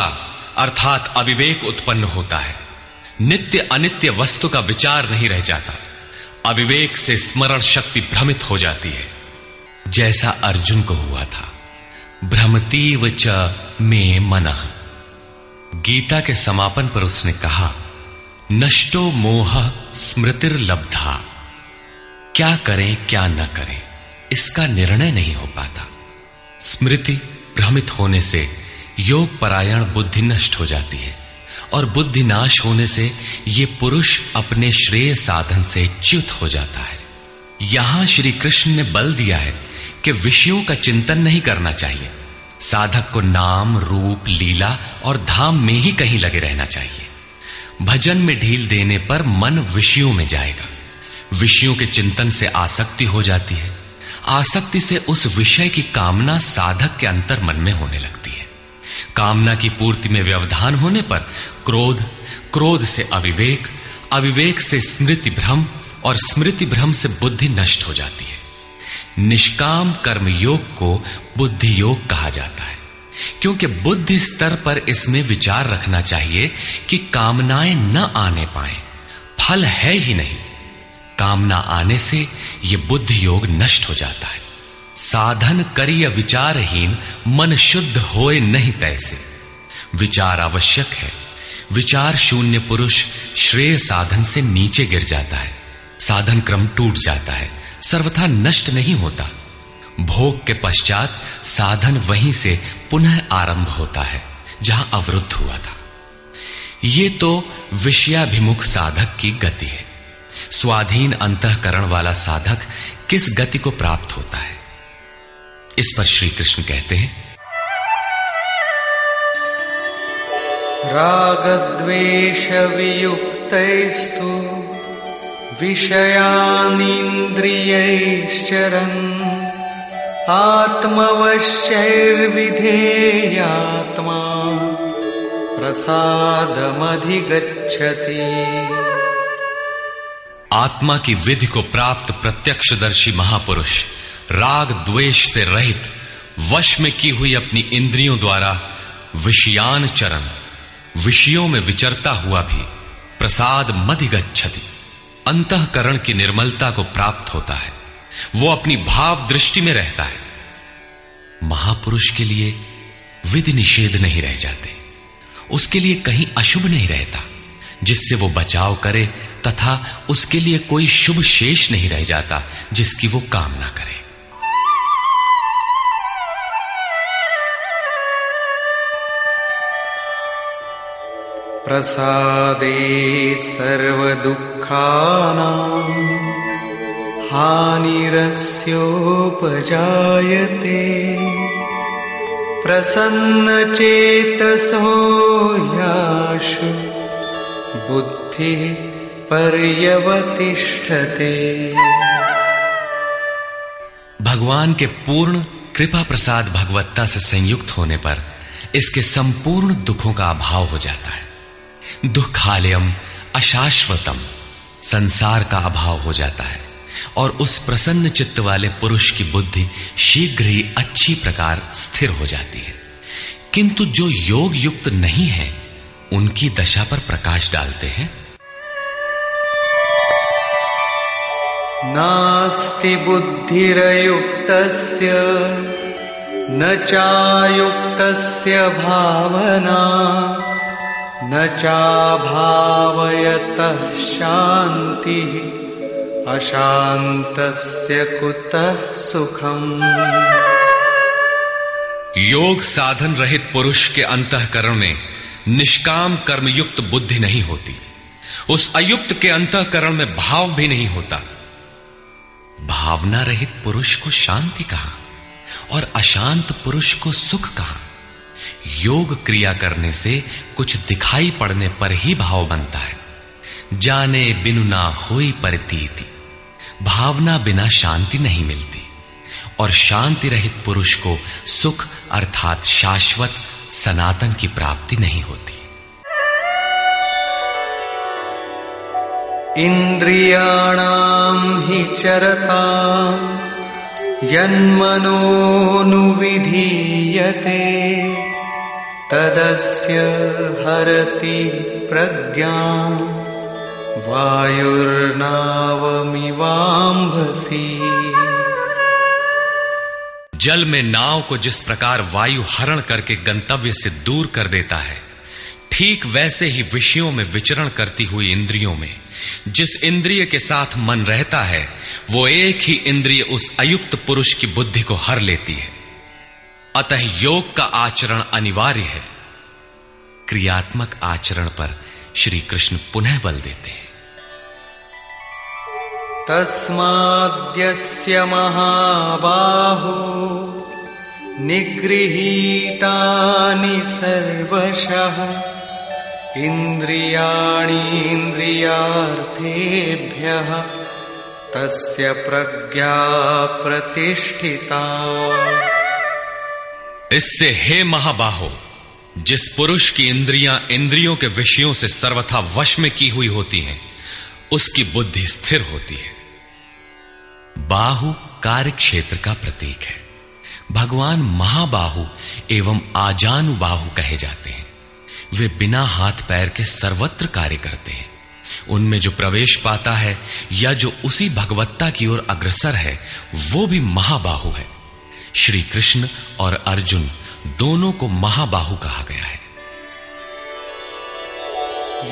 अर्थात अविवेक उत्पन्न होता है। नित्य अनित्य वस्तु का विचार नहीं रह जाता। अविवेक से स्मरण शक्ति भ्रमित हो जाती है, जैसा अर्जुन को हुआ था। भ्रमतीव च मे मनः। गीता के समापन पर उसने कहा, नष्टो मोहः स्मृतिर्लब्धा। क्या करें क्या न करें इसका निर्णय नहीं हो पाता। स्मृति भ्रमित होने से योग परायण बुद्धि नष्ट हो जाती है और बुद्धि नाश होने से ये पुरुष अपने श्रेय साधन से च्युत हो जाता है। यहां श्री कृष्ण ने बल दिया है कि विषयों का चिंतन नहीं करना चाहिए। साधक को नाम रूप लीला और धाम में ही कहीं लगे रहना चाहिए। भजन में ढील देने पर मन विषयों में जाएगा। विषयों के चिंतन से आसक्ति हो जाती है। आसक्ति से उस विषय की कामना साधक के अंतर मन में होने लगती है। कामना की पूर्ति में व्यवधान होने पर क्रोध, क्रोध से अविवेक, अविवेक से स्मृति भ्रम और स्मृति भ्रम से बुद्धि नष्ट हो जाती है। निष्काम कर्म योग को बुद्धि योग कहा जाता है, क्योंकि बुद्धि स्तर पर इसमें विचार रखना चाहिए कि कामनाएं न आने पाए। फल है ही नहीं। कामना आने से यह बुद्धि योग नष्ट हो जाता है। साधन करिय विचारहीन मन शुद्ध होए नहीं तैसे। विचार आवश्यक है। विचार शून्य पुरुष श्रेय साधन से नीचे गिर जाता है। साधन क्रम टूट जाता है, सर्वथा नष्ट नहीं होता। भोग के पश्चात साधन वहीं से पुनः आरंभ होता है जहां अवरुद्ध हुआ था। ये तो विषयाभिमुख साधक की गति है। स्वाधीन अंतःकरण वाला साधक किस गति को प्राप्त होता है, इस पर श्री कृष्ण कहते हैं, रागद्वेष वियुक्तैस्तु विषयानीन्द्रियैश्चरन् आत्मवश्यैर्विधेयात्मा प्रसादमधिगच्छति। आत्मा की विधि को प्राप्त प्रत्यक्षदर्शी महापुरुष राग द्वेष से रहित वश में की हुई अपनी इंद्रियों द्वारा विषयान चरण विषयों में विचरता हुआ भी प्रसाद मधिगच्छति अंतःकरण की निर्मलता को प्राप्त होता है। वो अपनी भाव दृष्टि में रहता है। महापुरुष के लिए विधि निषेध नहीं रह जाते। उसके लिए कहीं अशुभ नहीं रहता जिससे वो बचाव करे, तथा उसके लिए कोई शुभ शेष नहीं रह जाता जिसकी वो कामना करे। प्रसादे सर्वदुःखानां हानिरस्योपजायते प्रसन्नचेतसो याशु बुद्धि पर्यवतिष्ठते। भगवान के पूर्ण कृपा प्रसाद भगवत्ता से संयुक्त होने पर इसके संपूर्ण दुखों का अभाव हो जाता है। दुःखालयम अशाश्वतम संसार का अभाव हो जाता है और उस प्रसन्न चित्त वाले पुरुष की बुद्धि शीघ्र ही अच्छी प्रकार स्थिर हो जाती है। किंतु जो योग युक्त नहीं है उनकी दशा पर प्रकाश डालते हैं। नास्ति बुद्धिरयुक्तस्य न चायुक्तस्य भावना न चाभावयतः शांति अशांतस्य कुतः सुखम्। योग साधन रहित पुरुष के अंतःकरण में निष्काम कर्मयुक्त बुद्धि नहीं होती। उस अयुक्त के अंतःकरण में भाव भी नहीं होता। भावना रहित पुरुष को शांति कहा और अशांत पुरुष को सुख कहा। योग क्रिया करने से कुछ दिखाई पड़ने पर ही भाव बनता है। जाने बिनु ना होई परितीति। भावना बिना शांति नहीं मिलती और शांति रहित पुरुष को सुख अर्थात शाश्वत सनातन की प्राप्ति नहीं होती। इंद्रियाणां हि चरतां यन्मनोनुविधीयते तदस्य हरति प्रज्ञां वायुर्नावमिवाम्भसि। जल में नाव को जिस प्रकार वायु हरण करके गंतव्य से दूर कर देता है, ठीक वैसे ही विषयों में विचरण करती हुई इंद्रियों में जिस इंद्रिय के साथ मन रहता है, वो एक ही इंद्रिय उस अयुक्त पुरुष की बुद्धि को हर लेती है। अतः योग का आचरण अनिवार्य है। क्रियात्मक आचरण पर श्री कृष्ण पुनः बल देते हैं। तस्माद्यस्य महाबाहो निगृहीतानि सर्वशः इंद्रियाणि इंद्रियार्थेभ्यः तस्य प्रज्ञा प्रतिष्ठिता। इससे हे महाबाहो, जिस पुरुष की इंद्रियां इंद्रियों के विषयों से सर्वथा वश में की हुई होती हैं, उसकी बुद्धि स्थिर होती है। बाहु कार्य क्षेत्र का प्रतीक है। भगवान महाबाहु एवं आजानुबाहु कहे जाते हैं। वे बिना हाथ पैर के सर्वत्र कार्य करते हैं। उनमें जो प्रवेश पाता है या जो उसी भगवत्ता की ओर अग्रसर है, वो भी महाबाहु है। श्री कृष्ण और अर्जुन दोनों को महाबाहु कहा गया है।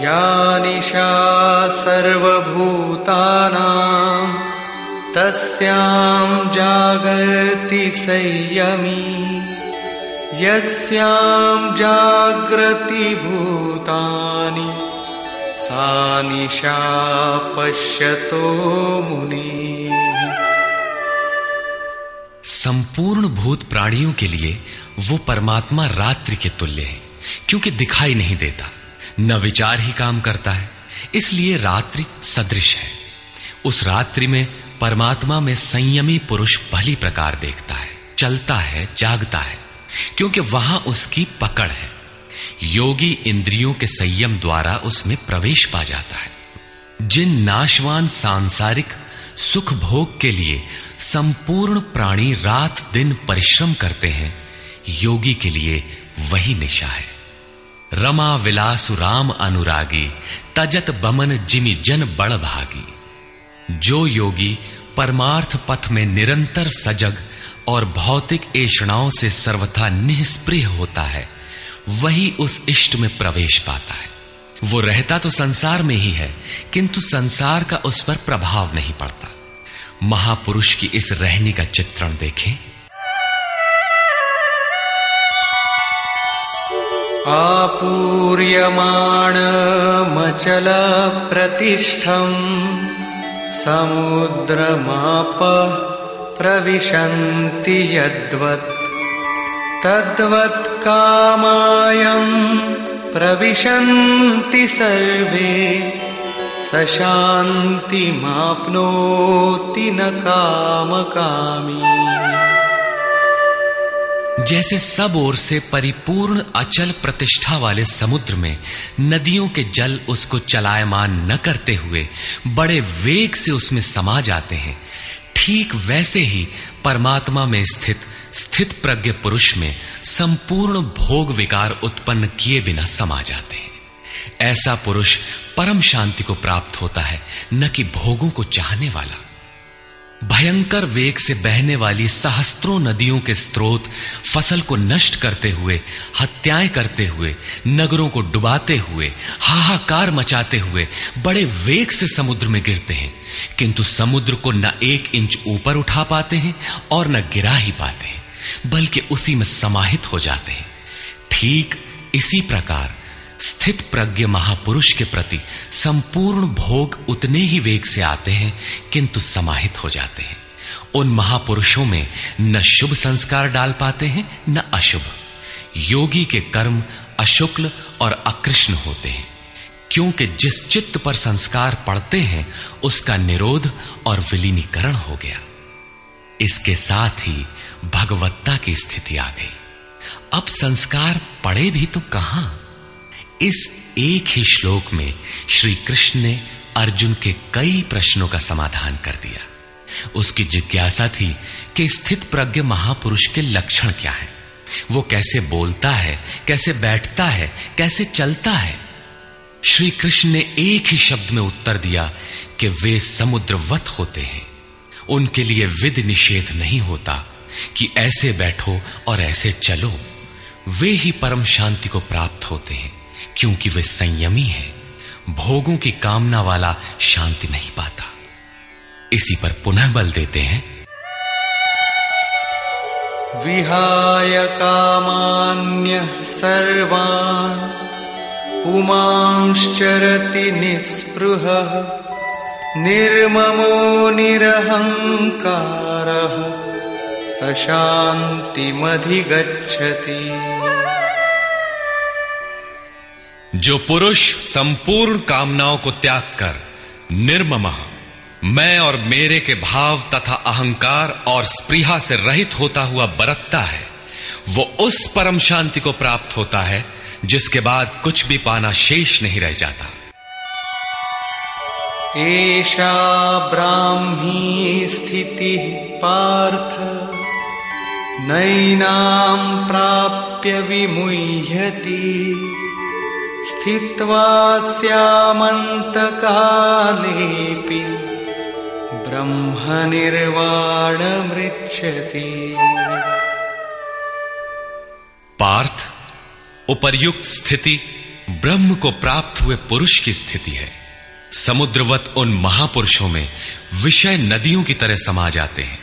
या निशा सर्वभूतानां तस्यां जागर्ति संयमी यस्यां जाग्रति भूतानि सा निशा पश्यतो मुनि। संपूर्ण भूत प्राणियों के लिए वो परमात्मा रात्रि के तुल्य है, क्योंकि दिखाई नहीं देता, न विचार ही काम करता है, इसलिए रात्रि सदृश है। उस रात्रि में परमात्मा में संयमी पुरुष भली प्रकार देखता है, चलता है, जागता है, क्योंकि वहां उसकी पकड़ है। योगी इंद्रियों के संयम द्वारा उसमें प्रवेश पा जाता है। जिन नाशवान सांसारिक सुख भोग के लिए संपूर्ण प्राणी रात दिन परिश्रम करते हैं, योगी के लिए वही निशा है। रमा विलासु राम अनुरागी तजत बमन जिमि जन बड़ भागी। जो योगी परमार्थ पथ में निरंतर सजग और भौतिक ऐषणाओं से सर्वथा निःस्पृह होता है, वही उस इष्ट में प्रवेश पाता है। वो रहता तो संसार में ही है, किंतु संसार का उस पर प्रभाव नहीं पड़ता। महापुरुष की इस रहनी का चित्रण देखें। आपूर्यमाणमचल प्रतिष्ठं समुद्रमाप प्रविशन्ति यद्वत् तद्वत् कामायं प्रविशन्ति सर्वे सशांति माप्नोति न कामकामी। जैसे सब ओर से परिपूर्ण अचल प्रतिष्ठा वाले समुद्र में नदियों के जल उसको चलायमान न करते हुए बड़े वेग से उसमें समा जाते हैं, ठीक वैसे ही परमात्मा में स्थित स्थित प्रज्ञ पुरुष में संपूर्ण भोग विकार उत्पन्न किए बिना समा जाते हैं। ऐसा पुरुष परम शांति को प्राप्त होता है, न कि भोगों को चाहने वाला। भयंकर वेग से बहने वाली सहस्त्रों नदियों के स्रोत फसल को नष्ट करते हुए, हत्याएं करते हुए, नगरों को डुबाते हुए, हाहाकार मचाते हुए बड़े वेग से समुद्र में गिरते हैं, किंतु समुद्र को न एक इंच ऊपर उठा पाते हैं और न गिरा ही पाते हैं, बल्कि उसी में समाहित हो जाते हैं। ठीक इसी प्रकार स्थित प्रज्ञ महापुरुष के प्रति संपूर्ण भोग उतने ही वेग से आते हैं, किंतु समाहित हो जाते हैं। उन महापुरुषों में न शुभ संस्कार डाल पाते हैं न अशुभ। योगी के कर्म अशुक्ल और अकृष्ण होते हैं, क्योंकि जिस चित्त पर संस्कार पड़ते हैं उसका निरोध और विलीनीकरण हो गया। इसके साथ ही भगवत्ता की स्थिति आ गई। अब संस्कार पड़े भी तो कहां। इस एक ही श्लोक में श्री कृष्ण ने अर्जुन के कई प्रश्नों का समाधान कर दिया। उसकी जिज्ञासा थी कि स्थित प्रज्ञ महापुरुष के लक्षण क्या हैं? वो कैसे बोलता है, कैसे बैठता है, कैसे चलता है? श्री कृष्ण ने एक ही शब्द में उत्तर दिया कि वे समुद्रवत होते हैं। उनके लिए विधि निषेध नहीं होता कि ऐसे बैठो और ऐसे चलो। वे ही परम शांति को प्राप्त होते हैं, क्योंकि वे संयमी हैं। भोगों की कामना वाला शांति नहीं पाता। इसी पर पुनः बल देते हैं। विहाय कामान्य सर्वान् पुमांश्चरति निस्पृहः निर्ममो निरहंकारः सशांतिमधिगच्छति। जो पुरुष संपूर्ण कामनाओं को त्याग कर निर्मम, मैं और मेरे के भाव तथा अहंकार और स्पृहा से रहित होता हुआ बरतता है, वो उस परम शांति को प्राप्त होता है जिसके बाद कुछ भी पाना शेष नहीं रह जाता। एषा ब्राह्मी स्थिति पार्थ नैनां प्राप्य विमुह्यति स्थित्वा स्यामन्तकालेऽपि ब्रह्मनिर्वाणमृच्छति। पार्थ, उपर्युक्त स्थिति ब्रह्म को प्राप्त हुए पुरुष की स्थिति है। समुद्रवत उन महापुरुषों में विषय नदियों की तरह समा जाते हैं।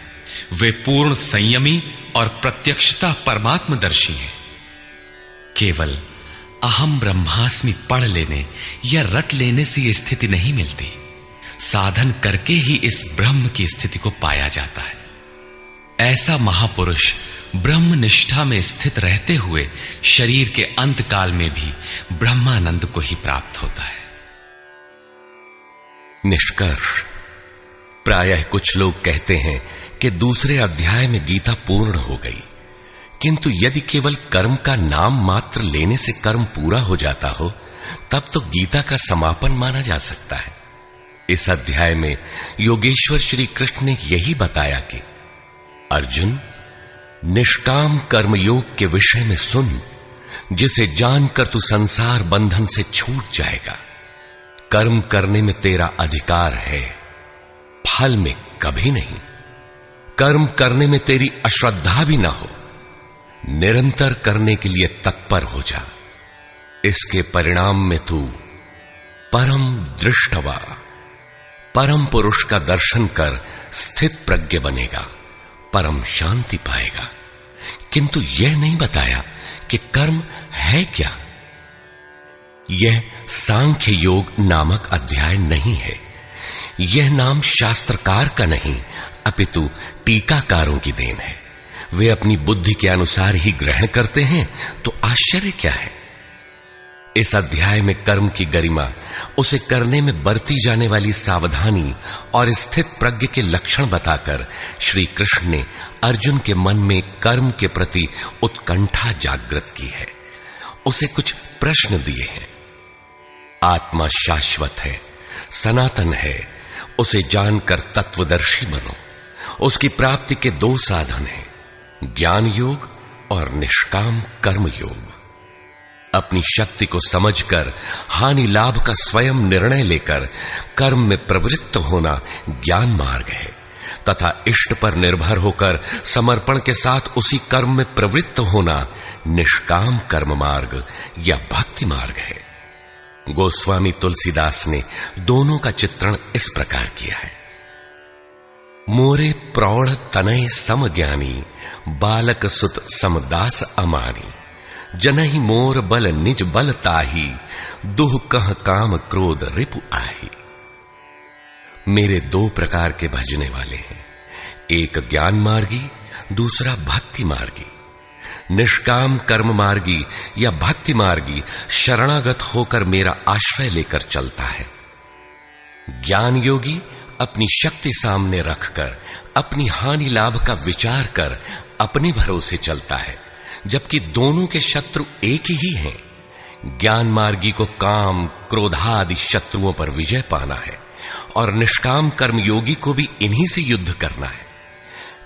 वे पूर्ण संयमी और प्रत्यक्षता परमात्मदर्शी हैं। केवल अहम ब्रह्मास्मि पढ़ लेने या रट लेने से यह स्थिति नहीं मिलती। साधन करके ही इस ब्रह्म की स्थिति को पाया जाता है। ऐसा महापुरुष ब्रह्म निष्ठा में स्थित रहते हुए शरीर के अंत काल में भी ब्रह्मानंद को ही प्राप्त होता है। निष्कर्ष। प्रायः कुछ लोग कहते हैं कि दूसरे अध्याय में गीता पूर्ण हो गई, किंतु यदि केवल कर्म का नाम मात्र लेने से कर्म पूरा हो जाता हो, तब तो गीता का समापन माना जा सकता है। इस अध्याय में योगेश्वर श्री कृष्ण ने यही बताया कि अर्जुन, निष्काम कर्मयोग के विषय में सुन, जिसे जानकर तू संसार बंधन से छूट जाएगा। कर्म करने में तेरा अधिकार है, फल में कभी नहीं। कर्म करने में तेरी अश्रद्धा भी ना हो। निरंतर करने के लिए तत्पर हो जा। इसके परिणाम में तू परम दृष्टवा, परम पुरुष का दर्शन कर स्थित प्रज्ञ बनेगा, परम शांति पाएगा। किंतु यह नहीं बताया कि कर्म है क्या। यह सांख्य योग नामक अध्याय नहीं है। यह नाम शास्त्रकार का नहीं, अपितु टीकाकारों की देन है। वे अपनी बुद्धि के अनुसार ही ग्रहण करते हैं, तो आश्चर्य क्या है। इस अध्याय में कर्म की गरिमा, उसे करने में बरती जाने वाली सावधानी और स्थित प्रज्ञ के लक्षण बताकर श्री कृष्ण ने अर्जुन के मन में कर्म के प्रति उत्कंठा जागृत की है। उसे कुछ प्रश्न दिए हैं। आत्मा शाश्वत है, सनातन है। उसे जानकर तत्वदर्शी बनो। उसकी प्राप्ति के दो साधन हैं, ज्ञान योग और निष्काम कर्म योग। अपनी शक्ति को समझकर हानि लाभ का स्वयं निर्णय लेकर कर्म में प्रवृत्त होना ज्ञान मार्ग है, तथा इष्ट पर निर्भर होकर समर्पण के साथ उसी कर्म में प्रवृत्त होना निष्काम कर्म मार्ग या भक्ति मार्ग है। गोस्वामी तुलसीदास ने दोनों का चित्रण इस प्रकार किया है। मोरे प्रौढ़ तनय समज्ञानी, बालक सुत समदास अमानी। जनहि मोर बल निज बल ताही, दुह कह काम क्रोध रिपु आही। मेरे दो प्रकार के भजने वाले हैं, एक ज्ञान मार्गी, दूसरा भक्ति मार्गी। निष्काम कर्म मार्गी या भक्ति मार्गी शरणागत होकर मेरा आश्रय लेकर चलता है। ज्ञान योगी अपनी शक्ति सामने रखकर अपनी हानि लाभ का विचार कर अपने भरोसे चलता है, जबकि दोनों के शत्रु एक ही हैं। ज्ञान मार्गी को काम क्रोधादि शत्रुओं पर विजय पाना है और निष्काम कर्म योगी को भी इन्हीं से युद्ध करना है।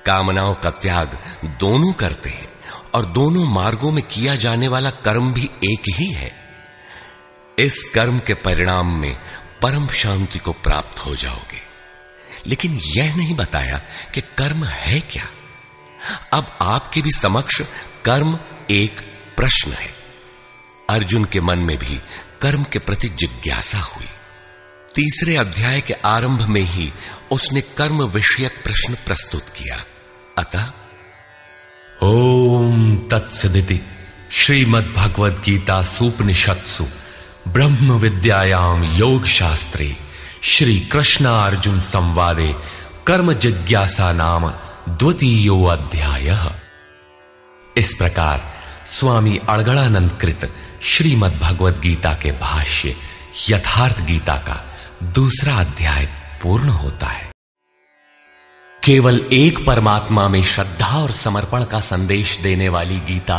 कामनाओं का त्याग दोनों करते हैं और दोनों मार्गों में किया जाने वाला कर्म भी एक ही है। इस कर्म के परिणाम में परम शांति को प्राप्त हो जाओगे, लेकिन यह नहीं बताया कि कर्म है क्या। अब आपके भी समक्ष कर्म एक प्रश्न है। अर्जुन के मन में भी कर्म के प्रति जिज्ञासा हुई। तीसरे अध्याय के आरंभ में ही उसने कर्म विषयक प्रश्न प्रस्तुत किया। अतः ओम तत्सदिति श्रीमद्भगवद्गीता सूपनिषत्सु ब्रह्म विद्यायाम योग शास्त्रे श्री कृष्ण अर्जुन संवादे कर्म जिज्ञासा नाम द्वितीयो अध्यायः। इस प्रकार स्वामी अड़गड़ानंद कृत श्रीमद्भगवद्गीता के भाष्य यथार्थ गीता का दूसरा अध्याय पूर्ण होता है। केवल एक परमात्मा में श्रद्धा और समर्पण का संदेश देने वाली गीता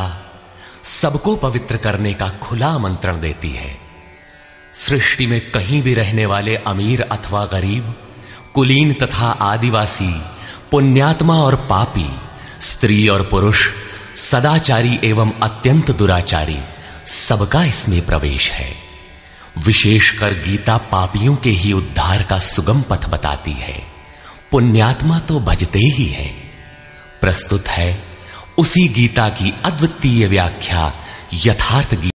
सबको पवित्र करने का खुला आमंत्रण देती है। सृष्टि में कहीं भी रहने वाले अमीर अथवा गरीब, कुलीन तथा आदिवासी, पुण्यात्मा और पापी, स्त्री और पुरुष, सदाचारी एवं अत्यंत दुराचारी, सबका इसमें प्रवेश है। विशेषकर गीता पापियों के ही उद्धार का सुगम पथ बताती है। पुण्यात्मा तो भजते ही है। प्रस्तुत है उसी गीता की अद्वितीय व्याख्या यथार्थ गीता।